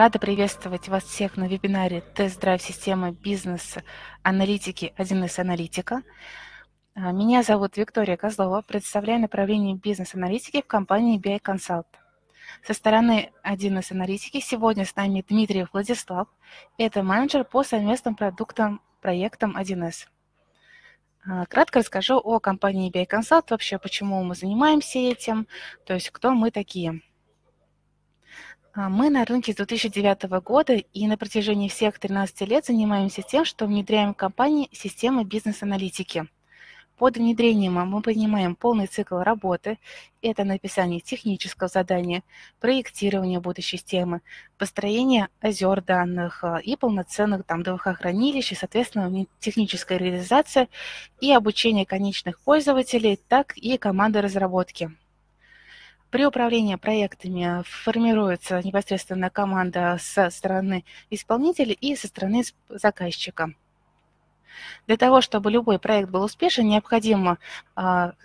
Рада приветствовать вас всех на вебинаре «Тест-драйв системы бизнес-аналитики 1С-аналитика». Меня зовут Виктория Козлова, представляю направление бизнес-аналитики в компании BI Consult. Со стороны 1С-аналитики сегодня с нами Дмитрий Владислав, это менеджер по совместным проектам 1С. Кратко расскажу о компании BI Consult, вообще почему мы занимаемся этим, то есть кто мы такие. Мы на рынке с 2009 года и на протяжении всех 13 лет занимаемся тем, что внедряем в компании системы бизнес-аналитики. Под внедрением мы понимаем полный цикл работы. Это написание технического задания, проектирование будущей системы, построение озер данных и полноценных ДВХ хранилищ, и, соответственно, техническая реализация и обучение конечных пользователей, так и команды разработки. При управлении проектами формируется непосредственно команда со стороны исполнителя и со стороны заказчика. Для того, чтобы любой проект был успешен, необходимо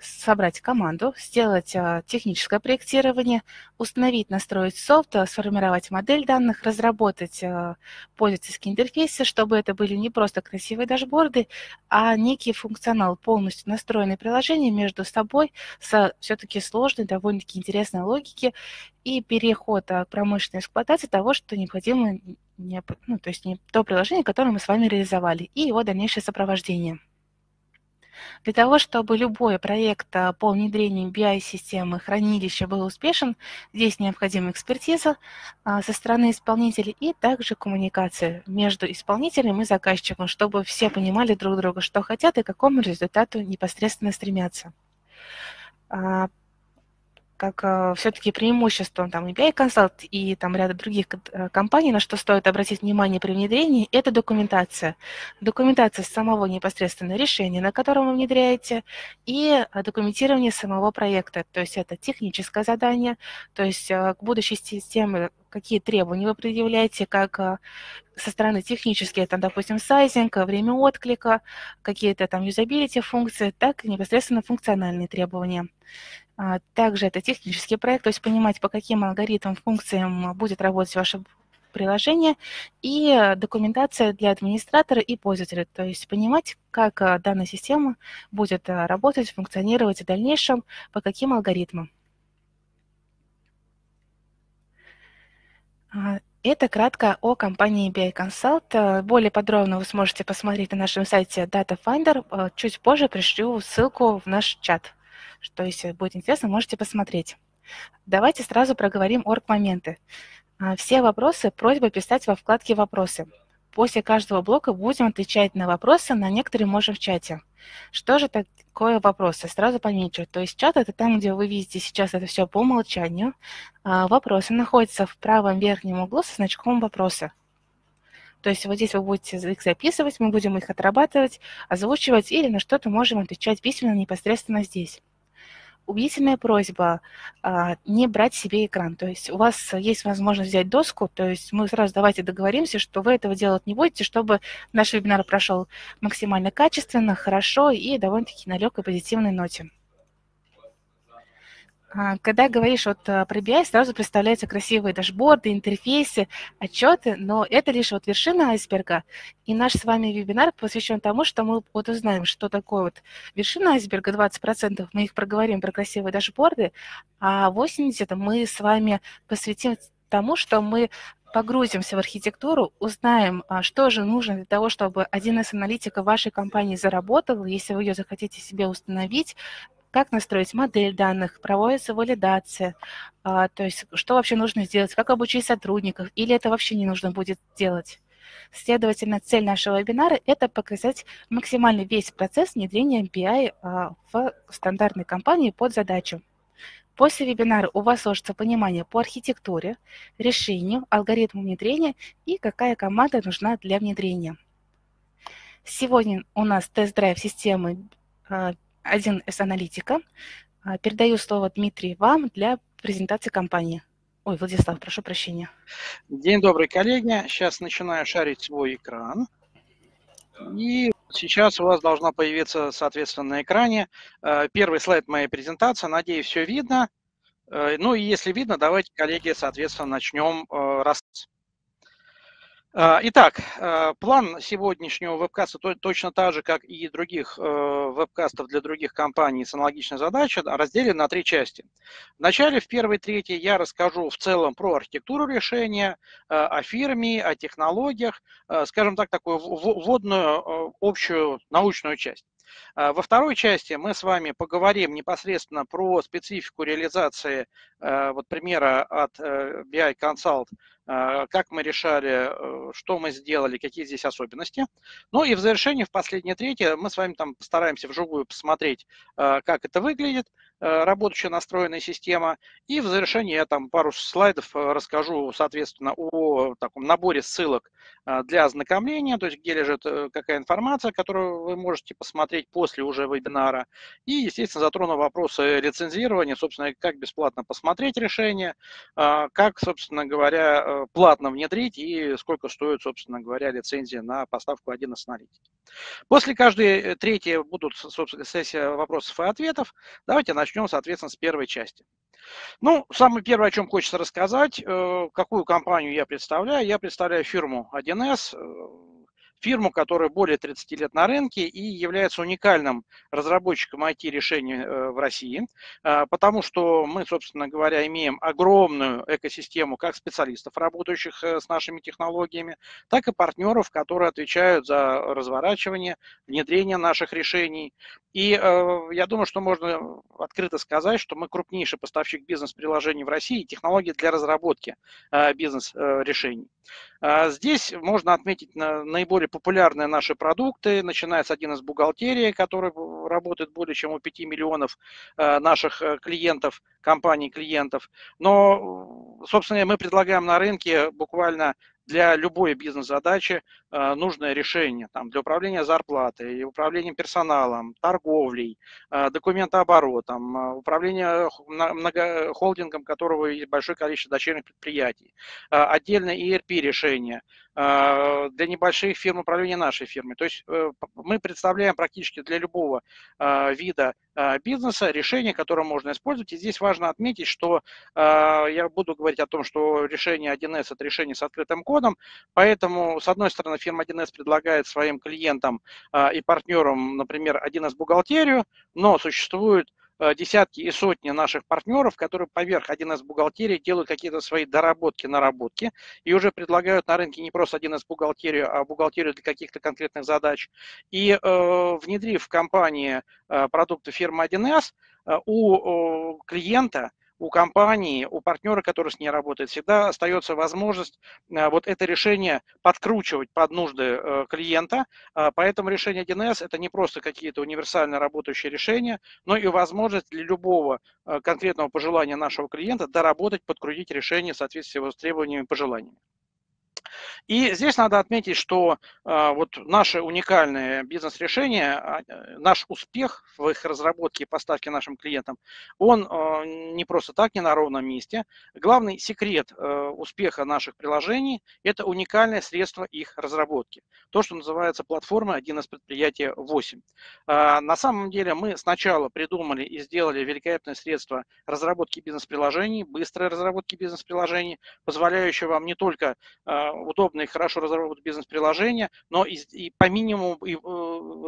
собрать команду, сделать техническое проектирование, установить, настроить софт, сформировать модель данных, разработать пользовательские интерфейсы, чтобы это были не просто красивые дашборды, а некий функционал, полностью настроенные приложения между собой, с все-таки сложной, довольно-таки интересной логикой и переход к промышленной эксплуатации того, что необходимо, не то приложение, которое мы с вами реализовали, и его дальнейшее сопровождение. Для того, чтобы любой проект по внедрению BI-системы хранилища был успешен, здесь необходима экспертиза со стороны исполнителей и также коммуникация между исполнителем и заказчиком, чтобы все понимали друг друга, что хотят и к какому результату непосредственно стремятся. Как все-таки преимуществом и BI Consult, и ряда других компаний, на что стоит обратить внимание при внедрении, это документация. Документация самого непосредственного решения, на котором вы внедряете, и документирование самого проекта. То есть это техническое задание, то есть к будущей системе какие требования вы предъявляете, как со стороны технические, допустим, сайзинг, время отклика, какие-то юзабилити функции, так и непосредственно функциональные требования. Также это технический проект, то есть понимать, по каким алгоритмам, функциям будет работать ваше приложение, и документация для администратора и пользователя, то есть понимать, как данная система будет работать, функционировать в дальнейшем, по каким алгоритмам. Это кратко о компании BI Consult. Более подробно вы сможете посмотреть на нашем сайте DataFinder. Чуть позже пришлю ссылку в наш чат. Что, если будет интересно, можете посмотреть. Давайте сразу проговорим орг-моменты. Все вопросы просьба писать во вкладке «Вопросы». После каждого блока будем отвечать на вопросы, на некоторые можем в чате. Что же такое вопросы? Сразу помечу. То есть чат – это там, где вы видите сейчас это все по умолчанию. Вопросы находятся в правом верхнем углу со значком «Вопросы». То есть вот здесь вы будете их записывать, мы будем их отрабатывать, озвучивать или на что-то можем отвечать письменно непосредственно здесь. Убедительная просьба не брать себе экран. То есть у вас есть возможность взять доску, то есть мы сразу давайте договоримся, что вы этого делать не будете, чтобы наш вебинар прошел максимально качественно, хорошо и довольно-таки на легкой позитивной ноте. Когда говоришь про BI, сразу представляются красивые дашборды, интерфейсы, отчеты, но это лишь вершина айсберга. И наш с вами вебинар посвящен тому, что мы узнаем, что такое вершина айсберга, 20%, мы их проговорим про красивые дашборды, а 80% мы с вами посвятим тому, что мы погрузимся в архитектуру, узнаем, что же нужно для того, чтобы 1С-аналитика вашей компании заработала, если вы ее захотите себе установить, как настроить модель данных, проводится валидация, то есть что вообще нужно сделать, как обучить сотрудников, или это вообще не нужно будет делать. Следовательно, цель нашего вебинара – это показать максимально весь процесс внедрения BI в стандартной компании под задачу. После вебинара у вас сложится понимание по архитектуре, решению, алгоритму внедрения и какая команда нужна для внедрения. Сегодня у нас тест-драйв системы 1С-аналитика. Передаю слово, Дмитрий, вам для презентации компании. Ой, Владислав, прошу прощения. День добрый, коллеги. Сейчас начинаю шарить свой экран. И сейчас у вас должна появиться, соответственно, на экране первый слайд моей презентации. Надеюсь, все видно. Ну и если видно, давайте, коллеги, соответственно, начнем рассказ. Итак, план сегодняшнего вебкаста точно так же, как и других вебкастов для других компаний с аналогичной задачей, разделен на три части. Вначале, в первой трети, я расскажу в целом про архитектуру решения, о фирме, о технологиях, скажем так, такую вводную общую научную часть. Во второй части мы с вами поговорим непосредственно про специфику реализации, вот примера от BI Consult, как мы решали, что мы сделали, какие здесь особенности. Ну и в завершении, в последней трети, мы с вами там постараемся вживую посмотреть, как это выглядит, работающая настроенная система. И в завершении я там пару слайдов расскажу, соответственно, о таком наборе ссылок для ознакомления, то есть где лежит какая информация, которую вы можете посмотреть после уже вебинара. И, естественно, затрону вопросы лицензирования, собственно, как бесплатно посмотреть решение, как, собственно говоря, платно внедрить и сколько стоит, собственно говоря, лицензия на поставку 1С-аналитики. После каждой трети будут, собственно, сессия вопросов и ответов. Давайте начнем, соответственно, с первой части. Ну, самое первое, о чем хочется рассказать, какую компанию я представляю. Я представляю фирму 1С, фирму, которая более 30 лет на рынке и является уникальным разработчиком IT-решений в России, потому что мы, собственно говоря, имеем огромную экосистему как специалистов, работающих с нашими технологиями, так и партнеров, которые отвечают за разворачивание, внедрение наших решений. И я думаю, что можно открыто сказать, что мы крупнейший поставщик бизнес-приложений в России и технологий для разработки бизнес-решений. Здесь можно отметить наиболее популярные наши продукты, начиная с 1С-бухгалтерии, который работает более чем у 5 миллионов наших клиентов, компаний-клиентов. Но, собственно, мы предлагаем на рынке буквально для любой бизнес-задачи нужное решение там, для управления зарплатой, управления персоналом, торговлей, документооборотом, управления холдингом, которого есть большое количество дочерних предприятий, отдельно ERP-решения, для небольших фирм управления нашей фирмой. То есть мы представляем практически для любого вида бизнеса решение, которое можно использовать. И здесь важно отметить, что я буду говорить о том, что решение 1С – это решение с открытым кодом, поэтому, с одной стороны, фирма 1С предлагает своим клиентам и партнерам, например, 1С-бухгалтерию, но существует десятки и сотни наших партнеров, которые поверх 1С-бухгалтерии делают какие-то свои доработки, наработки и уже предлагают на рынке не просто 1С-бухгалтерию, а бухгалтерию для каких-то конкретных задач. И внедрив в компании продукты фирмы 1С, у клиента, у компании, у партнера, который с ней работает, всегда остается возможность вот это решение подкручивать под нужды клиента. Поэтому решение 1С – это не просто какие-то универсально работающие решения, но и возможность для любого конкретного пожелания нашего клиента доработать, подкрутить решение в соответствии с требованиями и пожеланиями. И здесь надо отметить, что вот наши уникальные бизнес-решения, наш успех в их разработке и поставке нашим клиентам, он не просто так, не на ровном месте. Главный секрет успеха наших приложений – это уникальное средство их разработки. То, что называется платформой 1С-предприятие 8. На самом деле мы сначала придумали и сделали великолепное средство разработки бизнес-приложений, быстрой разработки бизнес-приложений, позволяющее вам не только удобно и хорошо разработать бизнес-приложение, но и по минимуму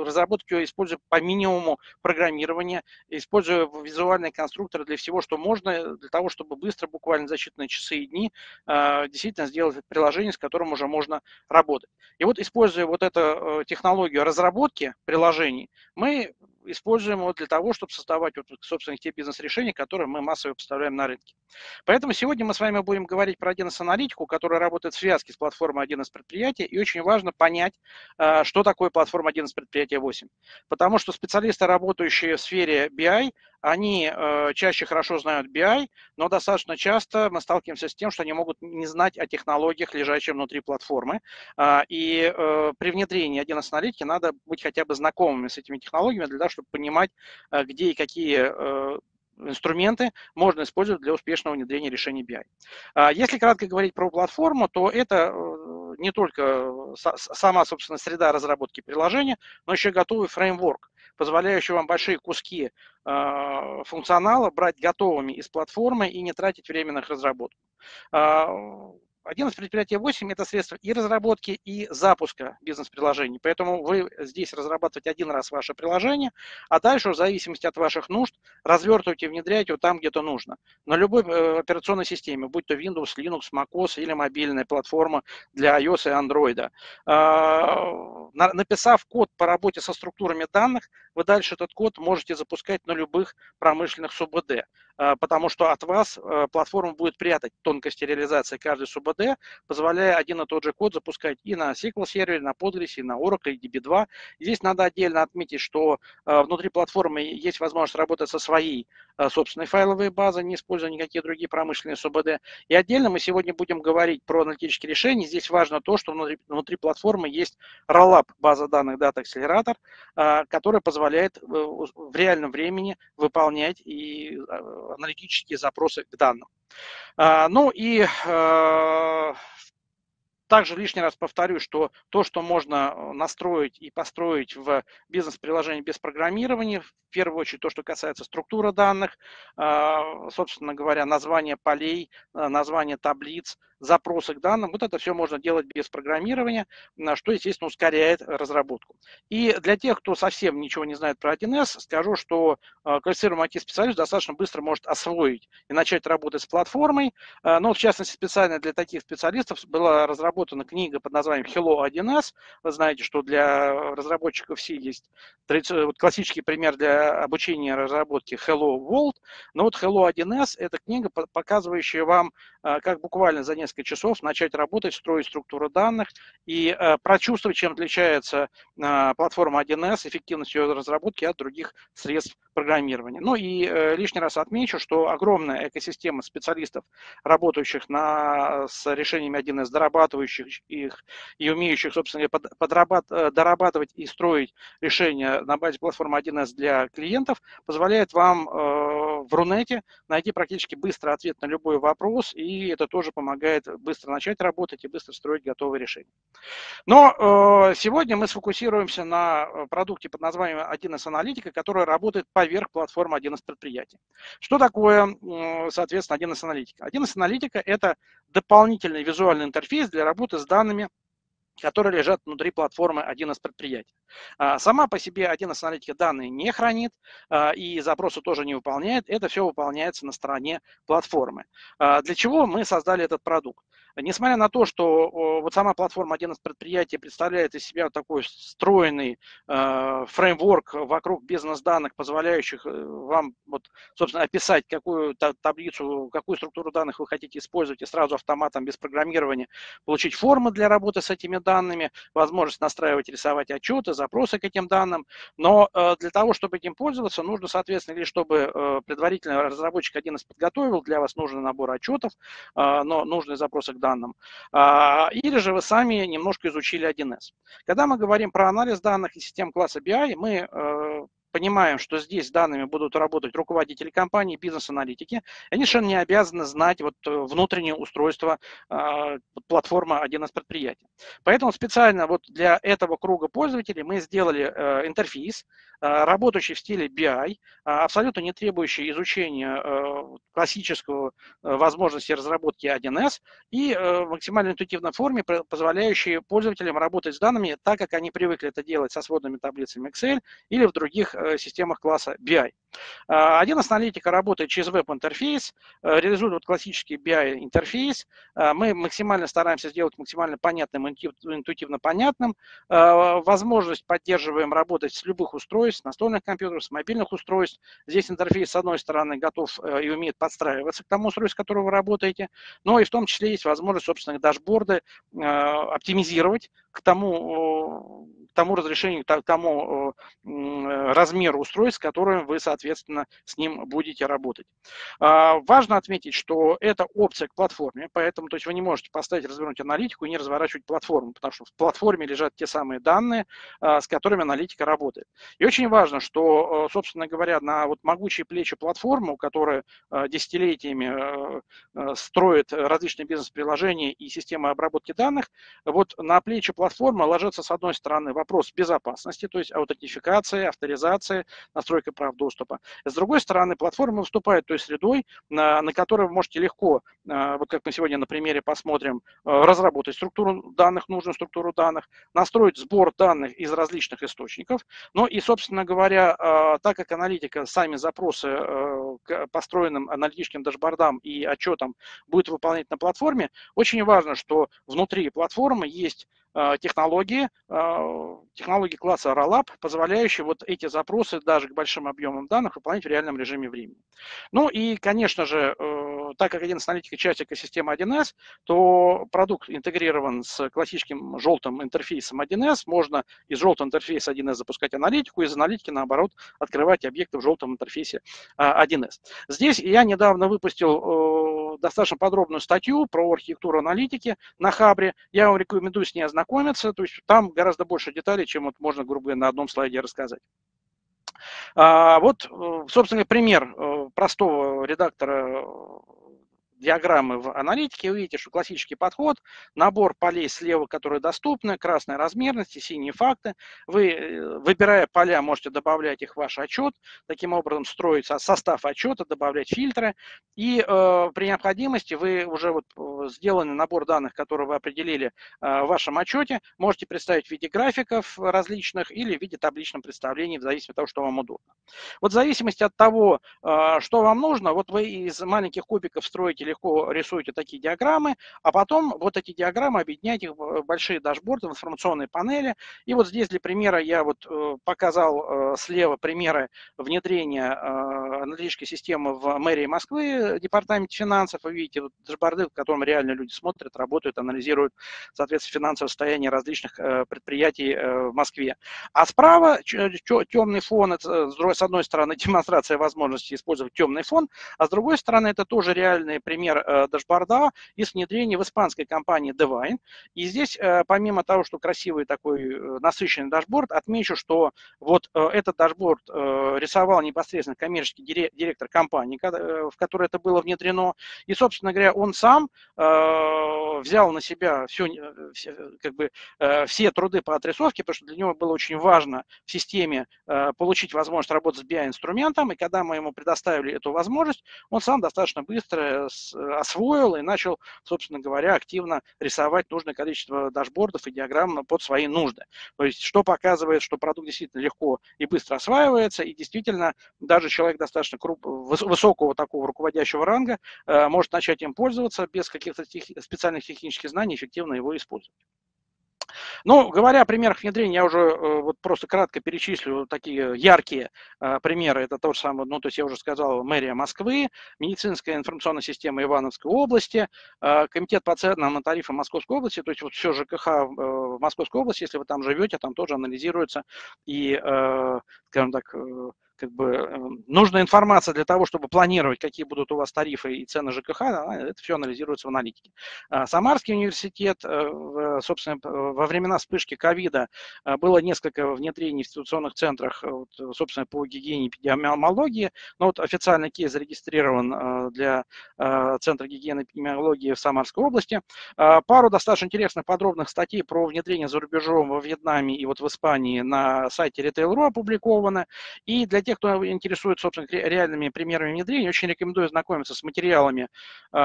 разработки ее используя по минимуму программирования, используя визуальные конструкторы для всего, что можно, для того, чтобы быстро, буквально за считанные часы и дни, действительно сделать приложение, с которым уже можно работать. И вот, используя вот эту технологию разработки приложений, мы используем его для того, чтобы создавать, вот, собственно, те бизнес-решения, которые мы массово поставляем на рынке. Поэтому сегодня мы с вами будем говорить про 1С-аналитику, которая работает в связке с платформой 1С-предприятия, и очень важно понять, что такое платформа 1С-предприятия 8. Потому что специалисты, работающие в сфере BI, они чаще хорошо знают BI, но достаточно часто мы сталкиваемся с тем, что они могут не знать о технологиях, лежащих внутри платформы. И при внедрении 1С-аналитики надо быть хотя бы знакомыми с этими технологиями, для того, чтобы понимать, где и какие инструменты можно использовать для успешного внедрения решений BI. Если кратко говорить про платформу, то это не только сама, собственно, среда разработки приложения, но еще готовый фреймворк, позволяющий вам большие куски функционала брать готовыми из платформы и не тратить время на их разработку. 1С-предприятие 8 – это средства и разработки, и запуска бизнес-приложений. Поэтому вы здесь разрабатываете один раз ваше приложение, а дальше, в зависимости от ваших нужд, развертываете, внедряете его там, где это нужно. На любой операционной системе, будь то Windows, Linux, MacOS или мобильная платформа для iOS и Android. Написав код по работе со структурами данных, вы дальше этот код можете запускать на любых промышленных СУБД, потому что от вас платформа будет прятать тонкости реализации каждой СУБД, позволяя один и тот же код запускать и на SQL сервере, на Postgres, и на Oracle, и DB2. Здесь надо отдельно отметить, что внутри платформы есть возможность работать со своей собственной файловой базой, не используя никакие другие промышленные СУБД. И отдельно мы сегодня будем говорить про аналитические решения. Здесь важно то, что внутри платформы есть Rollup, база данных Data Accelerator, которая позволяет в реальном времени выполнять и аналитические запросы к данным. Ну и также лишний раз повторю, что то, что можно настроить и построить в бизнес-приложении без программирования, в первую очередь то, что касается структуры данных, собственно говоря, название полей, название таблиц, запросы к данным, вот это все можно делать без программирования, что, естественно, ускоряет разработку. И для тех, кто совсем ничего не знает про 1С, скажу, что квалифицированный IT-специалист достаточно быстро может освоить и начать работать с платформой. Но, в частности, специально для таких специалистов была разработана книга под названием Hello 1S. Вы знаете, что для разработчиков все есть классический пример для обучения разработки Hello World. Но вот Hello 1S – это книга, показывающая вам, как буквально за несколько часов начать работать, строить структуру данных и прочувствовать, чем отличается платформа 1С, эффективность ее разработки от других средств программирования. Ну и лишний раз отмечу, что огромная экосистема специалистов, работающих с решениями 1С, дорабатывающих их и умеющих, собственно, дорабатывать и строить решения на базе платформы 1С для клиентов, позволяет вам в Рунете найти практически быстро ответ на любой вопрос, и это тоже помогает быстро начать работать и быстро строить готовые решения. Но сегодня мы сфокусируемся на продукте под названием 1С-аналитика, который работает поверх платформы 1С-предприятий. Что такое, соответственно, 1С-аналитика? 1С-аналитика – это дополнительный визуальный интерфейс для работы с данными, которые лежат внутри платформы 1С-предприятий. Сама по себе 1С-аналитика данные не хранит и запросы тоже не выполняет. Это все выполняется на стороне платформы. Для чего мы создали этот продукт? Несмотря на то, что вот сама платформа 1С-предприятий представляет из себя такой встроенный фреймворк вокруг бизнес-данных, позволяющих вам, вот, собственно, описать, какую таблицу, какую структуру данных вы хотите использовать, и сразу автоматом, без программирования, получить формы для работы с этими данными, возможность настраивать, рисовать отчеты, запросы к этим данным. Но для того, чтобы этим пользоваться, нужно, соответственно, или чтобы предварительно разработчик 1С подготовил, для вас нужен набор отчетов, но нужные запросы к данным, или же вы сами немножко изучили 1С. Когда мы говорим про анализ данных и систем класса BI, мы понимаем, что здесь с данными будут работать руководители компании, бизнес-аналитики. Они совершенно не обязаны знать вот внутреннее устройство платформы 1С-предприятия. Поэтому специально вот для этого круга пользователей мы сделали интерфейс, работающий в стиле BI, абсолютно не требующий изучения классического возможности разработки 1С и в максимально интуитивной форме, позволяющий пользователям работать с данными так, как они привыкли это делать со сводными таблицами Excel или в других системах класса BI. 1С-аналитика работает через веб-интерфейс, реализует вот классический BI-интерфейс. Мы максимально стараемся сделать максимально понятным, интуитивно понятным. Возможность поддерживаем работать с любых устройств, настольных компьютеров, с мобильных устройств. Здесь интерфейс, с одной стороны, готов и умеет подстраиваться к тому устройству, с которым вы работаете, но и в том числе есть возможность, собственно, дашборды оптимизировать к тому разрешению, к тому размеру устройств, с которым вы, соответственно, с ним будете работать. Важно отметить, что это опция к платформе, поэтому, то есть, вы не можете поставить, развернуть аналитику и не разворачивать платформу, потому что в платформе лежат те самые данные, с которыми аналитика работает. И очень важно, что, собственно говоря, на вот могучие плечи платформы, которая десятилетиями строит различные бизнес-приложения и системы обработки данных, вот на плечи платформы ложится, с одной стороны, вопрос безопасности, то есть аутентификации, авторизации, настройка прав доступа. С другой стороны, платформа выступает той средой, на которой вы можете легко вот как мы сегодня на примере посмотрим, разработать структуру данных, нужную структуру данных, настроить сбор данных из различных источников. Ну и, собственно говоря, так как аналитика, сами запросы к построенным аналитическим дашбордам и отчетам будет выполнять на платформе, очень важно, что внутри платформы есть технологии класса RALAB, позволяющие вот эти запросы даже к большим объемам данных выполнять в реальном режиме времени. Ну и, конечно же, так как 1С-аналитика часть экосистемы 1С, то продукт интегрирован с классическим желтым интерфейсом 1С. Можно из желтого интерфейса 1С запускать аналитику, из аналитики, наоборот, открывать объекты в желтом интерфейсе 1С. Здесь я недавно выпустил достаточно подробную статью про архитектуру аналитики на Хабре. Я вам рекомендую с ней ознакомиться. То есть там гораздо больше деталей, чем вот можно, грубо говоря, на одном слайде рассказать. Вот, собственно, пример простого редактора диаграммы в аналитике. Вы видите, что классический подход, набор полей слева, которые доступны, красные размерности, синие факты. Вы, выбирая поля, можете добавлять их в ваш отчет, таким образом строится состав отчета, добавлять фильтры. И при необходимости вы уже вот сделанный набор данных, которые вы определили в вашем отчете, можете представить в виде графиков различных или в виде табличном представлении, в зависимости от того, что вам удобно. Вот в зависимости от того, что вам нужно, вот вы из маленьких кубиков строите легко рисуете такие диаграммы, а потом вот эти диаграммы объединяете в большие дашборды, в информационные панели. И вот здесь для примера я вот показал слева примеры внедрения аналитической системы в мэрии Москвы, департаменте финансов. Вы видите вот дашборды, в котором реально люди смотрят, работают, анализируют, соответственно, финансовое состояние различных предприятий в Москве. А справа темный фон, это, с одной стороны, демонстрация возможности использовать темный фон, а с другой стороны, это тоже реальные примеры. Пример дашборда из внедрения в испанской компании Divine. И здесь, помимо того, что красивый такой насыщенный дашборд, отмечу, что вот этот дашборд рисовал непосредственно коммерческий директор компании, в которой это было внедрено. И, собственно говоря, он сам взял на себя все труды по отрисовке, потому что для него было очень важно в системе получить возможность работать с BI-инструментом. И когда мы ему предоставили эту возможность, он сам достаточно быстро освоил и начал, собственно говоря, активно рисовать нужное количество дашбордов и диаграмм под свои нужды. То есть, что показывает, что продукт действительно легко и быстро осваивается, и действительно даже человек достаточно высокого такого руководящего ранга может начать им пользоваться без каких-то специальных технических знаний, эффективно его использовать. Ну, говоря о примерах внедрения, я уже вот просто кратко перечислю такие яркие примеры. Это то же самое, ну, то есть я уже сказал, мэрия Москвы, медицинская информационная система Ивановской области, комитет по ценам и тарифам Московской области, то есть вот все ЖКХ в Московской области, если вы там живете, там тоже анализируется и, скажем так, нужная информация для того, чтобы планировать, какие будут у вас тарифы и цены ЖКХ, это все анализируется в аналитике. Самарский университет, собственно, во времена вспышки ковида было несколько внедрений в институционных центрах, собственно, по гигиене и эпидемиологии, но вот официальный кейс зарегистрирован для Центра гигиены и эпидемиологии в Самарской области. Пару достаточно интересных подробных статей про внедрение за рубежом во Вьетнаме и вот в Испании на сайте Retail.ru опубликованы. И для тех, кто интересует, собственно, реальными примерами внедрения, очень рекомендую знакомиться с материалами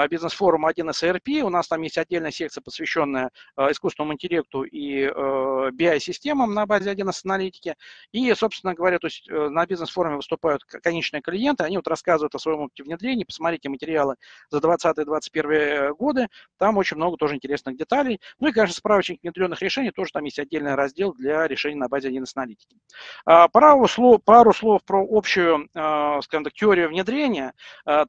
бизнес-форума 1С-ERP. У нас там есть отдельная секция, посвященная искусственному интеллекту и BI-системам на базе 1С-аналитики. И, собственно говоря, то есть на бизнес-форуме выступают конечные клиенты, они вот рассказывают о своем опыте внедрения. Посмотрите материалы за 2020-2021 годы, там очень много тоже интересных деталей. Ну и, конечно, справочник внедренных решений, тоже там есть отдельный раздел для решений на базе 1С-аналитики. Пару слов про общую, скажем так, теорию внедрения.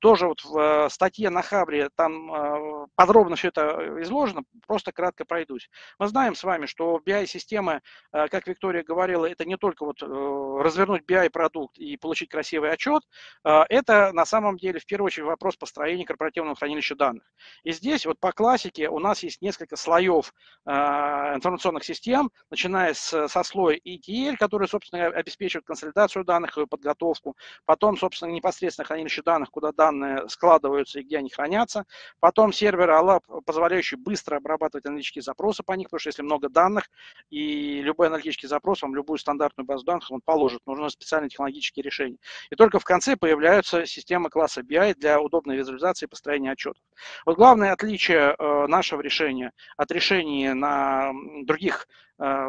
Тоже вот в статье на Хабре там подробно все это изложено, просто кратко пройдусь. Мы знаем с вами, что BI-системы, как Виктория говорила, это не только вот развернуть BI-продукт и получить красивый отчет, это на самом деле в первую очередь вопрос построения корпоративного хранилища данных. И здесь вот по классике у нас есть несколько слоев информационных систем, начиная со слоя ETL, который, собственно, обеспечивает консолидацию данных, подготовку, потом, собственно, непосредственно хранилище данных, куда данные складываются и где они хранятся, потом сервер OLAP, позволяющий быстро обрабатывать аналитические запросы по них, потому что если много данных, и любой аналитический запрос, вам любую стандартную базу данных он положит, нужны специальные технологические решения. И только в конце появляются системы класса BI для удобной визуализации и построения отчетов. Вот главное отличие нашего решения от решений на других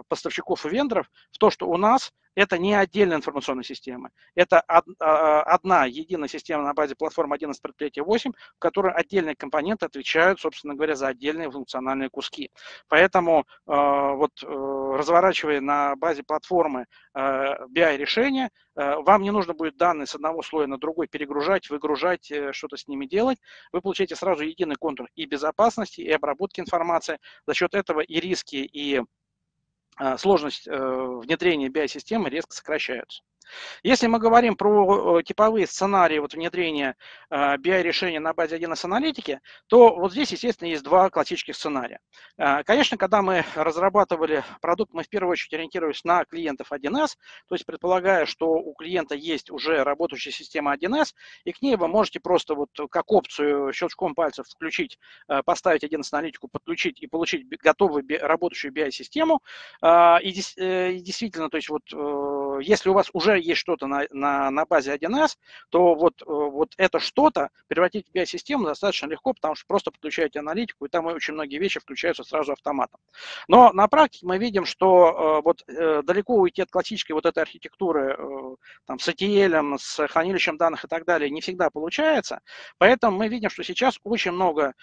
поставщиков и вендоров в то, что у нас это не отдельная информационная система, это одна единая система на базе платформы 1С-предприятие 8, в которой отдельные компоненты отвечают, собственно говоря, за отдельные функциональные куски. Поэтому разворачивая на базе платформы BI-решения, вам не нужно будет данные с одного слоя на другой перегружать, выгружать, что-то с ними делать. Вы получаете сразу единый контур и безопасности, и обработки информации. За счет этого и риски, и сложность внедрения BI-системы резко сокращаются. Если мы говорим про типовые сценарии вот внедрения BI-решения на базе 1С-аналитики, то вот здесь, естественно, есть два классических сценария. Конечно, когда мы разрабатывали продукт, мы в первую очередь ориентировались на клиентов 1С, то есть предполагая, что у клиента есть уже работающая система 1С, и к ней вы можете просто вот как опцию щелчком пальцев включить, поставить 1С-аналитику, подключить и получить готовую работающую BI-систему. И действительно, то есть вот если у вас уже есть что-то на базе 1С, то вот это что-то превратить в BI-систему достаточно легко, потому что просто подключаете аналитику, и там очень многие вещи включаются сразу автоматом. Но на практике мы видим, что далеко уйти от классической вот этой архитектуры там, с ETL, с хранилищем данных и так далее не всегда получается, поэтому мы видим, что сейчас очень много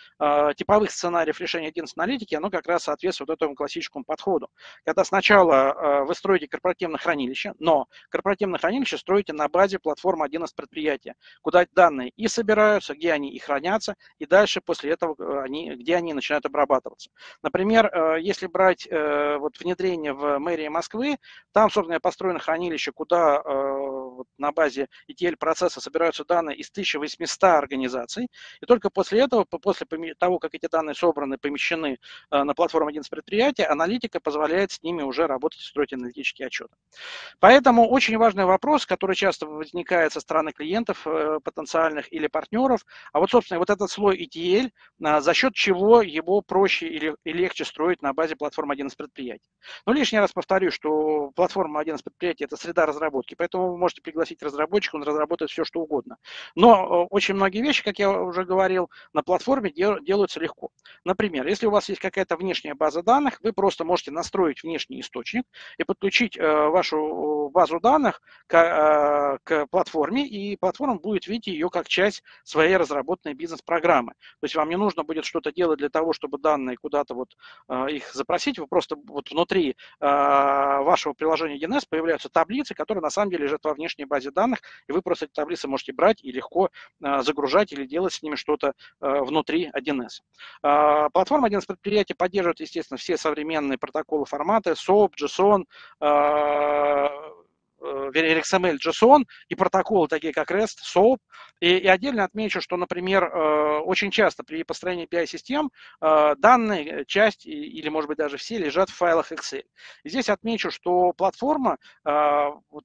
типовых сценариев решения 1С-аналитики, оно как раз соответствует этому классическому подходу. Когда сначала вы строите корпоративное хранилище, но корпоративное хранилище строите на базе платформы 1С-предприятия, куда данные и собираются, где они и хранятся, и дальше после этого, где они начинают обрабатываться. Например, если брать вот внедрение в мэрии Москвы, там, собственно, построено хранилище, куда на базе ETL-процесса собираются данные из 1800 организаций, и только после этого, после того, как эти данные собраны, помещены на платформу 1С-предприятия, аналитика позволяет с ними уже работать и строить аналитические отчеты. Поэтому очень важный вопрос, который часто возникает со стороны клиентов потенциальных или партнеров. А вот, собственно, вот этот слой ETL, за счет чего его проще и легче строить на базе платформы 1С-предприятий. Но лишний раз повторю, что платформа 1С-предприятий – это среда разработки, поэтому вы можете пригласить разработчика, он разработает все, что угодно. Но очень многие вещи, как я уже говорил, на платформе делаются легко. Например, если у вас есть какая-то внешняя база данных, вы просто можете настроить внешний источник и подключить вашу базу данных к платформе, и платформа будет видеть ее как часть своей разработанной бизнес-программы. То есть вам не нужно будет что-то делать для того, чтобы данные куда-то вот их запросить, вы просто вот внутри вашего приложения 1С появляются таблицы, которые на самом деле лежат во внешней базе данных, и вы просто эти таблицы можете брать и легко загружать или делать с ними что-то внутри 1С. Платформа 1С-предприятия поддерживает, естественно, все современные протоколы, форматы, SOAP, JSON, XML, JSON и протоколы, такие как REST, SOAP. И отдельно отмечу, что, например, очень часто при построении BI-систем данные, часть или, может быть, даже все лежат в файлах Excel. И здесь отмечу, что платформа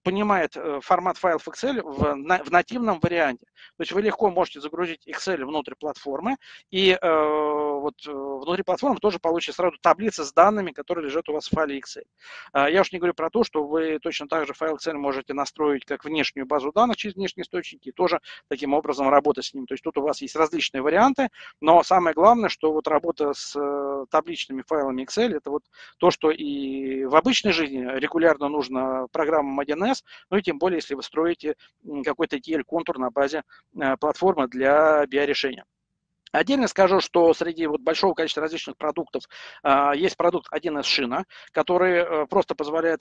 понимает формат файлов Excel в нативном варианте. То есть вы легко можете загрузить Excel внутрь платформы, и вот внутри платформы тоже получите сразу таблицы с данными, которые лежат у вас в файле Excel. Я уж не говорю про то, что вы точно так же файл Excel можете настроить как внешнюю базу данных через внешние источники и тоже таким образом работать с ним. То есть тут у вас есть различные варианты, но самое главное, что вот работа с табличными файлами Excel – это вот то, что и в обычной жизни регулярно нужно программам 1С, ну и тем более, если вы строите какой-то ETL-контур на базе платформы для BI-решения. Отдельно скажу, что среди вот большого количества различных продуктов есть продукт 1С-шина, который просто позволяет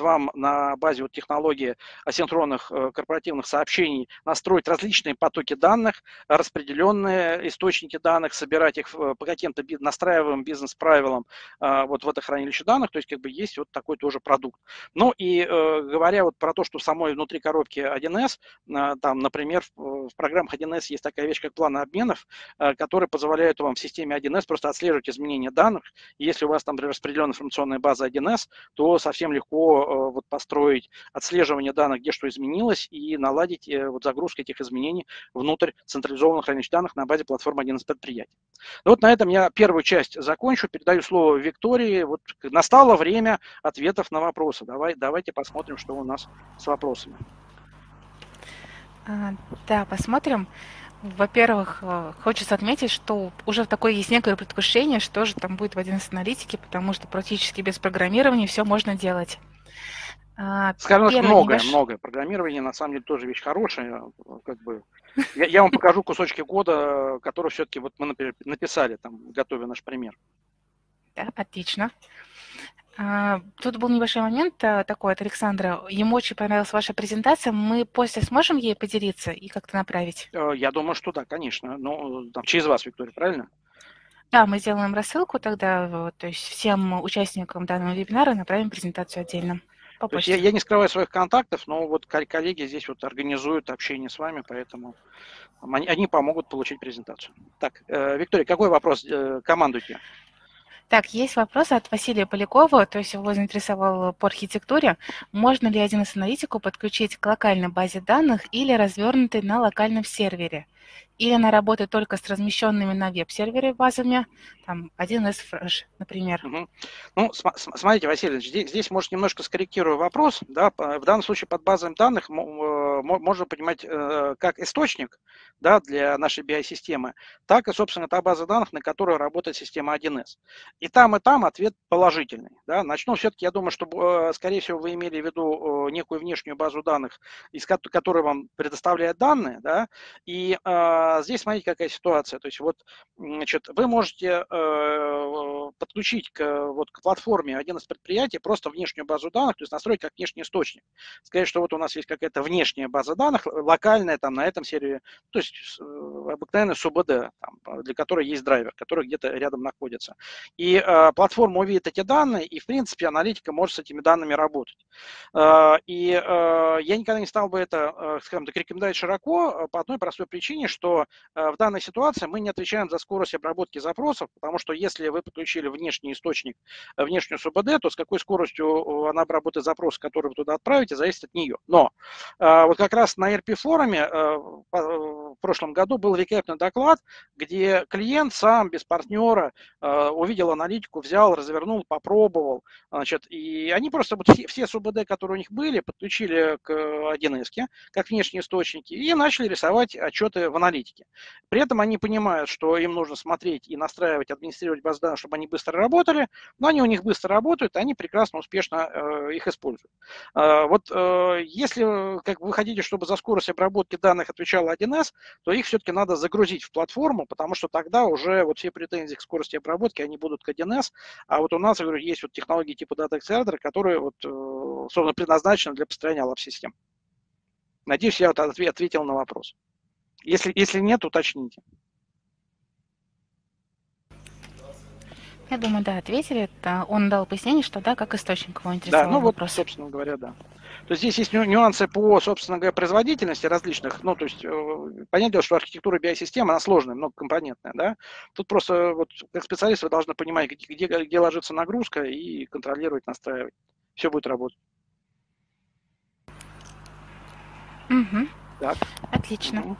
вам на базе вот технологии асинхронных корпоративных сообщений настроить различные потоки данных, распределенные источники данных, собирать их по каким-то настраиваемым бизнес-правилам вот в это хранилище данных, то есть как бы есть вот такой тоже продукт. Ну и говоря вот про то, что в самой внутри коробки 1С, там, например, в программах 1С есть такая вещь, как план обменов, которые позволяют вам в системе 1С просто отслеживать изменения данных. Если у вас там распределенная информационная база 1С, то совсем легко вот построить отслеживание данных, где что изменилось, и наладить вот загрузку этих изменений внутрь централизованных хранилищ данных на базе платформы 1С-предприятий. Вот на этом я первую часть закончу. Передаю слово Виктории. Вот настало время ответов на вопросы. Давайте посмотрим, что у нас с вопросами. Да, посмотрим. Во-первых, хочется отметить, что уже такое есть некое предвкушение, что же там будет в 1С-аналитике, потому что практически без программирования все можно делать. Скажем, многое. Программирование, на самом деле, тоже вещь хорошая. Как бы. Я вам покажу кусочки кода, которые все-таки вот мы, например, написали, там, готовя наш пример. Да, отлично. Тут был небольшой момент такой от Александра. Ему очень понравилась ваша презентация. Мы после сможем ей поделиться и как-то направить? Я думаю, что да, конечно. Ну, там, через вас, Виктория, правильно? Да, мы сделаем рассылку тогда. Вот, то есть всем участникам данного вебинара направим презентацию отдельно. Я не скрываю своих контактов, но вот коллеги здесь вот организуют общение с вами, поэтому они помогут получить презентацию. Так, Виктория, какой вопрос? Командуйте. Так, есть вопрос от Василия Полякова, то есть его заинтересовал по архитектуре. Можно ли 1С-аналитику подключить к локальной базе данных или развернутой на локальном сервере? Или она работает только с размещенными на веб-сервере базами, там 1С-Fresh, например? Угу. Ну, смотрите, Василий, здесь, может, немножко скорректирую вопрос. Да? В данном случае под базами данных можно понимать как источник, да, для нашей BI-системы, так и, собственно, та база данных, на которой работает система 1С. И там ответ положительный. Да? Начну все-таки, я думаю, что, скорее всего, вы имели в виду некую внешнюю базу данных, из которой вам предоставляют данные, да, и... Здесь смотрите, какая ситуация. То есть, вот, значит, вы можете подключить к платформе 1С-предприятий просто внешнюю базу данных, то есть настроить как внешний источник. Сказать, что вот у нас есть какая-то внешняя база данных, локальная там на этом сервере, то есть обыкновенная СУБД, там, для которой есть драйвер, который где-то рядом находится. И платформа увидит эти данные, и в принципе аналитика может с этими данными работать. Я никогда не стал бы это, скажем так, рекомендовать широко по одной простой причине, что в данной ситуации мы не отвечаем за скорость обработки запросов, потому что если вы подключили внешний источник, внешнюю СУБД, то с какой скоростью она обработает запрос, который вы туда отправите, зависит от нее. Но вот как раз на ERP-форуме в прошлом году был рекапный доклад, где клиент сам, без партнера, увидел аналитику, взял, развернул, попробовал. Значит, и они просто вот все СУБД, которые у них были, подключили к 1С-ке, как внешние источники, и начали рисовать отчеты в аналитике. При этом они понимают, что им нужно смотреть и настраивать, администрировать базы данных, чтобы они быстро работали, но они у них быстро работают, и они прекрасно, успешно их используют. Если вы хотите, чтобы за скорость обработки данных отвечала 1С, то их все-таки надо загрузить в платформу, потому что тогда уже вот все претензии к скорости обработки, они будут к 1С, а вот у нас, я говорю, есть вот технологии типа Data Accelerator, которые вот, собственно, предназначены для построения лаб-систем. Надеюсь, я вот ответил на вопрос. Если нет, уточните. Я думаю, да, ответили. Он дал пояснение, что да, как источник его интересовал. Да, ну вопрос. Вот, собственно говоря, да. То есть здесь есть нюансы по, собственно говоря, производительности различных. Ну, то есть, понятно, что архитектура BI-системы, она сложная, многокомпонентная, да. Тут просто, вот, как специалист, вы должны понимать, где ложится нагрузка и контролировать, настраивать. Все будет работать. Угу. Так. Отлично. Угу.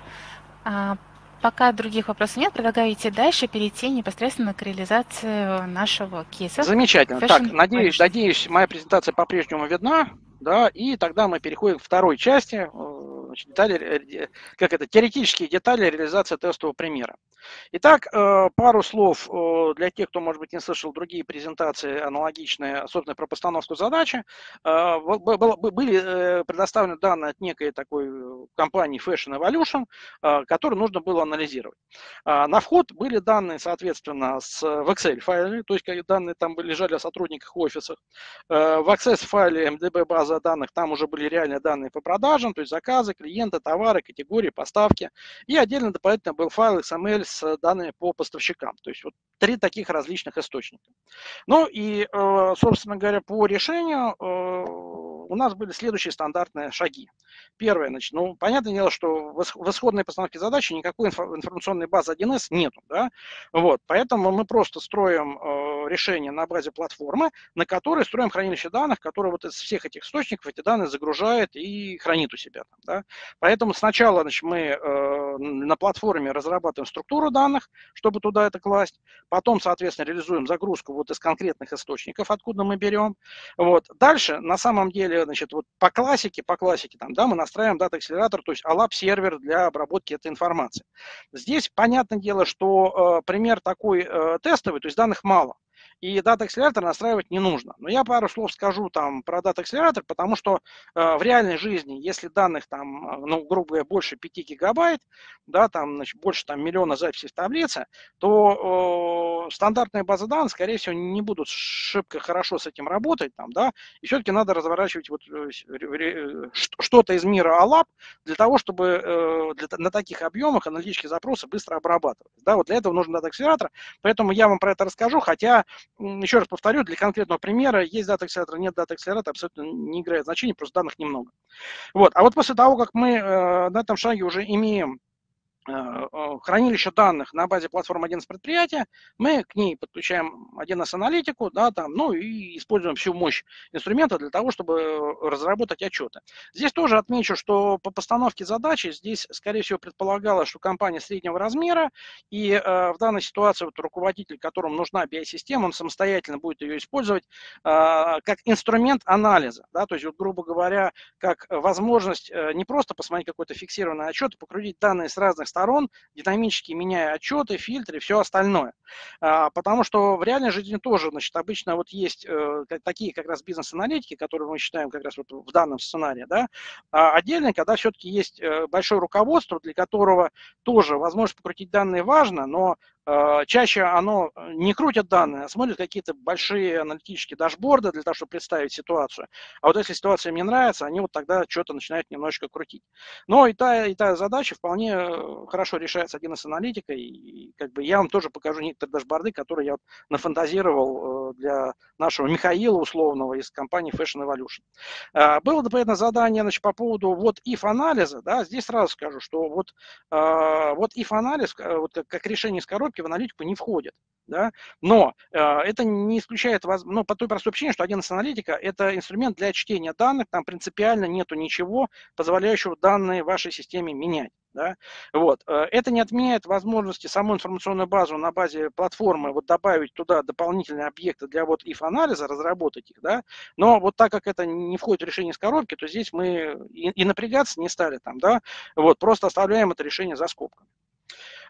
Пока других вопросов нет, предлагаю идти дальше, перейти непосредственно к реализации нашего кейса. Замечательно. Fashion. Так, надеюсь, моя презентация по-прежнему видна, да, и тогда мы переходим к второй части, значит, детали, теоретические детали реализации тестового примера. Итак, пару слов для тех, кто, может быть, не слышал другие презентации аналогичные, особенно про постановку задачи. Были предоставлены данные от некой такой компании Fashion Evolution, которую нужно было анализировать. На вход были данные, соответственно, в Excel-файле, то есть данные там лежали о сотрудниках офисов. В Access-файле MDB база данных, там уже были реальные данные по продажам, то есть заказы, клиенты, товары, категории, поставки. И отдельно дополнительно был файл XML с данными по поставщикам. То есть вот три таких различных источника. Ну и, собственно говоря, по решению у нас были следующие стандартные шаги. Первое, значит, Ну, понятное дело, что в исходной постановке задачи никакой информационной базы 1С нету, да? Вот, поэтому мы просто строим решение на базе платформы, на которой строим хранилище данных, которое вот из всех этих источников эти данные загружает и хранит у себя. Да? Поэтому сначала, значит, мы на платформе разрабатываем структуру данных, чтобы туда это класть, потом, соответственно, реализуем загрузку вот из конкретных источников, откуда мы берем. Вот. Дальше, на самом деле, значит, вот по классике там, да, мы настраиваем Data Accelerator, то есть ALAP-сервер для обработки этой информации. Здесь, понятное дело, что пример такой тестовый, то есть данных мало. И Data Accelerator настраивать не нужно. Но я пару слов скажу там про Data Accelerator, потому что в реальной жизни, если данных там, ну, грубо говоря, больше 5 гигабайт, да, там, значит, больше там, 1 000 000 записей в таблице, то стандартные базы данных, скорее всего, не будут шибко хорошо с этим работать, там, да, и все-таки надо разворачивать вот что-то из мира ALAP для того, чтобы на таких объемах аналитические запросы быстро обрабатывать. Да, вот для этого нужен Data Accelerator, поэтому я вам про это расскажу, хотя еще раз повторю, для конкретного примера есть Data Accelerator, нет Data Accelerator, абсолютно не играет значения, просто данных немного. Вот. А вот после того, как мы на этом шаге уже имеем хранилище данных на базе платформы 1С-предприятия, мы к ней подключаем 1С-аналитику, да, там, ну и используем всю мощь инструмента для того, чтобы разработать отчеты. Здесь тоже отмечу, что по постановке задачи здесь, скорее всего, предполагалось, что компания среднего размера, и в данной ситуации вот, руководитель, которому нужна BI-система, он самостоятельно будет ее использовать как инструмент анализа, да, то есть, вот, грубо говоря, как возможность не просто посмотреть какой-то фиксированный отчет, а покрутить данные с разных сторон, динамически меняя отчеты, фильтры, все остальное. Потому что в реальной жизни тоже, значит, обычно вот есть такие как раз бизнес-аналитики, которые мы считаем как раз вот в данном сценарии, да, отдельно, когда все-таки есть большое руководство, для которого тоже возможность покрутить данные важно, но чаще оно не крутит данные, а смотрит какие-то большие аналитические дашборды для того, чтобы представить ситуацию. А вот если ситуация им не нравится, они вот тогда что-то начинают немножечко крутить. Но и та задача вполне хорошо решается 1С-аналитикой. И как бы я вам тоже покажу некоторые дашборды, которые я вот нафантазировал для нашего Михаила условного из компании Fashion Evolution. Было дополнительное задание, значит, по поводу вот if-анализа. Да, здесь сразу скажу, что вот if-анализ, вот как решение из коробки, в аналитику не входит, да? Но это не исключает вас, ну, по той простой причине, что 1С-аналитика это инструмент для чтения данных, там принципиально нету ничего, позволяющего данные вашей системе менять. Да? Вот. Это не отменяет возможности саму информационную базу на базе платформы вот добавить туда дополнительные объекты для вот if-анализа, разработать их, да? Но вот так как это не входит в решение из коробки, то здесь мы и напрягаться не стали, там, да? Вот, просто оставляем это решение за скобками.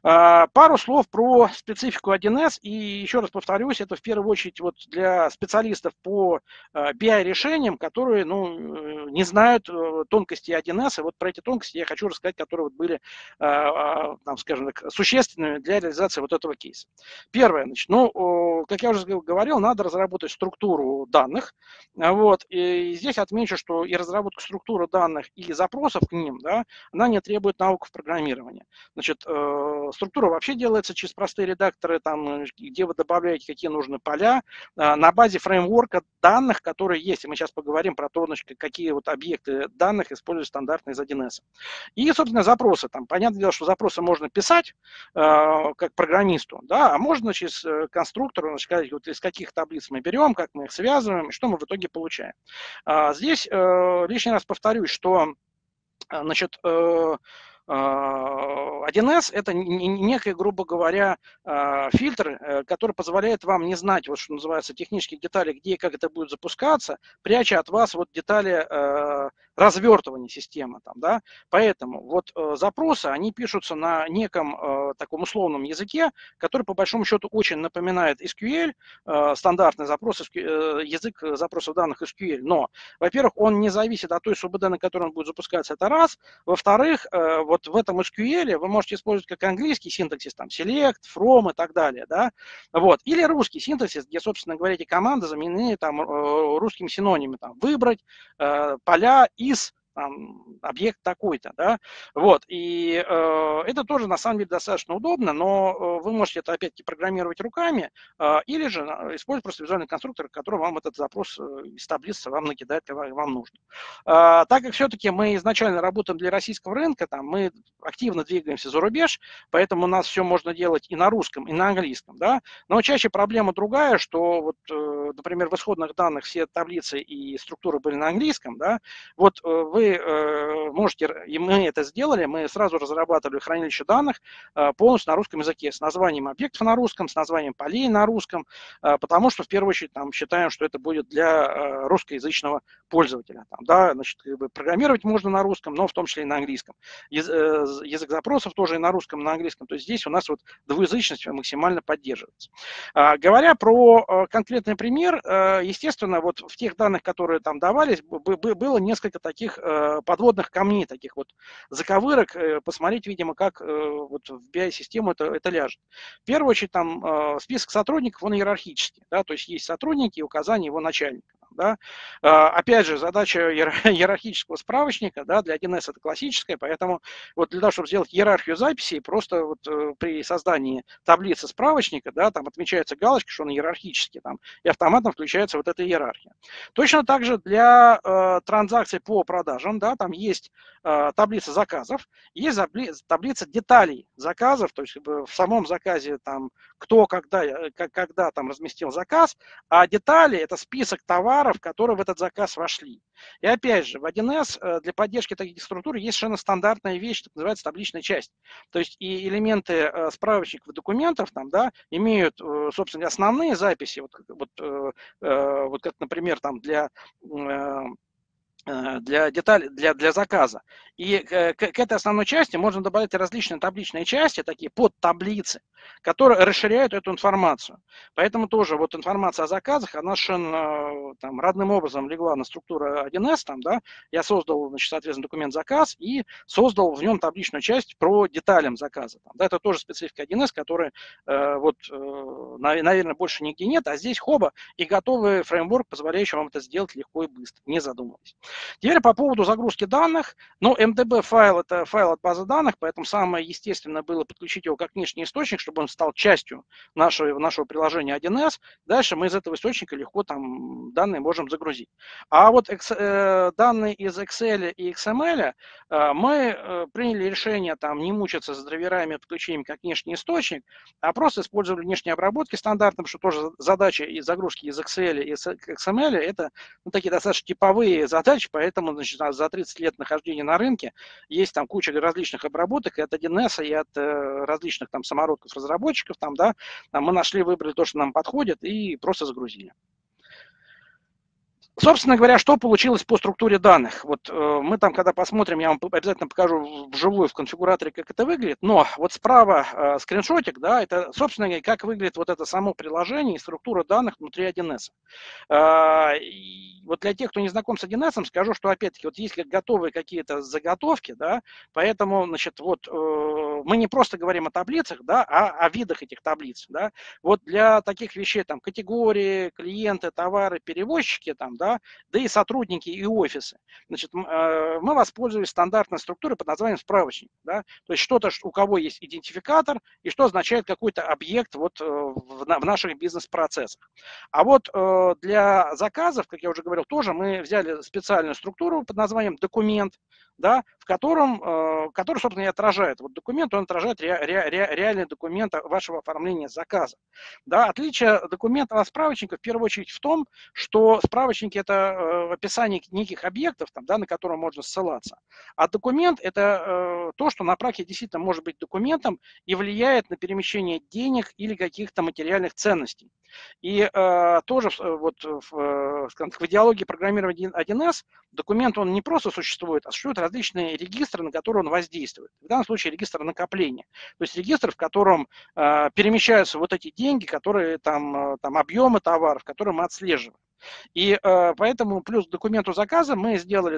Пару слов про специфику 1С, и еще раз повторюсь, это в первую очередь вот для специалистов по BI-решениям, которые, ну, не знают тонкости 1С, и вот про эти тонкости я хочу рассказать, которые вот были, там, скажем так, существенными для реализации вот этого кейса. Первое, значит, ну, как я уже говорил, надо разработать структуру данных, вот, и здесь отмечу, что и разработка структуры данных, и запросов к ним, да, она не требует навыков программирования. Значит, структура вообще делается через простые редакторы, там, где вы добавляете какие нужны поля, на базе фреймворка данных, которые есть. И мы сейчас поговорим про то, какие вот объекты данных используют стандартные из 1С. И, собственно, запросы. Там, понятное дело, что запросы можно писать как программисту, да, а можно через конструктор, значит, сказать, вот из каких таблиц мы берем, как мы их связываем, что мы в итоге получаем. Здесь лишний раз повторюсь, что, значит, 1С это некий, грубо говоря, фильтр, который позволяет вам не знать, вот что называется, технические детали, где и как это будет запускаться, пряча от вас вот детали развертывания системы. Там, да? Поэтому вот запросы, они пишутся на неком таком условном языке, который по большому счету очень напоминает SQL, стандартный запрос, язык запросов данных SQL, но, во-первых, он не зависит от той СУБД, на которой он будет запускаться, это раз, во-вторых, вот в этом SQL вы можете использовать как английский синтаксис, там, select, from и так далее, да, вот, или русский синтаксис, где, собственно говоря, эти команды заменены, там, русскими синонимами, там, выбрать, поля, из, там, объект такой-то, да, вот, и это тоже, на самом деле, достаточно удобно, но вы можете это, опять-таки, программировать руками, или же использовать просто визуальный конструктор, который вам этот запрос из таблицы вам накидает, когда вам нужно. Так как все-таки мы изначально работаем для российского рынка, там, мы активно двигаемся за рубеж, поэтому у нас все можно делать и на русском, и на английском, да, но чаще проблема другая, что, вот, например, в исходных данных все таблицы и структуры были на английском, да, вот вы можете, и мы это сделали, мы сразу разрабатывали хранилище данных полностью на русском языке, с названием объектов на русском, с названием полей на русском, потому что в первую очередь там считаем, что это будет для русскоязычного пользователя. Там, да, значит, как бы программировать можно на русском, но в том числе и на английском. Язык запросов тоже и на русском, и на английском. То есть здесь у нас вот двуязычность максимально поддерживается. Говоря про конкретный пример, естественно, вот в тех данных, которые там давались, было несколько таких подводных камней, таких вот заковырок. Посмотреть, видимо, как вот в BI-систему это ляжет. В первую очередь, там список сотрудников, он иерархический. Да, то есть есть сотрудники и указание его начальника. Да. Опять же, задача иерархического справочника, да, для 1С это классическая, поэтому вот для того, чтобы сделать иерархию записей, просто вот при создании таблицы справочника, да, там отмечается галочка, что он иерархический, там, и автоматом включается вот эта иерархия. Точно так же для транзакций по продажам, да, там есть таблица заказов, есть таблица деталей заказов, то есть в самом заказе там кто, когда там разместил заказ, а детали это список товаров, которые в этот заказ вошли. И опять же, в 1С для поддержки таких структур есть совершенно стандартная вещь, что называется табличная часть. То есть и элементы справочников и документов там, да, имеют, собственно, основные записи, вот как, например, там для деталей, для заказа. И к этой основной части можно добавить различные табличные части, такие подтаблицы, которые расширяют эту информацию. Поэтому тоже вот информация о заказах, она совершенно там, родным образом легла на структуру 1С. Там, да, я создал, значит, соответственно, документ заказ и создал в нем табличную часть про деталям заказа. Там, да, это тоже специфика 1С, которая, наверное, больше нигде нет, а здесь хоба и готовый фреймворк, позволяющий вам это сделать легко и быстро, не задумываясь. Теперь по поводу загрузки данных. Ну, MDB файл – это файл от базы данных, поэтому самое естественное было подключить его как внешний источник, чтобы он стал частью нашего приложения 1С. Дальше мы из этого источника легко там данные можем загрузить. А вот данные из Excel и XML мы приняли решение там не мучиться с драйверами и подключениями как внешний источник, а просто использовали внешние обработки стандартным, что тоже задача и загрузки из Excel и XML – это, ну, такие достаточно типовые задачи. Поэтому, значит, за 30 лет нахождения на рынке есть там куча различных обработок и от 1С, и от различных там самородков разработчиков. Там, да, там мы нашли, выбрали то, что нам подходит, и просто загрузили. Собственно говоря, что получилось по структуре данных? Вот мы там, когда посмотрим, я вам обязательно покажу вживую в конфигураторе, как это выглядит, но вот справа скриншотик, да, это, собственно, как выглядит вот это само приложение и структура данных внутри 1С. Вот для тех, кто не знаком с 1С, скажу, что, опять-таки, вот есть готовые какие-то заготовки, да, поэтому, значит, вот мы не просто говорим о таблицах, да, а о видах этих таблиц, да. Вот для таких вещей, там, категории, клиенты, товары, перевозчики, там, да и сотрудники, и офисы. Значит, мы воспользовались стандартной структурой под названием справочник. Да? То есть что-то, у кого есть идентификатор, и что означает какой-то объект вот в наших бизнес-процессах. А вот для заказов, как я уже говорил, тоже мы взяли специальную структуру под названием документ, да, который, собственно, и отражает. Вот документ, он отражает реальный документ вашего оформления заказа. Да? Отличие документа от справочника в первую очередь в том, что справочники – это описание неких объектов, там, да, на которые можно ссылаться. А документ – это то, что на практике действительно может быть документом и влияет на перемещение денег или каких-то материальных ценностей. И тоже вот в идеологии программирования 1С документ, он не просто существует, а существуют различные регистры, на которые он воздействует. В данном случае регистр накопления. То есть регистр, в котором перемещаются вот эти деньги, которые там объемы товаров, которые мы отслеживаем. И поэтому плюс к документу заказа мы сделали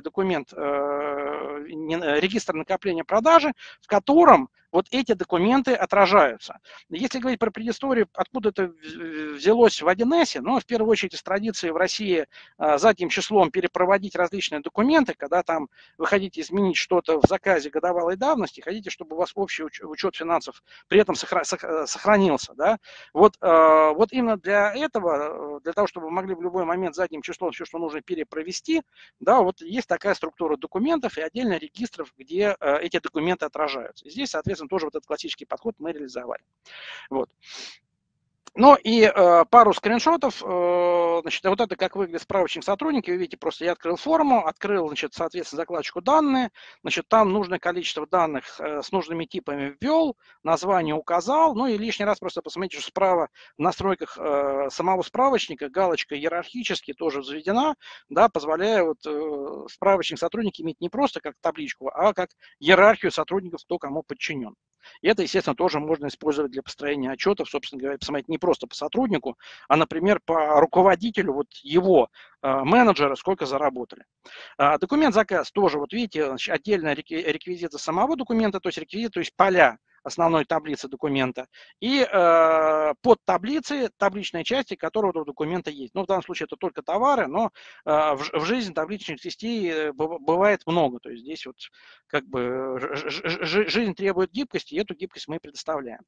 регистр накопления продажи, в котором Вот эти документы отражаются. Если говорить про предысторию, откуда это взялось в 1С, ну, в первую очередь, из традиции в России задним числом перепроводить различные документы, когда там вы хотите изменить что-то в заказе годовалой давности, хотите, чтобы у вас общий учет финансов при этом сохранился. Да? Вот именно для этого, для того, чтобы вы могли в любой момент задним числом все, что нужно, перепровести, да, вот есть такая структура документов и отдельно регистров, где эти документы отражаются. И здесь, соответственно, тоже вот этот классический подход мы реализовали. Вот. Ну и пару скриншотов, значит, вот это как выглядит справочник сотрудники, вы видите, просто я открыл форму, открыл, значит, соответственно, закладочку данные, значит, там нужное количество данных с нужными типами ввел, название указал, ну и лишний раз просто посмотрите, что справа в настройках самого справочника галочка иерархически тоже взведена, да, позволяя вот справочник сотрудники иметь не просто как табличку, а как иерархию сотрудников, кто кому подчинен. И это, естественно, тоже можно использовать для построения отчетов, собственно говоря, посмотреть не просто по сотруднику, а, например, по руководителю, вот его менеджера, сколько заработали. Документ заказ тоже, вот видите, отдельно реквизиты самого документа, то есть реквизиты, то есть поля основной таблицы документа, и под таблицы табличной части, которая у документа есть. Ну, в данном случае это только товары, но в жизни табличных частей бывает много. То есть здесь вот как бы жизнь требует гибкости, и эту гибкость мы предоставляем.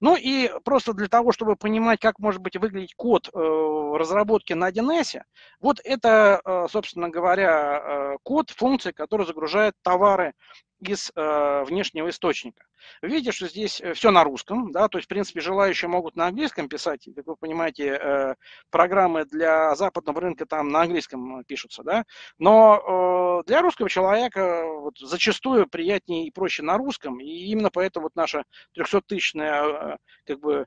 Ну и просто для того, чтобы понимать, как может быть выглядеть код разработки на 1С, вот это, собственно говоря, код функции, который загружает товары из внешнего источника. Видите, что здесь все на русском, да, то есть, в принципе, желающие могут на английском писать, как вы понимаете, программы для западного рынка там на английском пишутся, да, но для русского человека вот, зачастую приятнее и проще на русском, и именно поэтому вот наша 300-тысячная, как бы,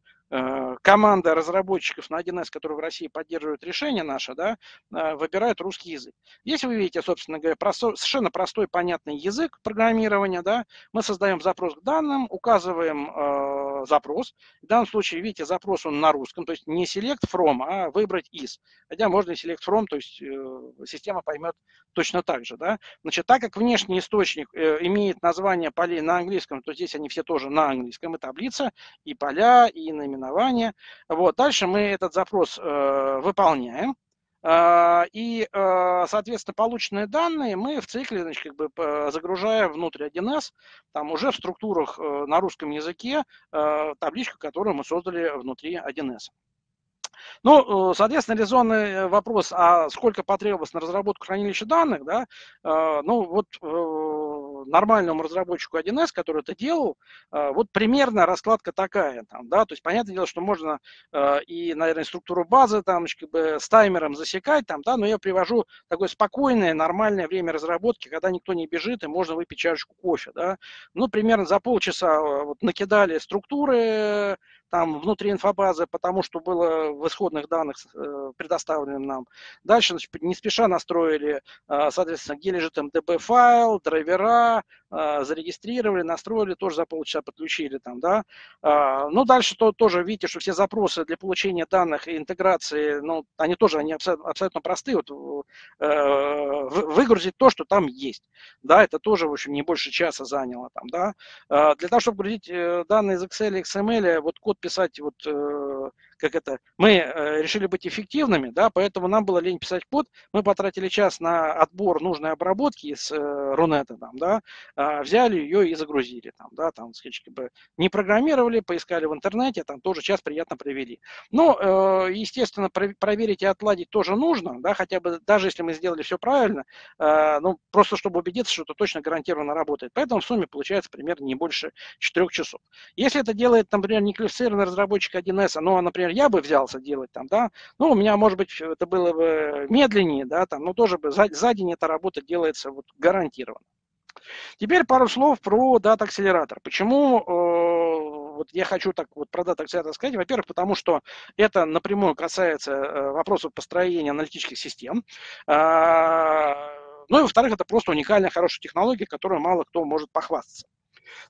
команда разработчиков на 1С, которые в России поддерживают решение наше, да, выбирают русский язык. Здесь вы видите, собственно говоря, совершенно простой, понятный язык программирования. Да. Мы создаем запрос к данным, указываем запрос. В данном случае, видите, запрос он на русском, то есть не select from, а выбрать из. Хотя можно и select from, то есть система поймет точно так же. Да. Значит, так как внешний источник имеет название полей на английском, то здесь они все тоже на английском, и таблица, и поля, и наименование. Вот. Дальше мы этот запрос выполняем. И, соответственно, полученные данные мы в цикле, значит, как бы загружаем внутрь 1С, там уже в структурах на русском языке табличку, которую мы создали внутри 1С. Ну, соответственно, резонный вопрос, а сколько потребовалось на разработку хранилища данных, да, ну, вот нормальному разработчику 1С, который это делал, вот примерно раскладка такая, там, да, то есть, понятное дело, что можно и, наверное, структуру базы там, как бы, с таймером засекать, там, да, но я привожу такое спокойное, нормальное время разработки, когда никто не бежит и можно выпить чашечку кофе, да, ну, примерно за полчаса вот, накидали структуры, там внутри инфобазы, потому что было в исходных данных предоставлено нам. Дальше, значит, не спеша настроили, соответственно, где лежит MDB-файл, драйвера, зарегистрировали, настроили, тоже за полчаса подключили там, да. Ну, дальше то, тоже видите, что все запросы для получения данных и интеграции, ну, они тоже они абсолютно простые, вот, выгрузить то, что там есть, да, это тоже, в общем, не больше часа заняло там, да. Для того, чтобы грузить данные из Excel и XML, вот код писать, вот, как это, мы решили быть эффективными, да, поэтому нам было лень писать код, мы потратили час на отбор нужной обработки из Рунета, там, да, взяли ее и загрузили, там, да, там, как бы не программировали, поискали в интернете, там тоже час приятно провели. Ну, естественно, проверить и отладить тоже нужно, да, хотя бы даже если мы сделали все правильно, ну, просто чтобы убедиться, что это точно гарантированно работает. Поэтому в сумме получается примерно не больше 4 часов. Если это делает, например, не квалифицированный разработчик 1С, но, например, я бы взялся делать там, да, ну, у меня, может быть, это было бы медленнее, да, там, но тоже бы за день эта работа делается вот гарантированно. Теперь пару слов про Data Accelerator. Почему вот я хочу так вот про Data Accelerator сказать? Во-первых, потому что это напрямую касается вопросов построения аналитических систем. Ну и, во-вторых, это просто уникальная, хорошая технология, которой мало кто может похвастаться.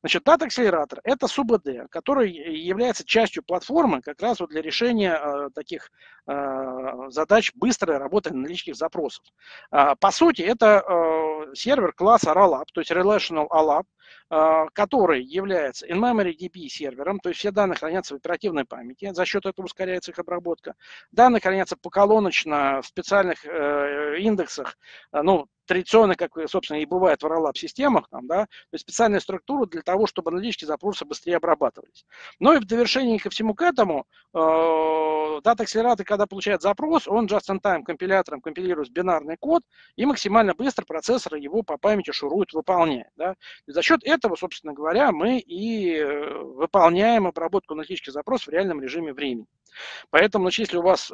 Значит, Data Accelerator – это СУБД, который является частью платформы как раз вот для решения таких задач быстрой работы аналитических запросов. По сути, это сервер класса RALAB, то есть Relational ALAB, который является in-memory DB сервером, то есть все данные хранятся в оперативной памяти, за счет этого ускоряется их обработка. Данные хранятся поколоночно в специальных индексах, ну, традиционно, как, собственно, и бывает в RALAB-системах, да, то есть специальная структура для того, чтобы аналитические запросы быстрее обрабатывались. Ну и в довершении ко всему к этому, Data Accelerator, когда получает запрос, он just-in-time компилятором компилирует бинарный код, и максимально быстро процессор его по памяти шурует, выполняет. Да. За счет этого, собственно говоря, мы и выполняем обработку аналитических запросов в реальном режиме времени. Поэтому, значит, если у вас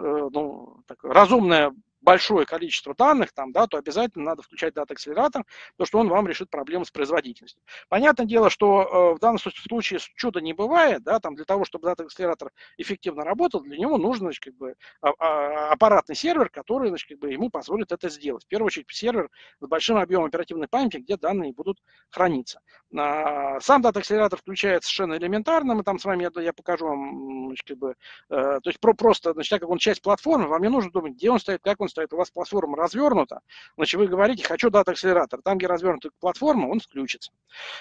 разумная большое количество данных, там, да, то обязательно надо включать Data Accelerator, потому что он вам решит проблему с производительностью. Понятное дело, что в данном случае чуда не бывает, да, там, для того, чтобы Data Accelerator эффективно работал, для него нужен, значит, как бы, аппаратный сервер, который, значит, как бы, ему позволит это сделать. В первую очередь сервер с большим объемом оперативной памяти, где данные будут храниться. Сам Data Accelerator включается совершенно элементарно, мы там с вами, я покажу вам, значит, как бы, то есть просто, значит, так как он часть платформы, вам не нужно думать, где он стоит, как он стоит, у вас платформа развернута, значит, вы говорите, хочу Data Accelerator, там, где развернута платформа, он включится.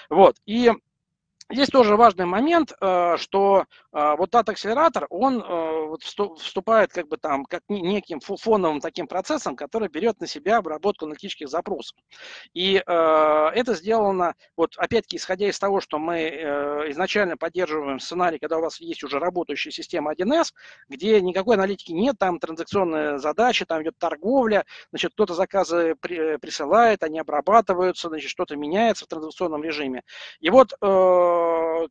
Вот, и здесь тоже важный момент, что вот Data Accelerator, он вступает как бы там, как неким фоновым таким процессом, который берет на себя обработку аналитических запросов. И это сделано, вот опять-таки, исходя из того, что мы изначально поддерживаем сценарий, когда у вас есть уже работающая система 1С, где никакой аналитики нет, там транзакционные задачи, там идет торговля, значит, кто-то заказы присылает, они обрабатываются, значит, что-то меняется в транзакционном режиме. И вот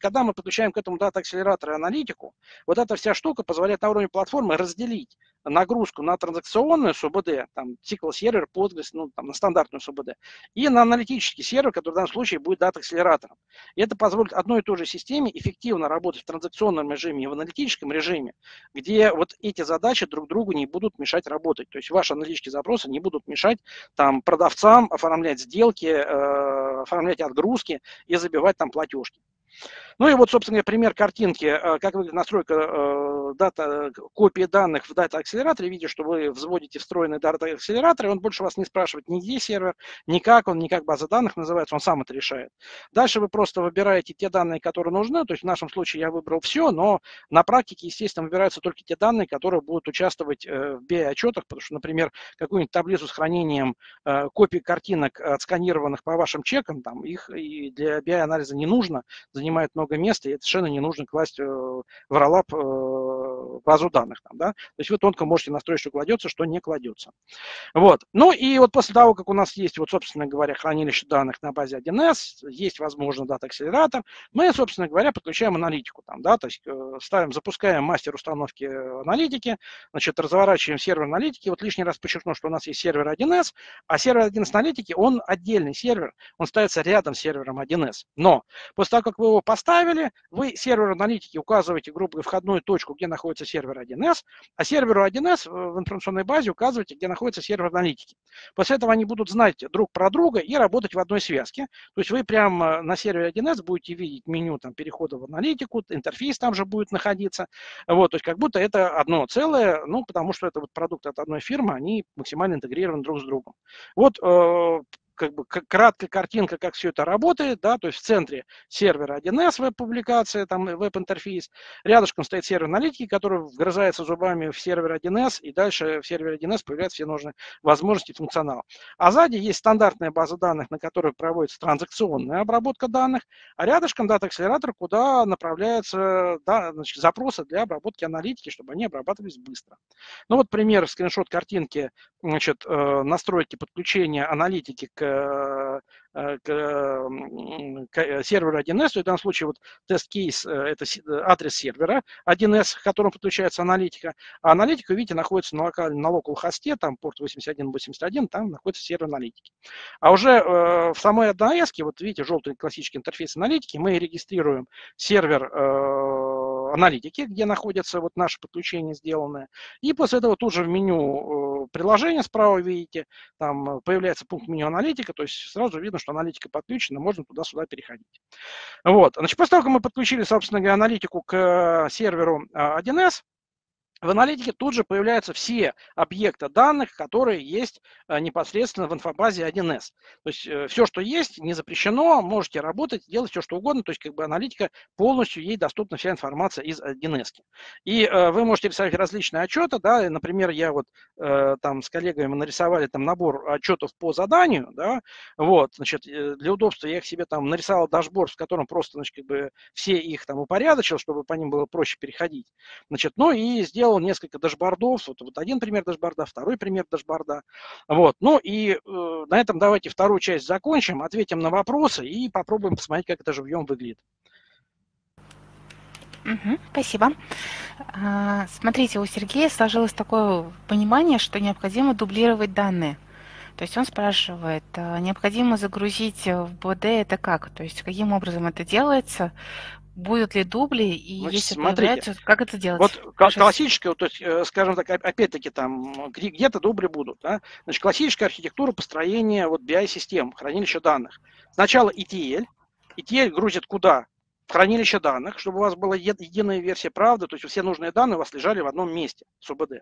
когда мы подключаем к этому Data Accelerator и аналитику, вот эта вся штука позволяет на уровне платформы разделить нагрузку на транзакционную СУБД, там, SQL-сервер, Postgres, ну, там, на стандартную СУБД, и на аналитический сервер, который в данном случае будет Data Accelerator. И это позволит одной и той же системе эффективно работать в транзакционном режиме и в аналитическом режиме, где вот эти задачи друг другу не будут мешать работать. То есть ваши аналитические запросы не будут мешать там продавцам оформлять сделки, оформлять отгрузки и забивать там платежки. Ну и вот, собственно, пример картинки, как выглядит настройка копии данных в Data Accelerator. Видите, что вы взводите встроенный Data Accelerator, и он больше вас не спрашивает ни где сервер, ни как он, ни как база данных называется, он сам это решает. Дальше вы просто выбираете те данные, которые нужны, то есть в нашем случае я выбрал все, но на практике, естественно, выбираются только те данные, которые будут участвовать в BI-отчетах, потому что, например, какую-нибудь таблицу с хранением копий картинок, отсканированных по вашим чекам, там, их и для BI-анализа не нужно, занимает много места, и это совершенно не нужно класть в RALAB базу данных. Там, да? То есть вы тонко можете настроить, что кладется, что не кладется. Вот. Ну и вот после того, как у нас есть, вот, собственно говоря, хранилище данных на базе 1С, есть, возможно, Data Accelerator, мы, собственно говоря, подключаем аналитику. Там, да? То есть ставим, запускаем мастер установки аналитики, значит, разворачиваем сервер аналитики. Вот лишний раз подчеркну, что у нас есть сервер 1С, а сервер 1С аналитики, он отдельный сервер, он ставится рядом с сервером 1С. Но после того, как вы его поставили, вы серверу аналитики указываете, грубо говоря, входную точку, где находится сервер 1С, а серверу 1С в информационной базе указываете, где находится сервер аналитики. После этого они будут знать друг про друга и работать в одной связке. То есть вы прямо на сервере 1С будете видеть меню там, перехода в аналитику, интерфейс там же будет находиться. Вот, то есть как будто это одно целое, ну, потому что это вот продукт от одной фирмы, они максимально интегрированы друг с другом. Вот как бы краткая картинка, как все это работает, да, то есть в центре сервера 1С веб-публикация, там веб-интерфейс, рядышком стоит сервер аналитики, который вгрызается зубами в сервер 1С, и дальше в сервере 1С появляются все нужные возможности и функционал. А сзади есть стандартная база данных, на которой проводится транзакционная обработка данных, а рядышком Data Accelerator, куда направляются, да, значит, запросы для обработки аналитики, чтобы они обрабатывались быстро. Ну вот пример, скриншот картинки, значит, настройки подключения аналитики к серверу 1С, в данном случае вот тест-кейс – это адрес сервера 1С, к которому подключается аналитика, а аналитика, видите, находится на локал-хосте, там порт 8181, там находится сервер аналитики. А уже в самой 1С, вот видите, желтый классический интерфейс аналитики, мы регистрируем сервер аналитики, где находятся вот наши подключения сделанные. И после этого тут же в меню приложения справа видите, там появляется пункт меню аналитика, то есть сразу видно, что аналитика подключена, можно туда-сюда переходить. Вот. Значит, после того, как мы подключили, собственно говоря, аналитику к серверу 1С, в аналитике тут же появляются все объекты данных, которые есть непосредственно в инфобазе 1С. То есть все, что есть, не запрещено, можете работать, делать все, что угодно. То есть как бы аналитика полностью, ей доступна вся информация из 1С. И вы можете рисовать различные отчеты. Да, например, я вот там с коллегами нарисовали там набор отчетов по заданию. Да, вот, значит, для удобства я их себе там нарисовал дашборд, в котором просто, значит, как бы все их там упорядочил, чтобы по ним было проще переходить. Значит, ну и сделал несколько дашбордов, вот один пример дашборда, второй пример дашборда. Вот. Ну и на этом давайте вторую часть закончим, ответим на вопросы и попробуем посмотреть, как это живьем выглядит. Спасибо. Смотрите, у Сергея сложилось такое понимание, что необходимо дублировать данные. То есть он спрашивает, необходимо загрузить в БД это как? То есть каким образом это делается? Будут ли дубли, и значит, если смотрите, как это делать? Вот классическая, то есть, скажем так, опять-таки там где-то дубли будут. Да? Значит, классическая архитектура построения вот, BI-систем, хранилища данных. Сначала ETL. ETL грузит куда? В хранилище данных, чтобы у вас была единая версия правды, то есть все нужные данные у вас лежали в одном месте с ОБД.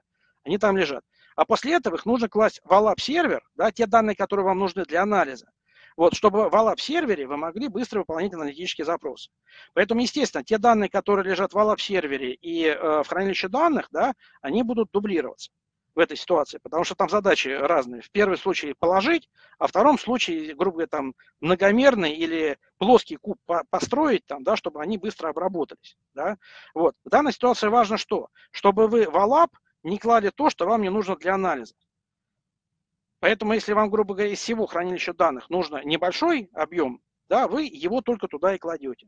Они там лежат. А после этого их нужно класть в OLAP-сервер, да, те данные, которые вам нужны для анализа. Вот, чтобы в OLAP-сервере вы могли быстро выполнять аналитические запросы. Поэтому, естественно, те данные, которые лежат в OLAP-сервере и в хранилище данных, да, они будут дублироваться в этой ситуации, потому что там задачи разные. В первом случае положить, а в втором случае, грубо говоря, там, многомерный или плоский куб построить, там, да, чтобы они быстро обработались. Да. Вот. В данной ситуации важно что? Чтобы вы в OLAP не клали то, что вам не нужно для анализа. Поэтому, если вам, грубо говоря, из всего хранилища данных нужно небольшой объем, да, вы его только туда и кладете.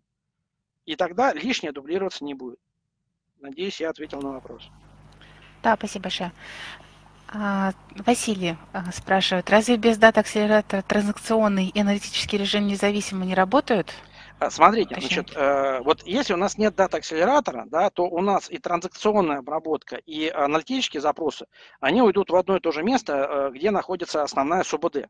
И тогда лишнее дублироваться не будет. Надеюсь, я ответил на вопрос. Да, спасибо большое. Василий спрашивает, разве без Data Accelerator транзакционный и аналитический режим независимо не работают? Смотрите, значит, вот если у нас нет дата-акселератора, да, то у нас и транзакционная обработка, и аналитические запросы, они уйдут в одно и то же место, где находится основная СУБД.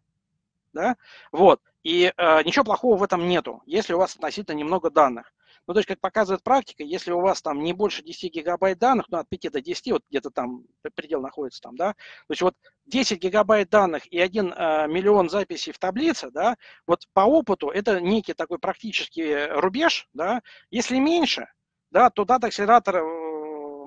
Да? Вот. И ничего плохого в этом нету, если у вас относительно немного данных. Ну, то есть, как показывает практика, если у вас там не больше 10 гигабайт данных, ну, от 5 до 10, вот где-то там предел находится там, да, то есть вот 10 гигабайт данных и 1 миллион записей в таблице, да, вот по опыту это некий такой практический рубеж, да, если меньше, да, то дата-акселератор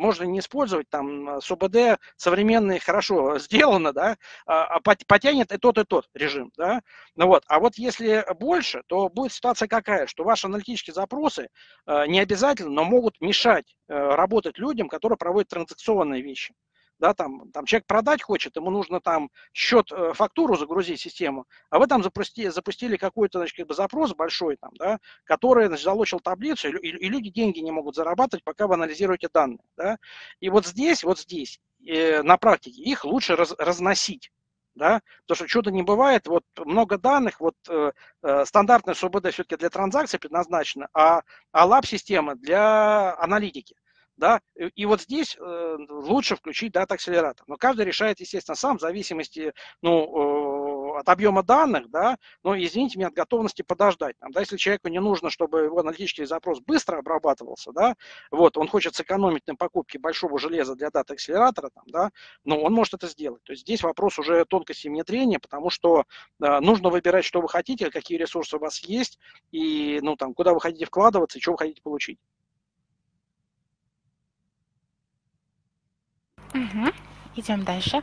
можно не использовать, там, с ОБД современные хорошо сделано, да, а потянет и тот режим, да, ну вот, а вот если больше, то будет ситуация какая, что ваши аналитические запросы не обязательно, но могут мешать работать людям, которые проводят транзакционные вещи. Да, там человек продать хочет, ему нужно там счет, фактуру загрузить в систему, а вы там запустили какой-то, значит, как бы запрос большой, там, да, который, значит, залочил таблицу, и люди деньги не могут зарабатывать, пока вы анализируете данные. Да. И вот здесь на практике их лучше разносить. Да? Потому что чуда не бывает, вот много данных, вот стандартная СУБД все-таки для транзакций предназначена, а лаб-система для аналитики. Да? И вот здесь лучше включить дата-акселератор. Но каждый решает, естественно, сам, в зависимости, ну, от объема данных, да, но, извините меня, от готовности подождать. Там, да, если человеку не нужно, чтобы его аналитический запрос быстро обрабатывался, да, вот, он хочет сэкономить на покупке большого железа для дата-акселератора, там, да, но он может это сделать. То есть здесь вопрос уже тонкости внедрения, потому что нужно выбирать, что вы хотите, какие ресурсы у вас есть, и, ну, там, куда вы хотите вкладываться и что вы хотите получить. Угу. Идем дальше.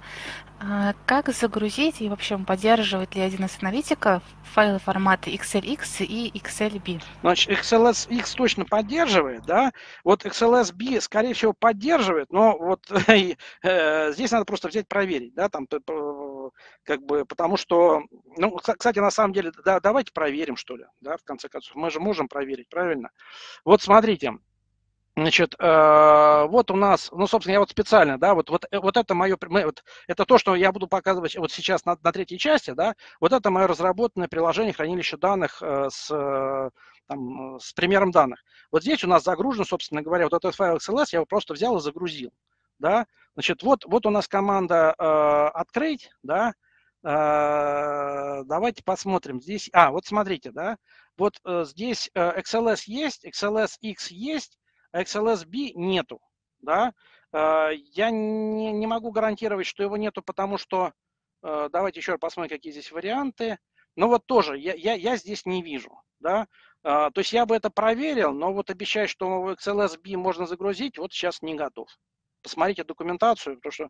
Как загрузить и, в общем, поддерживает ли 1С-аналитика файлы формата XLX и XLB? Значит, XLSX точно поддерживает, да, вот XLSB, скорее всего, поддерживает, но вот здесь надо просто взять проверить, да, там, как бы, потому что, ну, кстати, на самом деле, да, давайте проверим, что ли, да, в конце концов, мы же можем проверить, правильно? Вот смотрите. Значит, вот у нас, ну, собственно, я вот специально, да, вот это мое, это то, что я буду показывать вот сейчас на третьей части, да, вот это мое разработанное приложение хранилища данных с там, с примером данных. Вот здесь у нас загружен, собственно говоря, вот этот файл XLS, я его просто взял и загрузил. Да? Значит, вот у нас команда «Открыть», да? Давайте посмотрим здесь. А, вот смотрите, да? Вот здесь XLS есть, XLS-X есть, а XLS-B нету. Да? Я не могу гарантировать, что его нету, потому что... Давайте еще раз посмотрим, какие здесь варианты. Ну вот тоже я здесь не вижу. Да? То есть я бы это проверил, но вот обещать, что XLS-B можно загрузить, вот сейчас не готов. Посмотрите документацию, потому что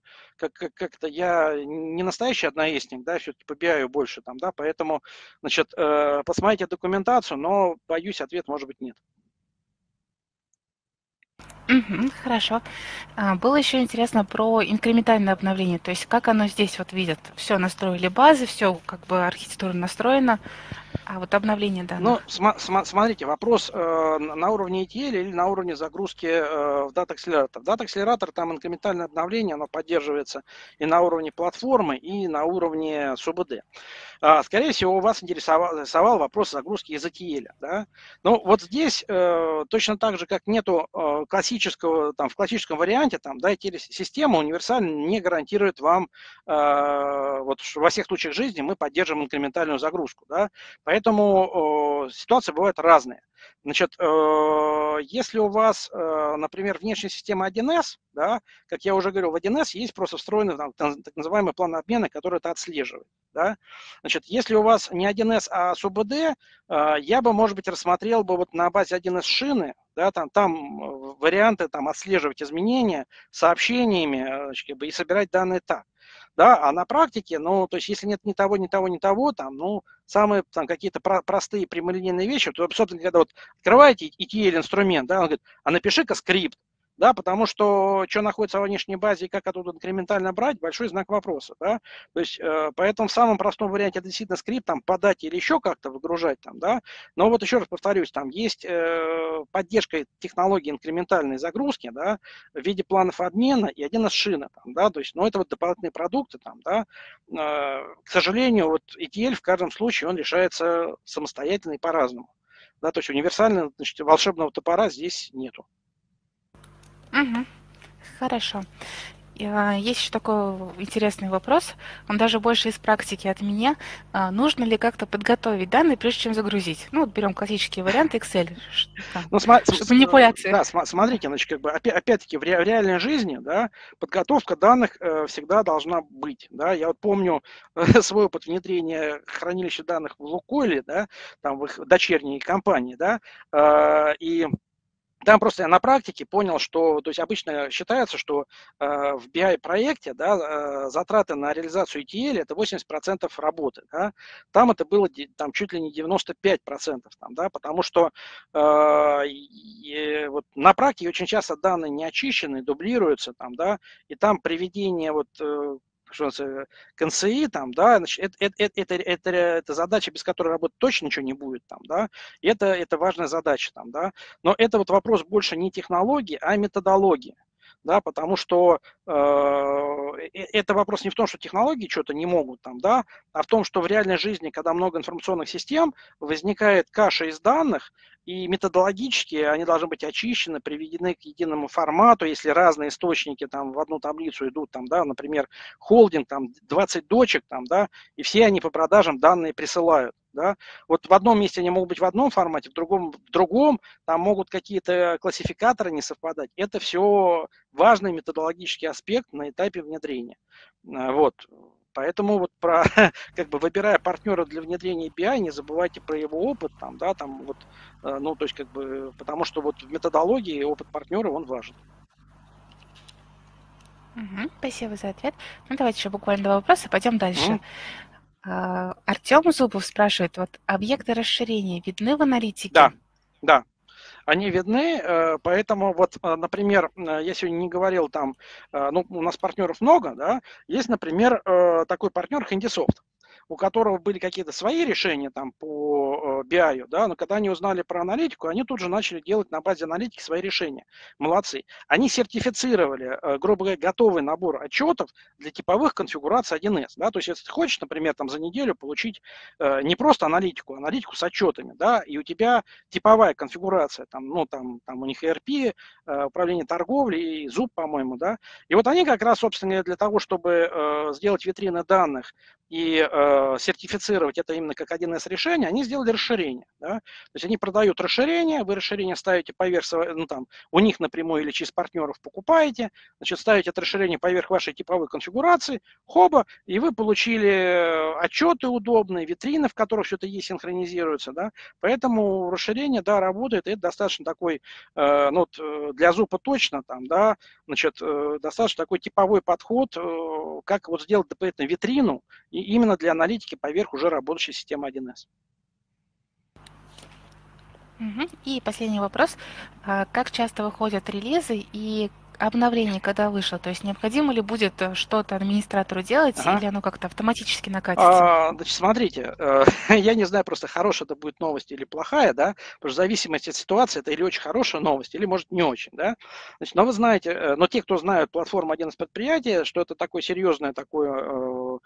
как-то я не настоящий 1С-ник, да, все-таки по BI больше там, да, поэтому, значит, посмотрите документацию, но, боюсь, ответ может быть нет. Хорошо. Было еще интересно про инкрементальное обновление, то есть как оно здесь вот видят, все настроили базы, все как бы архитектура настроена, а вот обновление данных. Ну, смотрите, вопрос на уровне ETL или на уровне загрузки в Data Accelerator. В Data Accelerator там инкрементальное обновление, оно поддерживается и на уровне платформы, и на уровне СУБД. Скорее всего, вас интересовал вопрос загрузки из ETL. Да? Но вот здесь точно так же, как нету классического, там, в классическом варианте, там, да, ETL-система универсально не гарантирует вам, вот во всех случаях жизни мы поддержим инкрементальную загрузку. Да? Поэтому ситуации бывают разные. Значит, если у вас, например, внешняя система 1С, да, как я уже говорил, в 1С есть просто встроенный там, так называемый план обмена, который это отслеживает. Да? Значит, если у вас не 1С, а СУБД, я бы, может быть, рассмотрел бы вот на базе 1С-шины, да, там варианты там, отслеживать изменения сообщениями как бы, и собирать данные так. Да, а на практике, ну, то есть, если нет ни того, там, ну, самые там какие-то простые прямолинейные вещи, то, собственно, когда вот открываете ETL-инструмент, да, он говорит, а напиши-ка скрипт, да, потому что, что находится во внешней базе и как оттуда инкрементально брать, большой знак вопроса, да, то есть, поэтому в самом простом варианте это действительно скрипт, там, подать или еще как-то выгружать, там, да, но вот еще раз повторюсь, там есть поддержка технологии инкрементальной загрузки, да, в виде планов обмена и 1С-шина, там, да, то есть, ну, это вот дополнительные продукты, там, да, к сожалению, вот ETL в каждом случае, он решается самостоятельно и по-разному, да, то есть, универсально, значит, волшебного топора здесь нету. Угу. Хорошо. Есть еще такой интересный вопрос, он даже больше из практики от меня. Нужно ли как-то подготовить данные, прежде чем загрузить? Ну, вот берем классические варианты Excel, ну, чтобы манипуляции. Да, смотрите, значит, как бы, опять-таки, в реальной жизни, да, подготовка данных всегда должна быть. Да? Я вот помню свой опыт внедрения хранилища данных в Лукойле, да, там, в их дочерней компании, да, и... Там просто я на практике понял, что, то есть обычно считается, что в BI-проекте, да, затраты на реализацию ETL это 80% работы. Да? Там это было там, чуть ли не 95%, там, да, потому что вот на практике очень часто данные не очищены, дублируются, там, да, и там приведение вот, КНСИ, там, да, значит, это задача, без которой работать точно ничего не будет, там, да, это важная задача, там, да, но это вот вопрос больше не технологии, а методологии, да, потому что это вопрос не в том, что технологии что-то не могут, там, да, а в том, что в реальной жизни, когда много информационных систем, возникает каша из данных, и методологически они должны быть очищены, приведены к единому формату, если разные источники там, в одну таблицу идут, там, да, например, холдинг, там, 20 дочек, там, да, и все они по продажам данные присылают. Да. Вот в одном месте они могут быть в одном формате, в другом, там могут какие-то классификаторы не совпадать. Это все важный методологический аспект на этапе внедрения. Вот. Поэтому вот про, как бы, выбирая партнера для внедрения BI, не забывайте про его опыт, там, да, там вот, ну, то есть, как бы, потому что вот в методологии опыт партнера, он важен. Спасибо за ответ. Ну, давайте еще буквально два вопроса, пойдем дальше. Артем Зубов спрашивает, вот объекты расширения видны в аналитике? Да, да. Они видны, поэтому вот, например, я сегодня не говорил там, ну, у нас партнеров много, да, есть, например, такой партнер HandySoft. у которого были какие-то свои решения там по BI, да, но когда они узнали про аналитику, они тут же начали делать на базе аналитики свои решения. Молодцы. Они сертифицировали, грубо говоря, готовый набор отчетов для типовых конфигураций 1С. Да? То есть, если ты хочешь, например, там, за неделю получить не просто аналитику, а аналитику с отчетами, да, и у тебя типовая конфигурация, там, ну, там у них ERP, управление торговли и зуб, по-моему, да. И вот они как раз, собственно, для того, чтобы сделать витрины данных и сертифицировать это именно как 1С решение, они сделали расширение. Да? То есть они продают расширение, вы расширение ставите поверх, ну, там, у них напрямую или через партнеров покупаете, значит, ставите это расширение поверх вашей типовой конфигурации, хоба, и вы получили отчеты удобные, витрины, в которых все это есть, синхронизируется. Да? Поэтому расширение, да, работает, и это достаточно такой, ну, для зупа точно, там, да, значит, достаточно такой типовой подход, как вот сделать дополнительную витрину, и именно для аналитики поверх уже работающей системы 1С. И последний вопрос. Как часто выходят релизы и обновление, когда вышло? То есть необходимо ли будет что-то администратору делать, или оно как-то автоматически накатится? Значит, смотрите, я не знаю, просто хорошая это будет новость или плохая, да, потому что в зависимости от ситуации это или очень хорошая новость, или, может, не очень, да. Значит, но вы знаете, но те, кто знают платформу 1С-предприятие, что это такое серьезное, такое